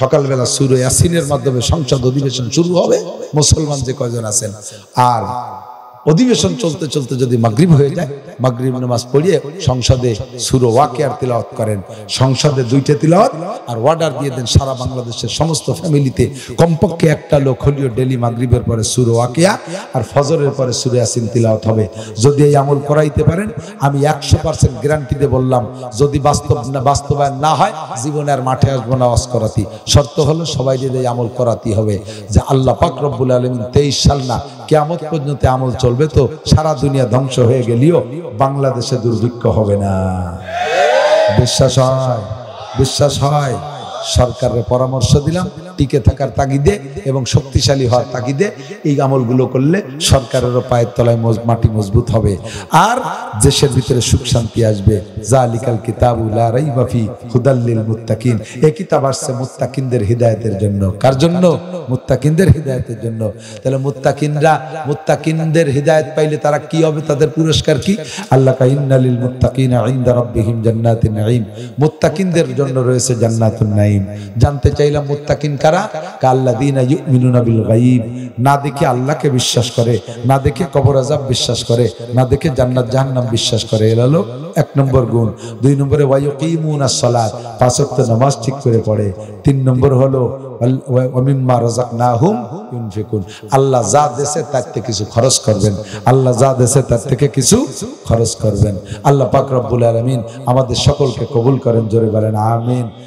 সকালবেলা সূরা ইয়াসিনের মাধ্যমে সংসদ অধিবেশন শুরু হবে মুসলমান যে কয়জন আছেন আর অধিবেশন চলতে চলতে যদি মাগরিব হয়ে যায় মাগরিব নামাজ পড়িয়ে সংসদে সূরা ওয়াকিয়ার তিলাওয়াত করেন সংসদে 2টা তিলাওয়াত আর অর্ডার দিয়ে দেন সারা বাংলাদেশের সমস্ত ফ্যামিলিতে কমপক্ষে 1টা লোক হলেও ডেইলি মাগরিবের পরে সূরা ওয়াকিয়া আর ফজরের পরে সূরা ইয়াসিন তিলাওয়াত হবে যদি এই আমল করাইতে পারেন আমি 100% গ্যারান্টি দিয়ে বললাম যদি বাস্তবায়ন না হয় জীবনে আর মাঠে আসবো না ওয়াজ করাতে শর্ত হলো সবাই যদি এই আমল করাতে হবে যে আল্লাহ পাক রব্বুল আলামিন 23 সাল না কিয়ামত পর্যন্ত আমল চলবে তো সারা দুনিয়া ধ্বংস হয়ে গেলেও বাংলাদেশে দুর্ভিক্ষ হবে না বিশ্বাস হয় সরকারের পরামর্শ দিলাম টিকে থাকার তাগিদে এবং শক্তিশালী হওয়ার তাগিদে এই আমলগুলো করলে সরকারেরও পায়ের তলায় মাটি মজবুত হবে আর দেশের ভিতরে সুখ শান্তি আসবে। যালিকাল কিতাবু লা রাইবা ফি হুদাল লিল মুত্তাকিন, এই কিতাব আসছে মুত্তাকিনদের হিদায়াতের জন্য। কার জন্য? মুত্তাকিনদের হিদায়াতের জন্য। তাহলে মুত্তাকিনদের হিদায়াত পাইলে তারা কি হবে, তাদের পুরস্কার কি? আল্লাহ কা ইন্না লিল মুত্তাকিনা ইনদা রাব্বিহিম জান্নাতুন নাঈম, মুত্তাকিনদের জন্য রয়েছে জান্নাতুন নাঈম। জানতে চাইলাম মুত্তাকিন কারা? কাল্লাযীনা ইউমিনুনা বিল গায়ব, না দেখে আল্লাহকে বিশ্বাস করে, না দেখে কবর আযাব বিশ্বাস করে, না দেখে জান্নাত জাহান্নাম বিশ্বাস করে। এর হলো এক নম্বর গুণ। দুই নম্বরে ওয়ায়ুকিমুনাস সালাত, পাঁচ ওয়াক্ত নামাজ ঠিক করে পড়ে। তিন নম্বর হলো ওয়ামিম্মা রাযাকনাহুম ইউনফিকুন, আল্লাহ যা দেশে তার থেকে কিছু খরচ করবেন, আল্লাহ যা দেশে তার থেকে কিছু খরচ করবেন। আল্লাহ পাক রব্বুল আলামিন আমাদের সকলকে কবুল করেন। জোরে বলেন আমিন।